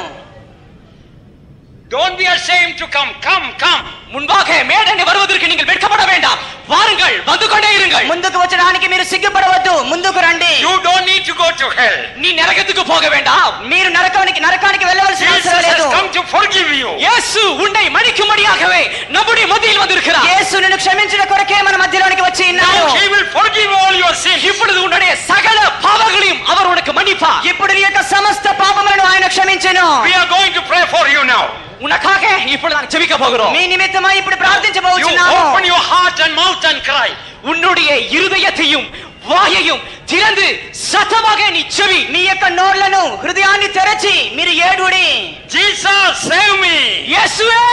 Don't be ashamed to come. Come, come. Munbaga medandi varuvatharku neengal vetkapada vendam. Vaarungal, vandu konde irungal. Munduku vachadaniki meeru siggapadavaddu. Munduku randi. You don't need to go to hell. Nee naragathukku poga vendam. Meeru narakavaniki vellavalasina avasyaam ledhu. Jesus has come to forgive you. Yesu unnai manikumadiyaagave nammude madhiyil vandirukkarar. Yesu ninnu kshaminchadakorakke mana madhiyiloniki vachi innaru. He will forgive all your sins. Ippudu unnade sagala paavagaliyum avar unakku mannippar. Ippudu neeka samasta paapamulanu ayana kshaminchenu. We are going to pray for you now. உனக்காக இப்பொழுது நான் ஜெபிக்க போகிறோம். நீ நிமித்தமாய் இப்படி பிரார்த்திக்க போகிறோம். Open your heart and mouth and cry. உன்னுடைய இதயத்தையும் வாயையும் திறந்து சத்தமாக நீ ஜெபி. நீ ஏக்க நோர்லனு இதயத்தை திறச்சி மீரு ஏடுடி. Jesus save me. இயேசுவே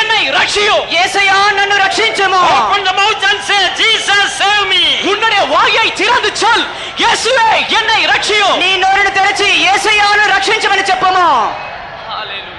என்னை ரட்சியோ. இயேசுவே என்னை ரட்சிச்சுமோ. Open the mouth and say Jesus save me. உன்னுடைய வாயை திறந்து சொல். இயேசுவே என்னை ரட்சியோ. நீ நோர்லனு திறச்சி இயேசுவே என்னை ரட்சிச்சுமனு செப்பமோ. Hallelujah.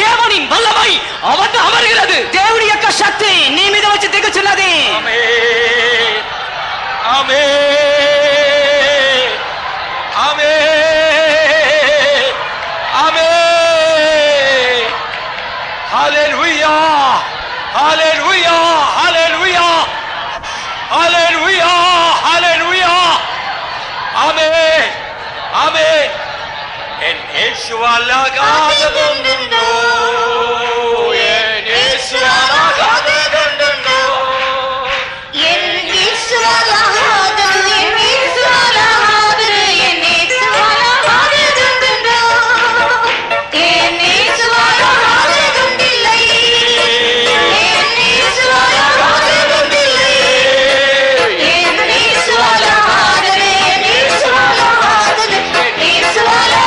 தேவனின் வல்லமை அவன் அமர்கிறது. தேவனுடைய சக்தி நீ மீது வச்சு திகச்சுள்ளது. ஆமென் ஆமென் ஆமென் ஆமென். ஹalleluya ஹalleluya ஹalleluya ஹalleluya ஹalleluya ஆமென் ஆமென். என் இயேசுவாலாகாததுண்டோ என் இயேசுவாலாகாததுண்டோ என் இயேசுவாலாகாதது என் இயேசுவாலாகாதது என் இயேசுவாலாகாததுண்டோ என் இயேசுவாலாகாததுண்டில்லை என் இயேசுவாலாகாததுண்டில்லை என் இயேசுவாலாகாதது என் இயேசுவாலாகாதது என் இயேசுவாலாகாதது.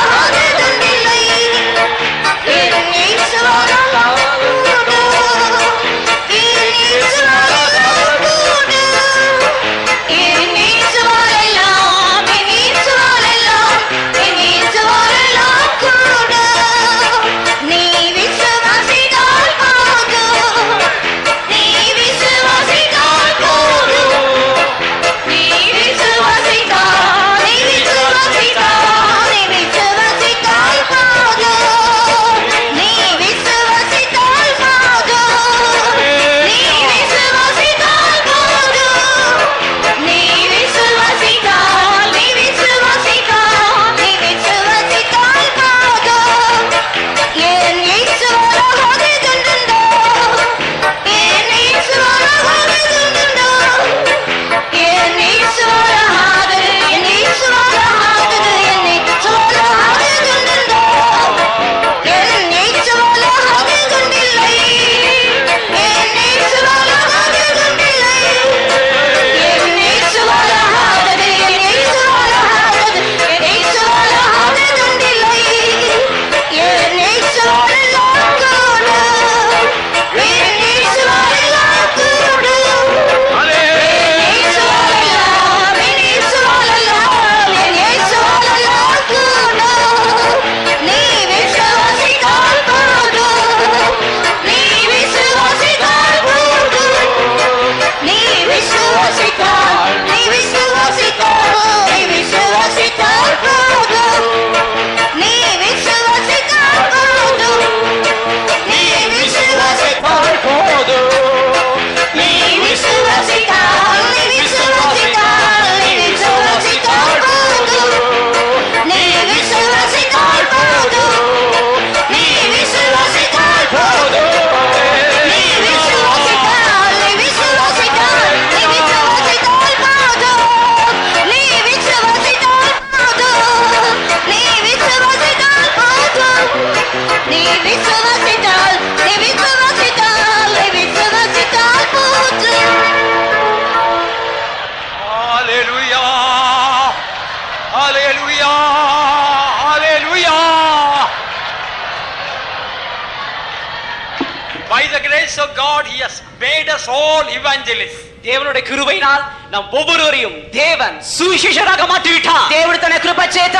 தேவனுடைய கிருபையினால் நாம் ஒவ்வொருவரையும் தேவன் சுவிசேஷராக மாற்றிவிட்டார். దేవుడు తన కృప చేత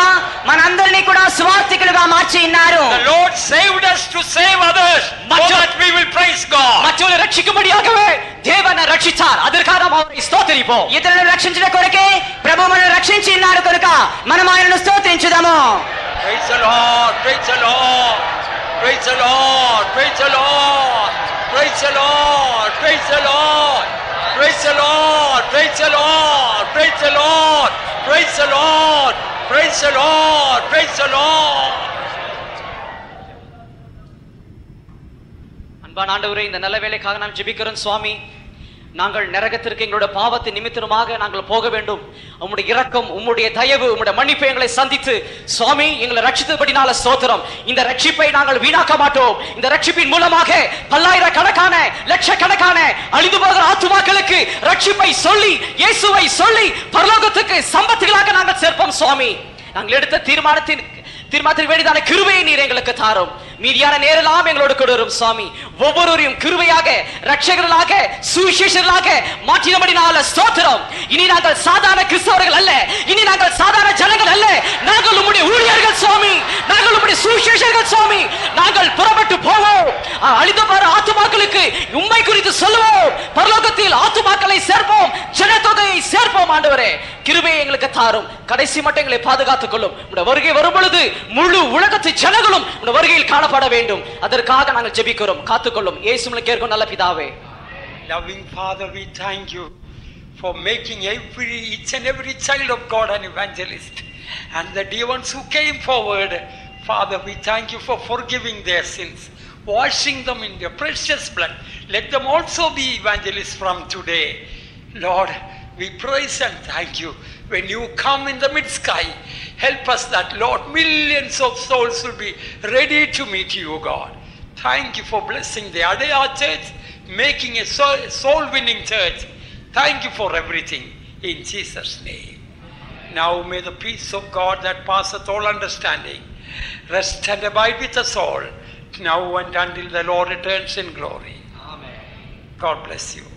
మనందర్నీ కూడా స్వార్థికులుగా మార్చినారు. The Lord saved us to save others. That we will praise God. மற்றவரை రక్షించుబడియాకవే దేవుని రక్షించారు. అదర్కారం అవని స్తోత్రిపోం. ఇతరులను రక్షించుట కొరకే ప్రభువు మనల్ని రక్షించినారు కనుక మనం ఆయనను స్తోత్రించుదాము. Praise the Lord. Praise the Lord. Praise the Lord. Praise the Lord. Praise the Lord. Praise the Lord. Praise the Lord, praise the Lord, praise the Lord, praise the Lord, praise the Lord, praise the Lord. அன்பான ஆண்டவரே, இந்த நல்ல வேளைக்காக நாம் ஜெபிக்கிறோம் சுவாமி. நாங்கள் நரகத்திற்கு எங்களுடைய பாவத்தை நிமித்தமாக நாங்கள் போக வேண்டும். உம்முடைய இரக்கம், உம்முடைய தயவு, உம்முடைய மன்னிப்பை எங்களை சந்தித்து சுவாமி எங்களை ரட்சித்தபடினால ஸ்தோத்திரம். இந்த ரட்சிப்பை நாங்கள் வீணாக்க மாட்டோம். இந்த ரட்சிப்பின் மூலமாக பல்லாயிரக்கணக்கான லட்சக்கணக்கான அழிந்து போகிற ஆத்துமாக்களுக்கு ரட்சிப்பை சொல்லி இயேசுவை சொல்லி பரலோகத்துக்கு சம்பத்துகளாக நாங்கள் சேர்ப்போம் சுவாமி. நாங்கள் எடுத்த தீர்மானத்தின் வேண்டிதான கிருபையை நீர் எங்களுக்கு தாரும். மீதியான நேரெல்லாம் எங்களோடு கூட வரும் சுவாமி. ஒவ்வொருவரையும் கிருபையாக இரட்சகர்களாக சுவிசேஷர்களாக மாற்றினபடினால ஸ்தோத்திரம். இனி நாங்கள் சாதாரண கிறிஸ்தவர்கள் அல்ல, இனி நாங்கள் சாதாரண ஜனங்கள் அல்ல, நாங்கள் உம்முடைய ஊழியர்கள் சுவாமி, நாங்கள் உம்முடைய சுவிசேஷர்கள் சுவாமி. நாங்கள் புறப்பட்டு போவோம், அழிந்து போற ஆத்துமாக்களுக்கு உண்மை குறித்து சொல்லுவோம், பரலோகத்தில் ஆத்துமாக்களை சேர்ப்போம், ஜனத்தொகையை சேர்ப்போம். ஆண்டவரே கிருபையை எங்களுக்கு தாரும், கடைசி மட்டும் எங்களை பாதுகாத்துக் கொள்ளும். உங்களுடைய வருகை வரும் பொழுது முழு உலகத்து ஜனங்களும் உங்களுடைய வருகையில் காணப்பட வேண்டும். அதற்காக நாங்கள் ஜெபிக்கிறோம், காத்துக்கொள்ளும். இயேசுவின் கேட்கும் நல்ல பிதாவே. Loving Father, we thank you for making every each and every child of God an evangelist, and the dear ones who came forward, Father, we thank you for forgiving their sins, washing them in your precious blood. Let them also be evangelists from today, Lord. We praise and thank you. When you come in the mid-sky, help us that, Lord, millions of souls will be ready to meet you, God. Thank you for blessing the Adaya Church, making a soul-winning church. Thank you for everything. In Jesus' name. Now may the peace of God that passeth all understanding rest and abide with us all, now and until the Lord returns in glory. Amen. God bless you.